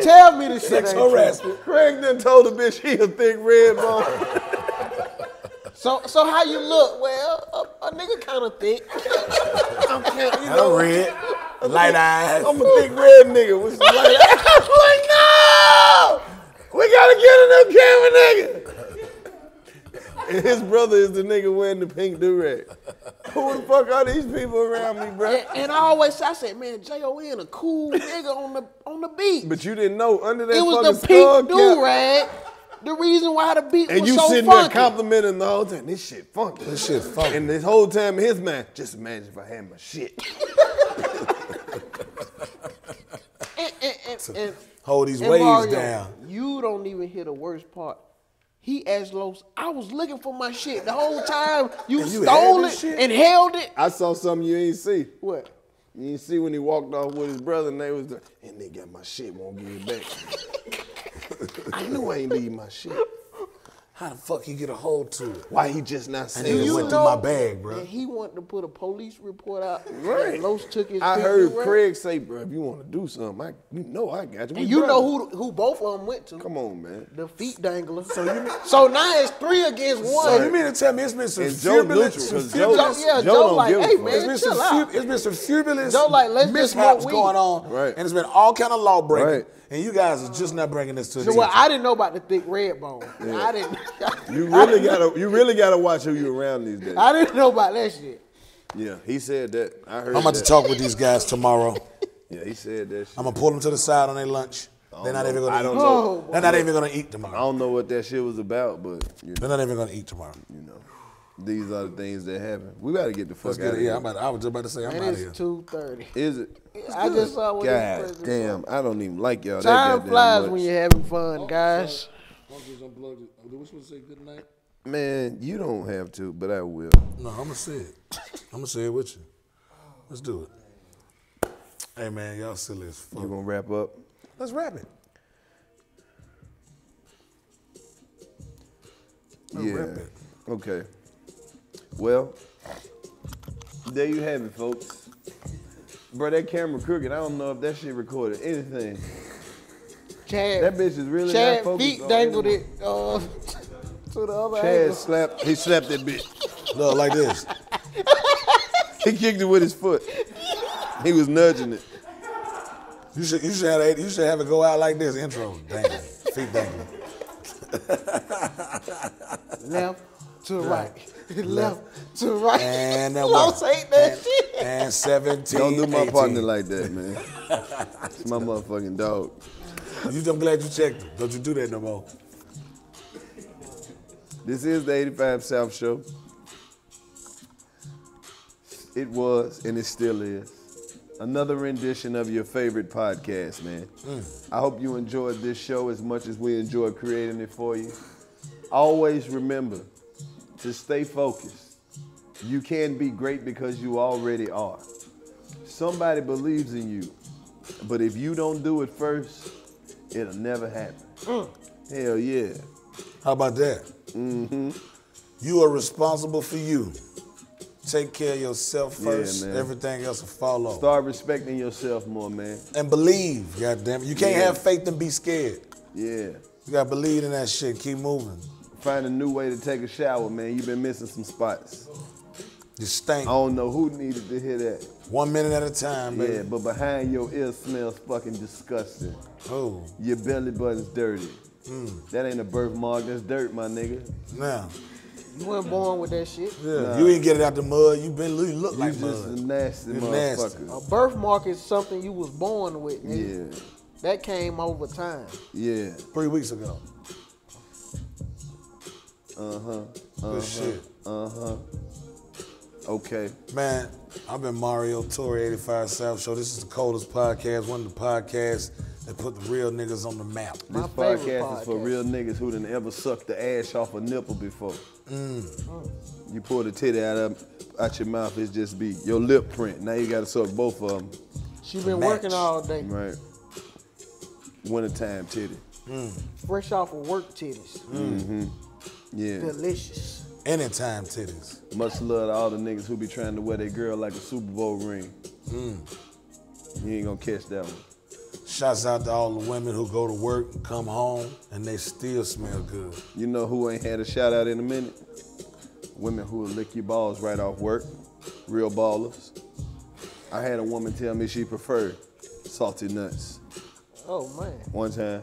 tell me this shit ain't true. Sexual harassment. Craig done told the bitch he a thick red bone. So how you look? Well, a nigga kind of thick. I'm red. Light eyes. I'm a thick red nigga with some light eyes. I'm like, no! We gotta get a new camera nigga! And his brother is the nigga wearing the pink do-rag. Who the fuck are these people around me, bro? And I said, man, J.O.N. a cool nigga on the beach. But you didn't know under that fucking skull cap. It was the pink do-rag. The reason why the beat was so funky. And you sitting there complimenting the whole time. This shit funky. This shit funky. And this whole time his man, just imagine if I had my shit. Hold these waves Mario, down. You don't even hear the worst part. He asked Los, I was looking for my shit the whole time. You stole it and held it. I saw something you ain't see. What? You ain't see when he walked off with his brother and they was like, and they got my shit, won't give it back. I knew I ain't leave my shit. How the fuck he get a hold to it? Why he just not saying it went through my bag, bro? And he wanted to put a police report out. Right. Los took his I heard Craig say, bro, if you want to do something, I got you. And you know who both of them went to. Come on, man. The feet dangler. So now it's 3 against 1. So you mean to tell me it's been some furious mishaps going on. Right. And it's been all kind of law breaking. Right. And you guys are just not bringing this to the attention. Well, I didn't know about the thick red bone. Yeah. I didn't. You really gotta watch who you around these days. I didn't know about that shit. Yeah, he said that. I heard. I'm about to talk with these guys tomorrow. Yeah, he said that shit. I'm gonna pull them to the side on their lunch. They're not even gonna eat tomorrow. I don't know what that shit was about, but you know, they're not even gonna eat tomorrow. You know, these are the things that happen. We gotta get the fuck out of here. I was just about to say, I'm out of here. It's 2:30. Is it? I just saw what God damn, I don't even like y'all. Time flies when you're having fun, guys. Which one say good night? Man, you don't have to, but I will. No, I'm going to say it. I'm going to say it with you. Let's do it. Hey, man, y'all silly as fuck. You going to wrap up? Let's wrap it. Let's wrap it. Okay. Well, there you have it, folks. Bro, that camera crooked. I don't know if that shit recorded anything. Chad, that bitch is really not focused. Chad feet dangled it to the other angle. Chad slapped. He slapped that bitch. No, like this. He kicked it with his foot. He was nudging it. You should have it go out like this. Intro, dangling, feet dangling. Left to right. Left to right. And that Los ain't that shit. And 17. Don't do my 18. Partner like that, man. It's my motherfucking dog. I'm glad you checked him. Don't you do that no more. This is the 85 South Show. It was, and it still is, another rendition of your favorite podcast, man. I hope you enjoyed this show as much as we enjoyed creating it for you. Always remember to stay focused. You can be great because you already are. Somebody believes in you, but if you don't do it first, it'll never happen. Hell yeah. How about that? Mm-hmm. You are responsible for you. Take care of yourself first. Yeah, everything else will follow. Start respecting yourself more, man. And believe, goddammit. You can't have faith and be scared. Yeah. You gotta believe in that shit. Keep moving. Find a new way to take a shower, man. You've been missing some spots. You stink. I don't know who needed to hear that. 1 minute at a time, baby. Yeah, but behind your ear smells fucking disgusting. Oh. Your belly button's dirty. That ain't a birthmark, that's dirt, my nigga. Nah. You weren't born with that shit. Yeah. Nah. You ain't get it out the mud. You look like mud. You just a nasty motherfucker. Nasty. A birthmark is something you was born with, nigga. Yeah. That came over time. Yeah. 3 weeks ago. Good shit. Okay. Man, I've been Mario Tory, 85 South Show. This is the coldest podcast, one of the podcasts that put the real niggas on the map. This podcast is for real niggas who done ever sucked the ash off a nipple before. You pull the titty out your mouth, it just be your lip print. Now you gotta suck both of them. She been working all day. Right. Wintertime titty. Fresh off of work titties. Yeah. Delicious. Anytime titties. Much love to all the niggas who be trying to wear their girl like a Super Bowl ring. You ain't gonna catch that one. Shouts out to all the women who go to work and come home and they still smell good. You know who ain't had a shout out in a minute? Women who will lick your balls right off work. Real ballers. I had a woman tell me she preferred salty nuts. Oh man. One time.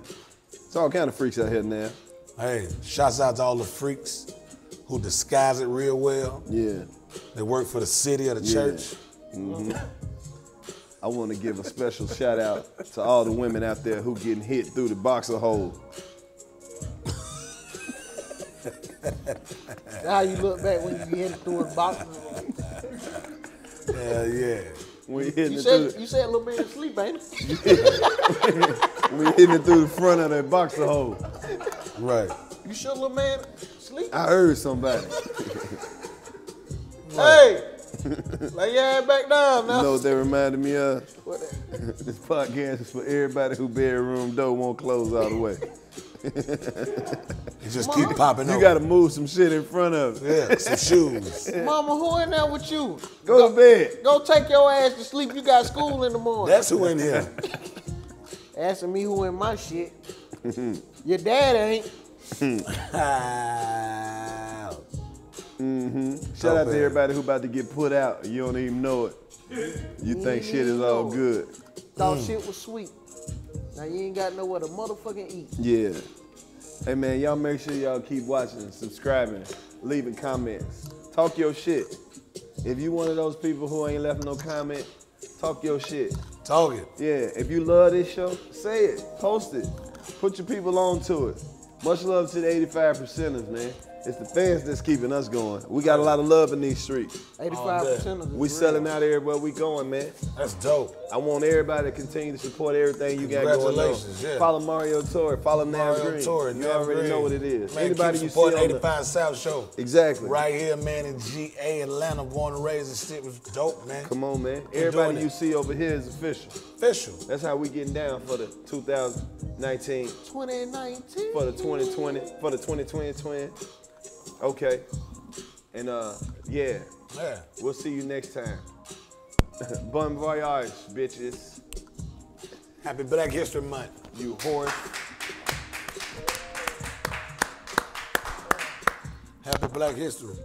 It's all kind of freaks out here now. Hey, shouts out to all the freaks who disguise it real well. Yeah. They work for the city or the church. I want to give a special shout out to all the women out there who getting hit through the boxer hole. That's how you look back when you get hit through a boxer hole. Hell yeah. When you said a little bit of sleep, ain't it? Yeah. We hitting it through the front of that boxer hole. Right. You sure little man sleep? I heard somebody. Hey! Lay your ass back down now. You know what that reminded me of? What? This podcast is for everybody who bedroom door won't close all the way. You just keep popping up. You gotta move some shit in front of it. Yeah, some shoes. Mama, who in there with you? Go to bed. Go take your ass to sleep. You got school in the morning. That's who in here. Asking me who in my shit. Your dad ain't. Shout out to everybody who about to get put out. You don't even know it. You think shit is all good. Thought shit was sweet. Now you ain't got nowhere to motherfucking eat. Yeah. Hey man, y'all make sure y'all keep watching, subscribing, leaving comments. Talk your shit. If you one of those people who ain't left no comment, talk your shit. Talk it. Yeah. If you love this show, say it. Post it. Put your people on to it. Much love to the 85%ers, man. It's the fans that's keeping us going. We got a lot of love in these streets. 85%ers. We selling out everywhere we going, man. That's dope. I want everybody to continue to support everything you got going on. Yeah. Follow Mario Tory. Follow Navv Greene. You already know what it is. Man, anybody keep supporting 85 South Show. Exactly. Right here, man, in GA, Atlanta, born and raised and shit was dope, man. Come on, man. Everybody you see over here is official. Official. That's how we getting down for the 2019. 2019. For the 2020. For the 2020. Okay, and yeah, we'll see you next time. Bon voyage, bitches. Happy Black History Month, you whore. Happy Black History.